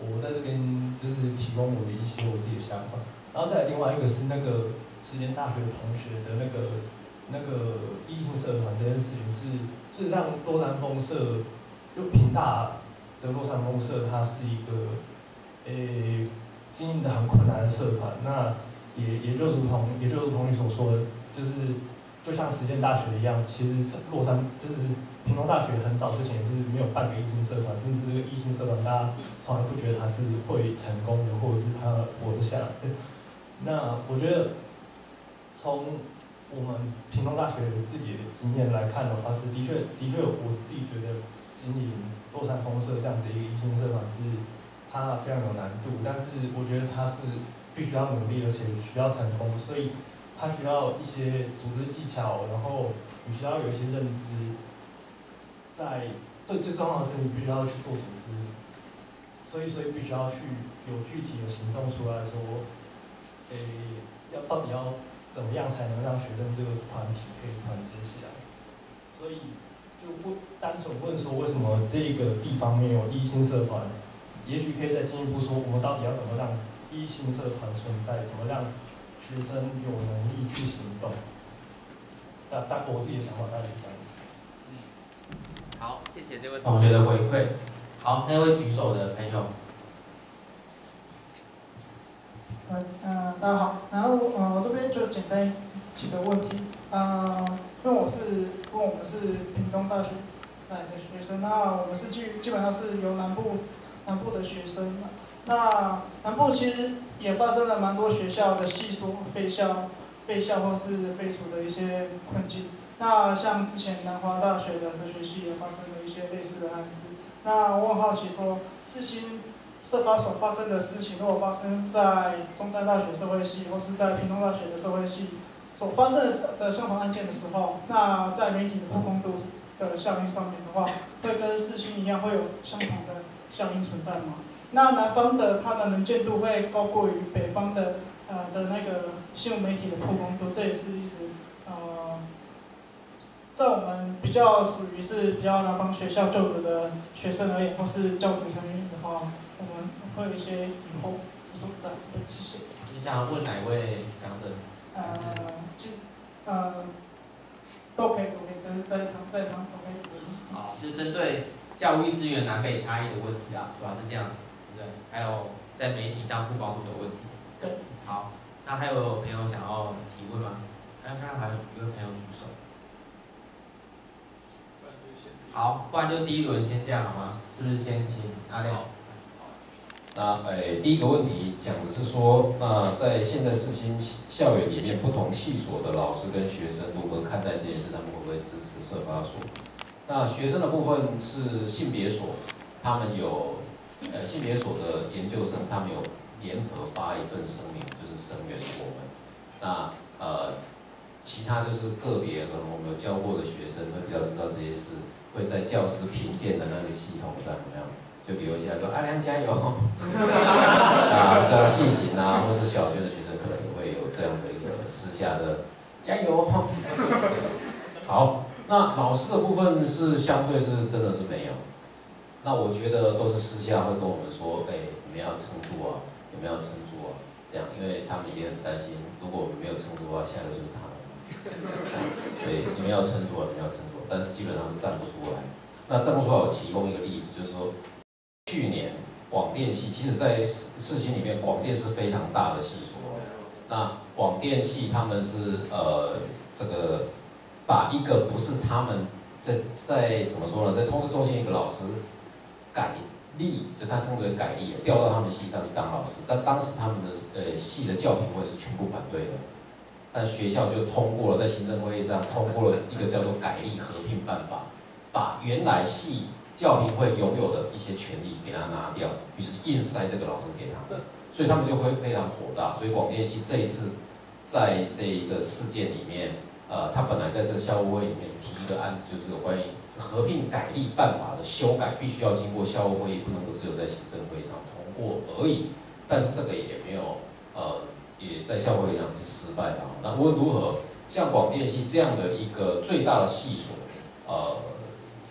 我在这边就是提供我的一些我自己的想法，然后再另外一个是那个实践大学同学的那个那个异性社团这件事情是，事实上洛杉矶社就平大的洛杉矶公社，它是一个诶、欸、经营的很困难的社团。那也也就如同也就如同你所说的，就是就像实践大学一样，其实洛杉就是屏东大学很早之前也是没有半个异性社团，甚至这个异性社团大家从来不觉得它是会成功的，或者是它活得下来的。那我觉得从我们屏东大学自己的经验来看的话，是的确的确，我自己觉得经营洛杉矶社这样子一个异性社团是它非常有难度，但是我觉得它是必须要努力，而且需要成功，所以它需要一些组织技巧，然后你需要有一些认知，在最最重要的是你必须要去做组织，所以所以必须要去有具体的行动出来说，诶、欸，要到底要。怎么样才能让学生这个团体可以团结起来？所以就不单纯问说为什么这个地方没有异性社团，也许可以再进一步说，我们到底要怎么让异性社团存在？怎么让学生有能力去行动？那大我自己的想法大概是这样子。嗯，好，谢谢这位同学的回馈。好，那位举手的朋友。嗯、呃，大家好，然后呃，我这边就简单几个问题，啊、呃，因为我是，因为我们是屏东大学来的学生，那我们是基基本上是由南部南部的学生，那南部其实也发生了蛮多学校的系所废校、废校或是废除的一些困境，那像之前南华大学的哲学系也发生了一些类似的案子，那我很好奇说，世新。社发所发生的事情，如果发生在中山大学社会系或是在屏东大学的社会系所发生的相同案件的时候，那在媒体的曝光度的效应上面的话，会跟世新一样会有相同的效应存在吗？那南方的它的能见度会高过于北方的呃的那个新闻媒体的曝光度，这也是一直呃在我们比较属于是比较南方学校就读的学生而言，或是教组成员的话。会有一些疑惑之所在，谢谢。你想问哪位讲者？呃，就呃，都可以，都可以，就是在场在场都可以。好，就针对教育资源南北差异的问题啦，主要是这样子，对不对？还有在媒体上曝光度的问题。对。好，那还有朋友想要提问吗？刚刚看到还有一位朋友举手。好，不然就第一轮先这样好吗？是不是先请阿亮？那诶、哎，第一个问题讲的是说，那在现在世新校园里面，不同系所的老师跟学生如何看待这件事，他们会不会支持社发所？那学生的部分是性别所，他们有呃性别所的研究生，他们有联合发一份声明，就是声援我们。那呃，其他就是个别可能我们有教过的学生会比较知道这些事，会在教师评鉴的那个系统上怎么样？就留一下说阿良加油，啊，像性情啊，或是小学的学生可能也会有这样的一个私下的加油。好，那老师的部分是相对是真的是没有，那我觉得都是私下会跟我们说，哎、欸，你们要撑住啊，你们要撑住啊，这样，因为他们也很担心，如果我们没有撑住的话，下一个就是他们，所以你们要撑住啊，你们要撑住、啊，但是基本上是站不出来。那站不出来，我提供一个例子，就是说。去年广电系，其实在世新里面，广电是非常大的系所。那广电系他们是呃，这个把一个不是他们在在怎么说呢，在通识中心一个老师改例，就他称为改例，调到他们系上去当老师。但当时他们的呃系的教评会是全部反对的，但学校就通过了，在行政会议上通过了一个叫做改例合并办法，把原来系。教评会拥有的一些权利给他拿掉，于是硬塞这个老师给他们，所以他们就会非常火大。所以广电系这一次在这一个事件里面，呃，他本来在这个校务会里面提一个案子，就是有关于合并改例办法的修改，必须要经过校务会议，不能够只有在行政会上通过而已。但是这个也没有，呃，也在校务会上是失败的。那无论如何，像广电系这样的一个最大的系所，呃。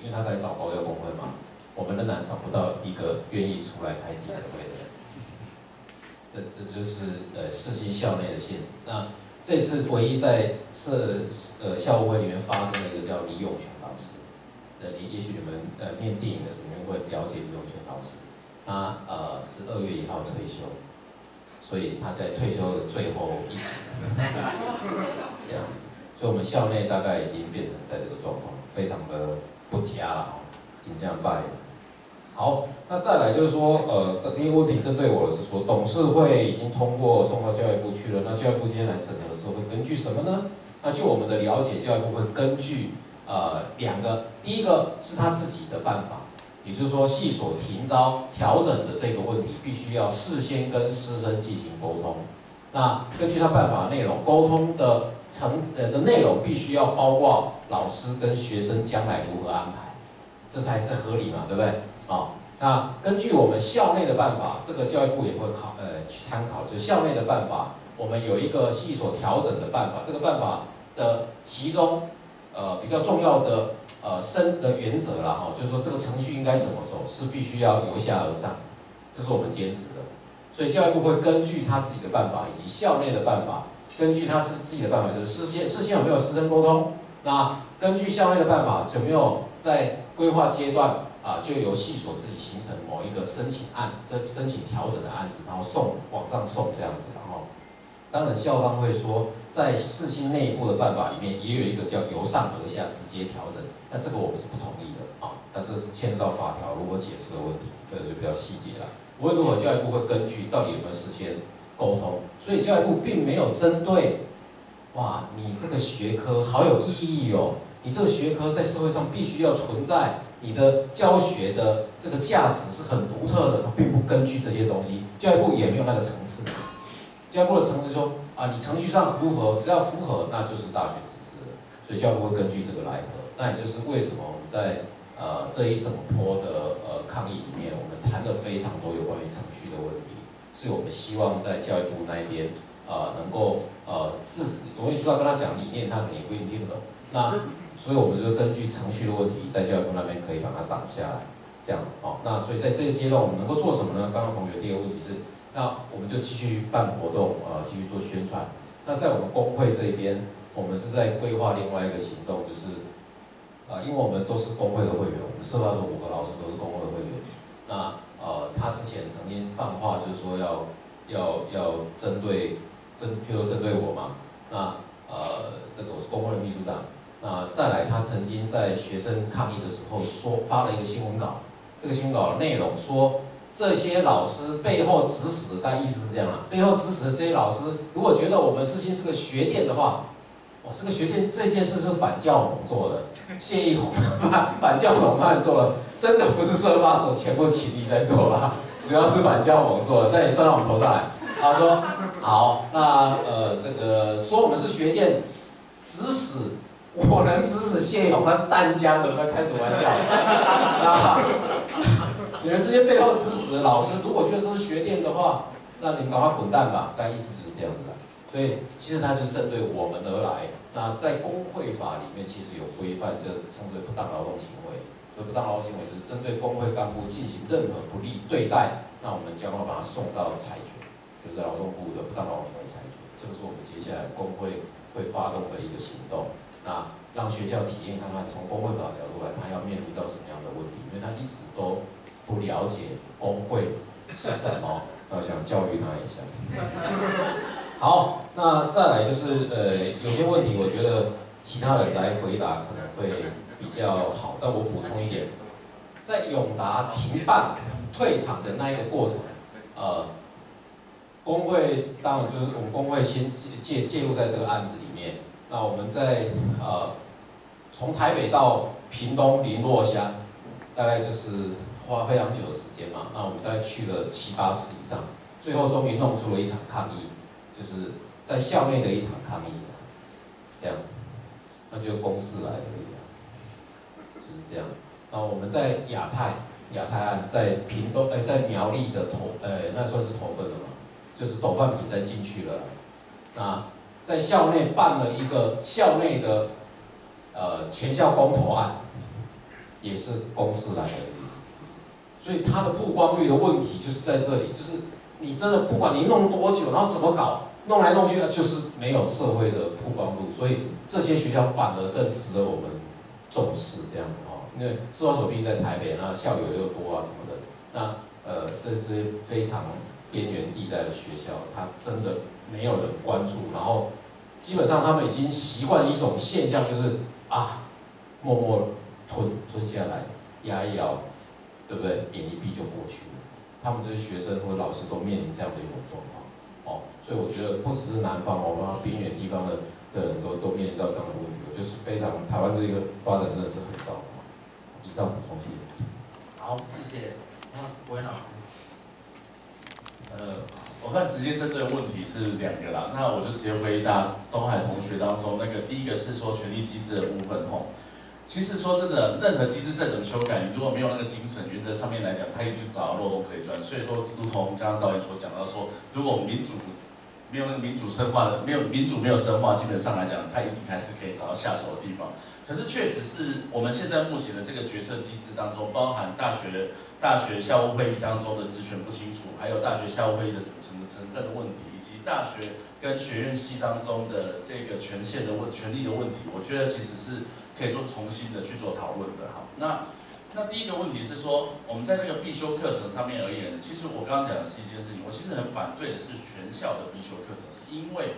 因为他在找高教工会嘛，我们仍然找不到一个愿意出来开记者会的。这这就是呃世新校内的现实。那这次唯一在社呃校务会里面发生的一个叫李永泉老师，呃，也许你们呃念电影的时候会了解李永泉老师，他呃是二月一号退休，所以他在退休的最后一期，这样子，所以我们校内大概已经变成在这个状况，非常的不佳了哦，紧张败。好，那再来就是说，呃，第一个问题针对我的是说，董事会已经通过送到教育部去了，那教育部接下来审核的时候会根据什么呢？那就我们的了解，教育部会根据呃两个，第一个是他自己的办法，也就是说系所停招调整的这个问题，必须要事先跟师生进行沟通。那根据他办法内容，沟通的成呃的内容必须要包括老师跟学生将来如何安排，这才是合理嘛，对不对？哦，那根据我们校内的办法，这个教育部也会考呃去参考，就校内的办法，我们有一个系所调整的办法，这个办法的其中呃比较重要的呃深的原则啦，哈、哦，就是说这个程序应该怎么走，是必须要由下而上，这是我们坚持的。所以教育部会根据他自己的办法以及校内的办法，根据他自自己的办法，就是事先事先有没有师生沟通，那根据校内的办法有没有在规划阶段。啊，就由系所自己形成某一个申请案，这申请调整的案子，然后送往上送这样子，然后，当然校方会说，在世新内部的办法里面也有一个叫由上而下直接调整，那这个我们是不同意的啊，那这是牵涉到法条如何解释的问题，这个就比较细节了。无论如何，教育部会根据到底有没有事先沟通，所以教育部并没有针对，哇，你这个学科好有意义哦，你这个学科在社会上必须要存在。你的教学的这个价值是很独特的，它并不根据这些东西，教育部也没有那个层次。教育部的层次说啊，你程序上符合，只要符合，那就是大学自治了。所以教育部会根据这个来核。那也就是为什么我们在呃这一整波的呃抗议里面，我们谈了非常多有关于程序的问题，是我们希望在教育部那边呃能够呃自，我也知道跟他讲理念，他可能也不一定听得懂。那所以我们就根据程序的问题，在教育部那边可以把它挡下来，这样哦。那所以在这个阶段，我们能够做什么呢？刚刚同学第一个问题是，那我们就继续办活动，呃，继续做宣传。那在我们工会这边，我们是在规划另外一个行动，就是，呃，因为我们都是工会的会员，我们社发所五个老师都是工会的会员。那呃，他之前曾经放话，就是说要要要针对针，譬如针对我嘛。那呃，这个我是工会的秘书长。那再来，他曾经在学生抗议的时候说发了一个新闻稿，这个新闻稿的内容说这些老师背后指使，但意思是这样啦、啊，背后指使的这些老师，如果觉得我们世新是个学店的话，哦，这个学店这件事是反教盟做的，谢义宏反反教盟办做了，真的不是社发所全部起立在做啦，主要是反教盟做的，但也算到我们头上来。他说好，那呃这个说我们是学店指使。我能指使谢勇，他是淡江的，他开什么玩笑？啊！你们这些背后指使的老师，如果觉得这是学电的话，那你们赶快滚蛋吧！但意思就是这样子啦。所以其实他就是针对我们而来。那在工会法里面，其实有规范这称之为不当劳动行为。所以不当劳动行为就是针对工会干部进行任何不利对待，那我们将要把它送到裁决，就是劳动部的不当劳动行为裁决。这个是我们接下来工会会发动的一个行动。那让学校体验看看，从工会法的角度来看，要面临到什么样的问题？因为他一直都不了解工会是什么，那我想教育他一下。好，那再来就是呃，有些问题我觉得其他人来回答可能会比较好，但我补充一点，在永达停办退场的那一个过程，呃，工会当然就是我们工会先介介入在这个案子里面。那我们在呃，从台北到屏东麟洛乡，大概就是花非常久的时间嘛。那我们大概去了七八次以上，最后终于弄出了一场抗议，就是在校内的一场抗议，这样，那就公示来了，就是这样。那我们在亚太亚太案在屏东呃在苗栗的投呃那算是投分了嘛，就是董范平在进去了，那。在校内办了一个校内的，呃，全校公投案，也是公司来的，所以它的曝光率的问题就是在这里，就是你真的不管你弄多久，然后怎么搞，弄来弄去，就是没有社会的曝光率，所以这些学校反而更值得我们重视这样子哦。因为司法所毕竟在台北，那校友又多啊什么的，那呃这是非常边缘地带的学校，它真的没有人关注，然后基本上他们已经习惯一种现象，就是啊默默吞吞下来，压一咬，对不对？眼一闭就过去了。他们这些学生或老师都面临这样的一种状况，哦，所以我觉得不只是南方，我们边远地方的的人都都面临到这样的问题，我觉得是非常台湾这个发展真的是很糟糕。以上补充，谢谢。好，谢谢。那国文老师，呃。 我看直接针对的问题是两个啦，那我就直接回答东海同学当中那个第一个是说权力机制的部分吼，其实说真的，任何机制再怎么修改，你如果没有那个精神原则上面来讲，它一定找到漏洞可以钻。所以说，如同刚刚导演所讲到说，如果民主没有那个民主深化的，没有民主没有深化，基本上来讲，它一定还是可以找到下手的地方。可是确实是我们现在目前的这个决策机制当中，包含大学。 大学校务会议当中的职权不清楚，还有大学校务会议的组成的成分的问题，以及大学跟学院系当中的这个权限的问、权利的问题，我觉得其实是可以做重新的去做讨论的。好，那那第一个问题是说，我们在那个必修课程上面而言，其实我刚刚讲的是一件事情，我其实很反对的是全校的必修课程，是因为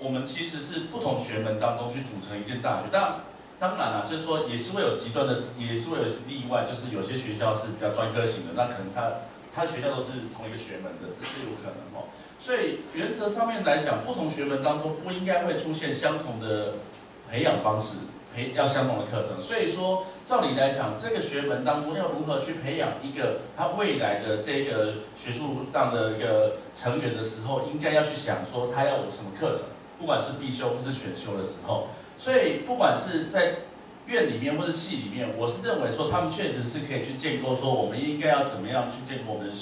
我们其实是不同学门当中去组成一间大学，但 当然啦、啊，就是说也是会有极端的，也是会有例外，就是有些学校是比较专科型的，那可能他他学校都是同一个学门的，这是有可能哦。所以原则上面来讲，不同学门当中不应该会出现相同的培养方式，培要相同的课程。所以说，照理来讲，这个学门当中要如何去培养一个他未来的这个学术上的一个成员的时候，应该要去想说他要有什么课程，不管是必修或是选修的时候。 所以，不管是在院里面或是系里面，我是认为说，他们确实是可以去建构说，我们应该要怎么样去建构我们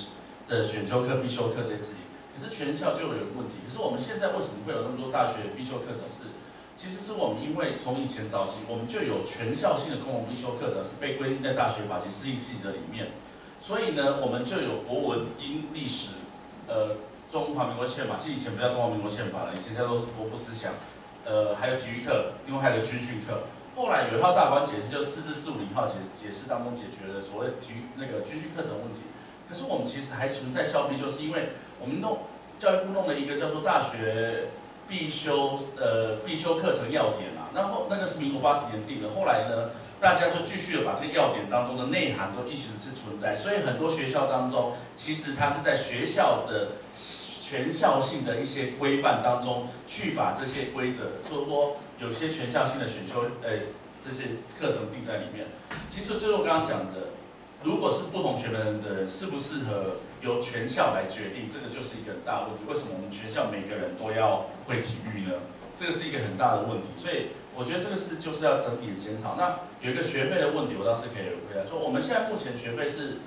的选修课、必修课这些事情。可是全校就有一个问题，可是我们现在为什么会有那么多大学必修课程是？其实是我们因为从以前早期，我们就有全校性的公共必修课程是被规定在大学法及适应细则里面，所以呢，我们就有国文、英、历史，呃，中华民国宪法，其实以前不叫中华民国宪法了，以前叫做国父思想。 呃，还有体育课，另外还有军训课。后来有一套大观解释，就四至四五零号解解释当中解决了所谓体育那个军训课程问题。可是我们其实还存在校必修，就是因为我们弄教育部弄了一个叫做大学必修呃必修课程要点嘛、啊，然后那个是民国八十年定的。后来呢，大家就继续的把这个要点当中的内涵都一直是存在，所以很多学校当中，其实它是在学校的。 全校性的一些规范当中，去把这些规则，就是说有些全校性的选修，呃，这些课程定在里面。其实就是我刚刚讲的，如果是不同学门的人，适不适合由全校来决定，这个就是一个很大问题。为什么我们全校每个人都要会体育呢？这个是一个很大的问题。所以我觉得这个是就是要整体的检讨。那有一个学费的问题，我倒是可以回答说，我们现在目前学费是。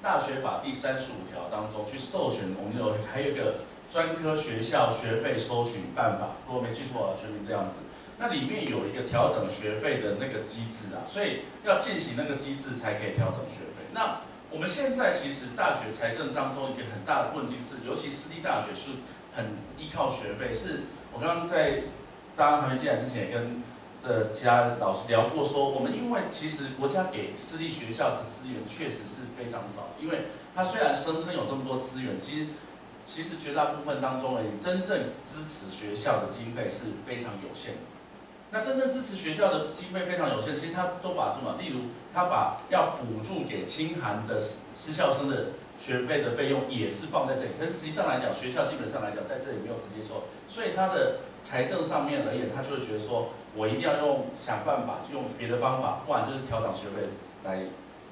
大学法第三十五条当中去授权，我们有还有一个专科学校学费收取办法，如果没记错，全名这样子。那里面有一个调整学费的那个机制啊，所以要进行那个机制才可以调整学费。那我们现在其实大学财政当中一个很大的困境是，尤其私立大学是很依靠学费。是我刚刚在大家还没进来之前也跟这其他老师聊过说，我们因为其实国家给私立学校的资源确实是非常少，因为它虽然声称有这么多资源，其实其实绝大部分当中而言，真正支持学校的经费是非常有限的。那真正支持学校的经费非常有限，其实它都把什么？例如，它把要补助给清寒的私校生的学费的费用也是放在这里，可是实际上来讲，学校基本上来讲在这里没有直接收，所以它的财政上面而言，它就会觉得说。 我一定要用想办法，用别的方法，不然就是调整学费来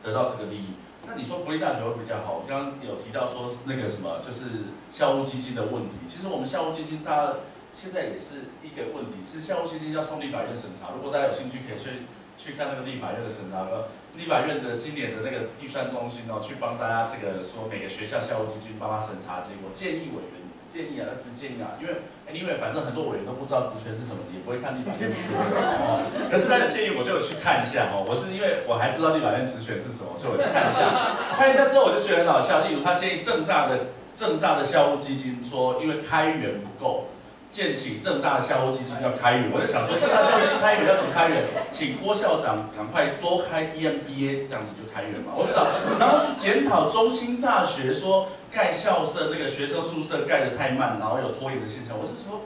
得到这个利益。那你说国立大学会比较好？我刚刚有提到说那个什么，就是校务基金的问题。其实我们校务基金，大家现在也是一个问题，是校务基金要送立法院审查。如果大家有兴趣，可以去去看那个立法院的审查，呃，立法院的今年的那个预算中心哦，去帮大家这个说每个学校校务基金帮他审查结果，建议委员。 建议啊，那只是建议啊，因为 anyway 反正很多委员都不知道职权是什么，也不会看立法院。哦，可是他的建议我就有去看一下哦，我是因为我还知道立法院职权是什么，所以我去看一下。看一下之后我就觉得很好笑，例如他建议政大的政大的校务基金说，因为开源不够，建请正大校务基金要开源，我就想说正大校务基金开源要怎么开源？请郭校长赶快多开 E M B A， 这样子就开源嘛。我找，然后去检讨中兴大学说盖校舍那个学生宿舍盖得太慢，然后有拖延的现象。我是说，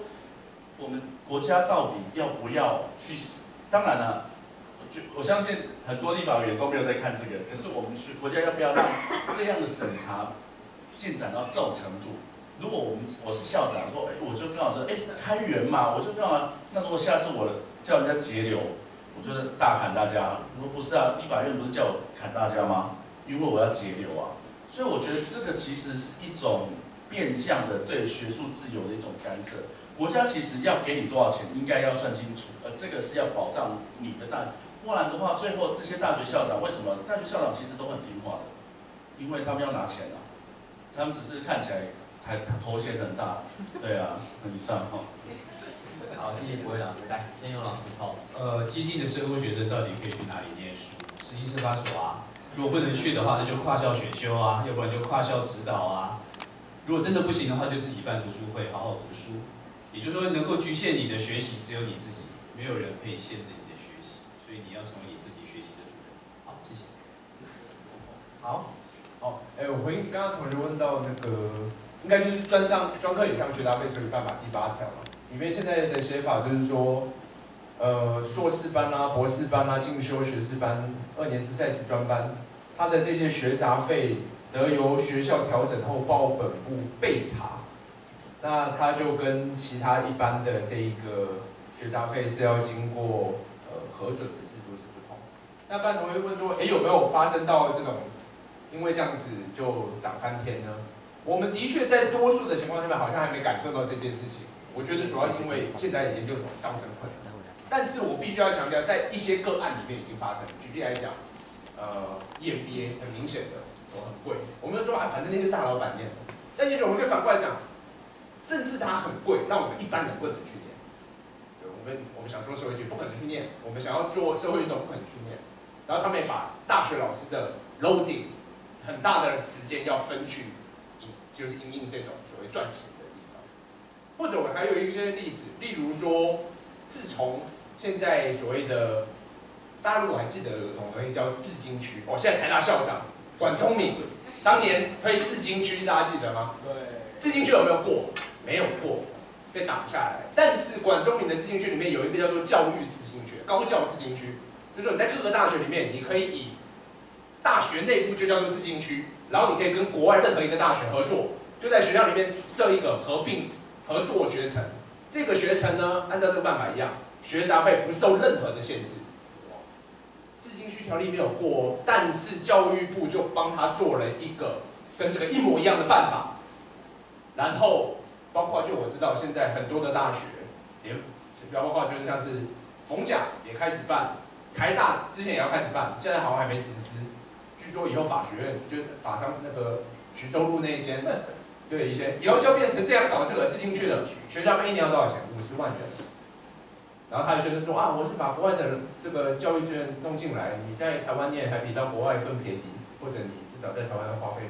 我们国家到底要不要去？当然了，我相信很多立法委员都没有在看这个，可是我们去国家要不要让这样的审查进展到这种程度？ 如果我们我是校长说，哎、欸，我就刚好说，哎、欸，开源嘛，我就干嘛？那如果下次我叫人家节流，我就大喊大家。如果不是啊，立法院不是叫我砍大家吗？因为我要节流啊。所以我觉得这个其实是一种变相的对学术自由的一种干涉。国家其实要给你多少钱，应该要算清楚，而这个是要保障你的大，不然的话，最后这些大学校长为什么？大学校长其实都很听话的，因为他们要拿钱啊，他们只是看起来。 还头衔很大，对啊，很以上哈。好，谢谢各位老师，来，先由老师抛。呃，激进的社工学生到底可以去哪里念书？是一社发所啊，如果不能去的话，那就跨校选修啊，要不然就跨校指导啊。如果真的不行的话，就自己办读书会，好好读书。也就是说，能够局限你的学习只有你自己，没有人可以限制你的学习，所以你要成为你自己学习的主人。好，谢谢。好，好，哎、欸，我回应刚刚同学问到那个。 应该就是专上专科以上学杂费所以办法第八条嘛，里面现在的写法就是说，呃，硕士班啊、博士班啊、进修学士班、二年制在职专班，它的这些学杂费得由学校调整后报本部备查，那它就跟其他一般的这一个学杂费是要经过呃核准的制度是不同。那刚才同学问说，哎、欸，有没有发生到这种因为这样子就涨翻天呢？ 我们的确在多数的情况下面，好像还没感受到这件事情。我觉得主要是因为现在研究所招生困难，但是我必须要强调，在一些个案里面已经发生。举例来讲，呃 ，E M B A 很明显的，我很贵。我们就说啊，反正那个大老板念的。但也许我们可以反过来讲，正是它很贵，让我们一般人不能去念。对，我们我们想做社会局不可能去念，我们想要做社会运动不可能去念。然后他们也把大学老师的 loading 很大的时间要分去。 就是因应这种所谓赚钱的地方，或者我还有一些例子，例如说，自从现在所谓的，大家如果还记得有种东西叫自金区，哦，现在台大校长管聪明，当年推自金区，大家记得吗？对，自金区有没有过？没有过，被挡下来。但是管聪明的自金区里面有一个叫做教育自金区、高教自金区，就是说你在各个大学里面，你可以以大学内部就叫做自金区。 然后你可以跟国外任何一个大学合作，就在学校里面设一个合并合作学程。这个学程呢，按照这个办法一样，学杂费不受任何的限制。自金区条例没有过，但是教育部就帮他做了一个跟这个一模一样的办法。然后，包括就我知道现在很多的大学，连包括就是像是逢甲也开始办，台大之前也要开始办，现在好像还没实施。 据说以后法学院就是法商那个徐州路那一间，对，以前以后就变成这样搞这个事情去了。学校费一年要多少钱？五十万元。然后他的学生说啊，我是把国外的这个教育资源弄进来，你在台湾念还比到国外更便宜，或者你至少在台湾的花费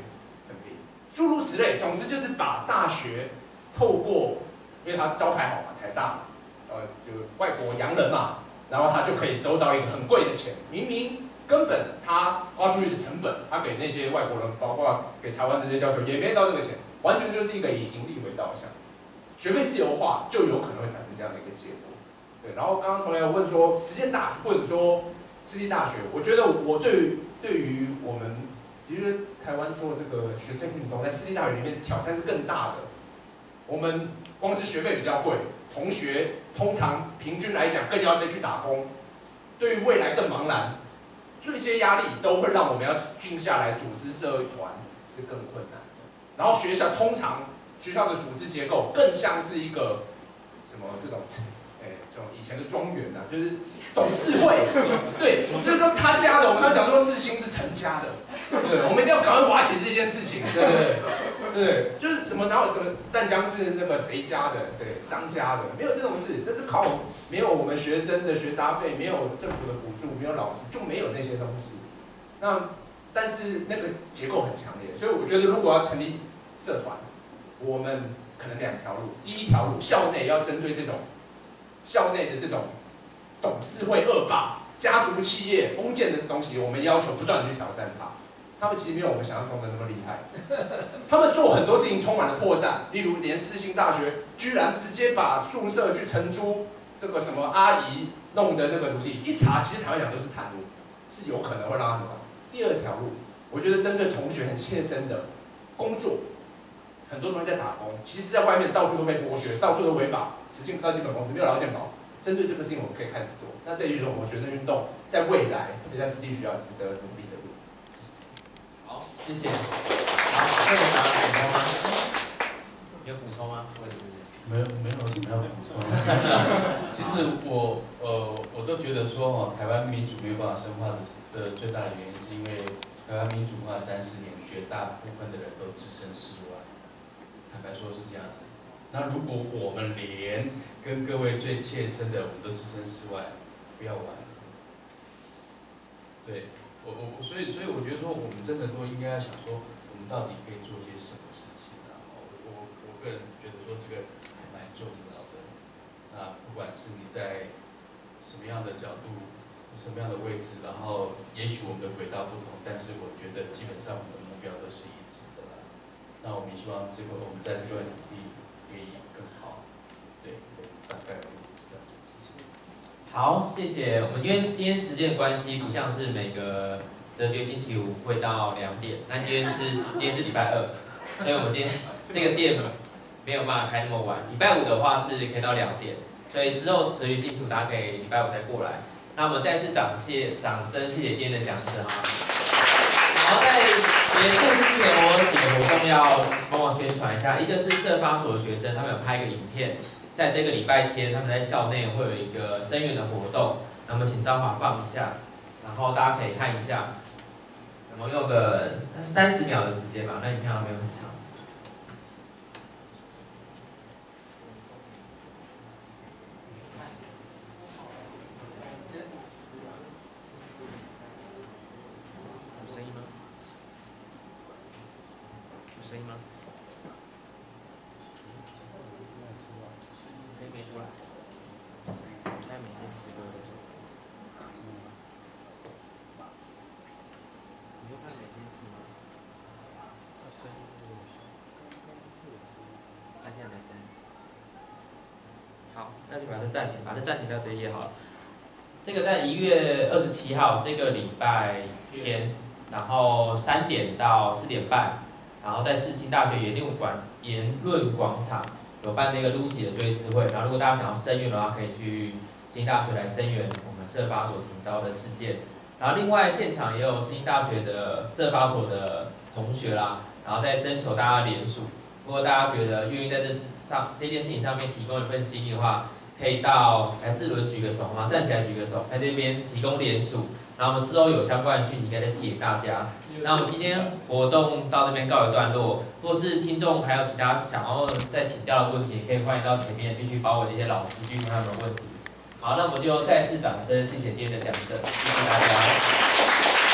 很便宜，诸如此类。总之就是把大学透过，因为他招牌好嘛，台大，呃，就外国洋人嘛，然后他就可以收到一个很贵的钱，明明。 根本他花出去的成本，他给那些外国人，包括给台湾的这些教授，也没到这个钱，完全就是一个以盈利为导向，学费自由化就有可能会产生这样的一个结果。对，然后刚刚同学问说，实践大学或者说私立大学，我觉得我对于对于我们，其实台湾做这个学生运动，在私立大学里面挑战是更大的。我们光是学费比较贵，同学通常平均来讲更要再去打工，对于未来更茫然。 这些压力都会让我们要静下来组织社团是更困难的。然后学校通常学校的组织结构更像是一个什么这种，哎、欸，这种以前的庄园呐，就是董事会，对，就是说他家的，我们要讲说世新是陈家的，对，我们一定要赶快瓦解这件事情，对不对？对，就是什么哪有什么淡江是那个谁家的，对，张家的，没有这种事，那是靠。 没有我们学生的学杂费，没有政府的补助，没有老师，就没有那些东西。那但是那个结构很强烈，所以我觉得如果要成立社团，我们可能两条路。第一条路，校内要针对这种校内的这种董事会恶霸、家族企业、封建的东西，我们要求不断地去挑战它。他们其实没有我们想象中的那么厉害，他们做很多事情充满了破绽，例如连私信大学居然直接把宿舍去承租这个什么阿姨弄的那个奴隶，一查其实台湾讲都是贪污，是有可能会让他们。第二条路，我觉得针对同学很切身的工作。 很多同学在打工，其实在外面到处都被剥削，到处都违法，实行不到基本工资，没有劳健保。针对这个事情，我们可以开始做。那这也是我们学生运动在未来，特别在私立学校值得努力的路。好，谢谢。好，这个答案补充吗？有补充吗？没有，没有什么要补充。其实我呃，我都觉得说哦，台湾民主没有办法深化的的最大的原因，是因为台湾民主化三十年，绝大部分的人都置身事外。 坦白说是这样的，那如果我们连跟各位最切身的我们都置身事外，不要玩。对我我所以所以我觉得说我们真的都应该要想说我们到底可以做些什么事情啊！我我我个人觉得说这个还蛮重要的。那不管是你在什么样的角度、什么样的位置，然后也许我们的轨道不同，但是我觉得基本上我们的目标都是一致的。 那我们也希望这个我们在这块土地可以更好，对，大概好，谢谢。我们因为今天时间的关系，不像是每个哲学星期五会到两点，那今天是今天是礼拜二，所以我们今天那个店没有办法开那么晚。礼拜五的话是可以到两点，所以之后哲学星期五大家可以礼拜五再过来。那我们再次掌谢掌声，谢谢今天的讲者哈。然后再。 结束之前，我有几个活动要帮我宣传一下。一个是社发所的学生，他们有拍一个影片，在这个礼拜天，他们在校内会有一个声援的活动，那么请张华放一下，然后大家可以看一下，我们用个三十秒的时间吧，那影片没有很长。 声音吗？声音没出来，大概每天十个。你又看每天十吗？他现在没声音。好，那就把它暂停，把它暂停到这一页好了。这个在一月二十七号，这个礼拜天，然后三点到四点半。 然后在世新大学言论馆言论广场有办那个露西的追思会，然后如果大家想要声援的话，可以去世新大学来声援我们社发所停招的事件。然后另外现场也有世新大学的社发所的同学啦，然后再征求大家联署。如果大家觉得愿意在这事上这件事情上面提供一份心意的话，可以到来志伦举个手嘛，站起来举个手，在这边提供联署。 然后我们之后有相关的讯息可以再寄给大家。那我们今天活动到这边告一段落。若是听众还有其他想要再请教的问题，可以欢迎到前面继续帮我这些老师去问他们的问题。好，那我们就再次掌声，谢谢今天的讲者，谢谢大家。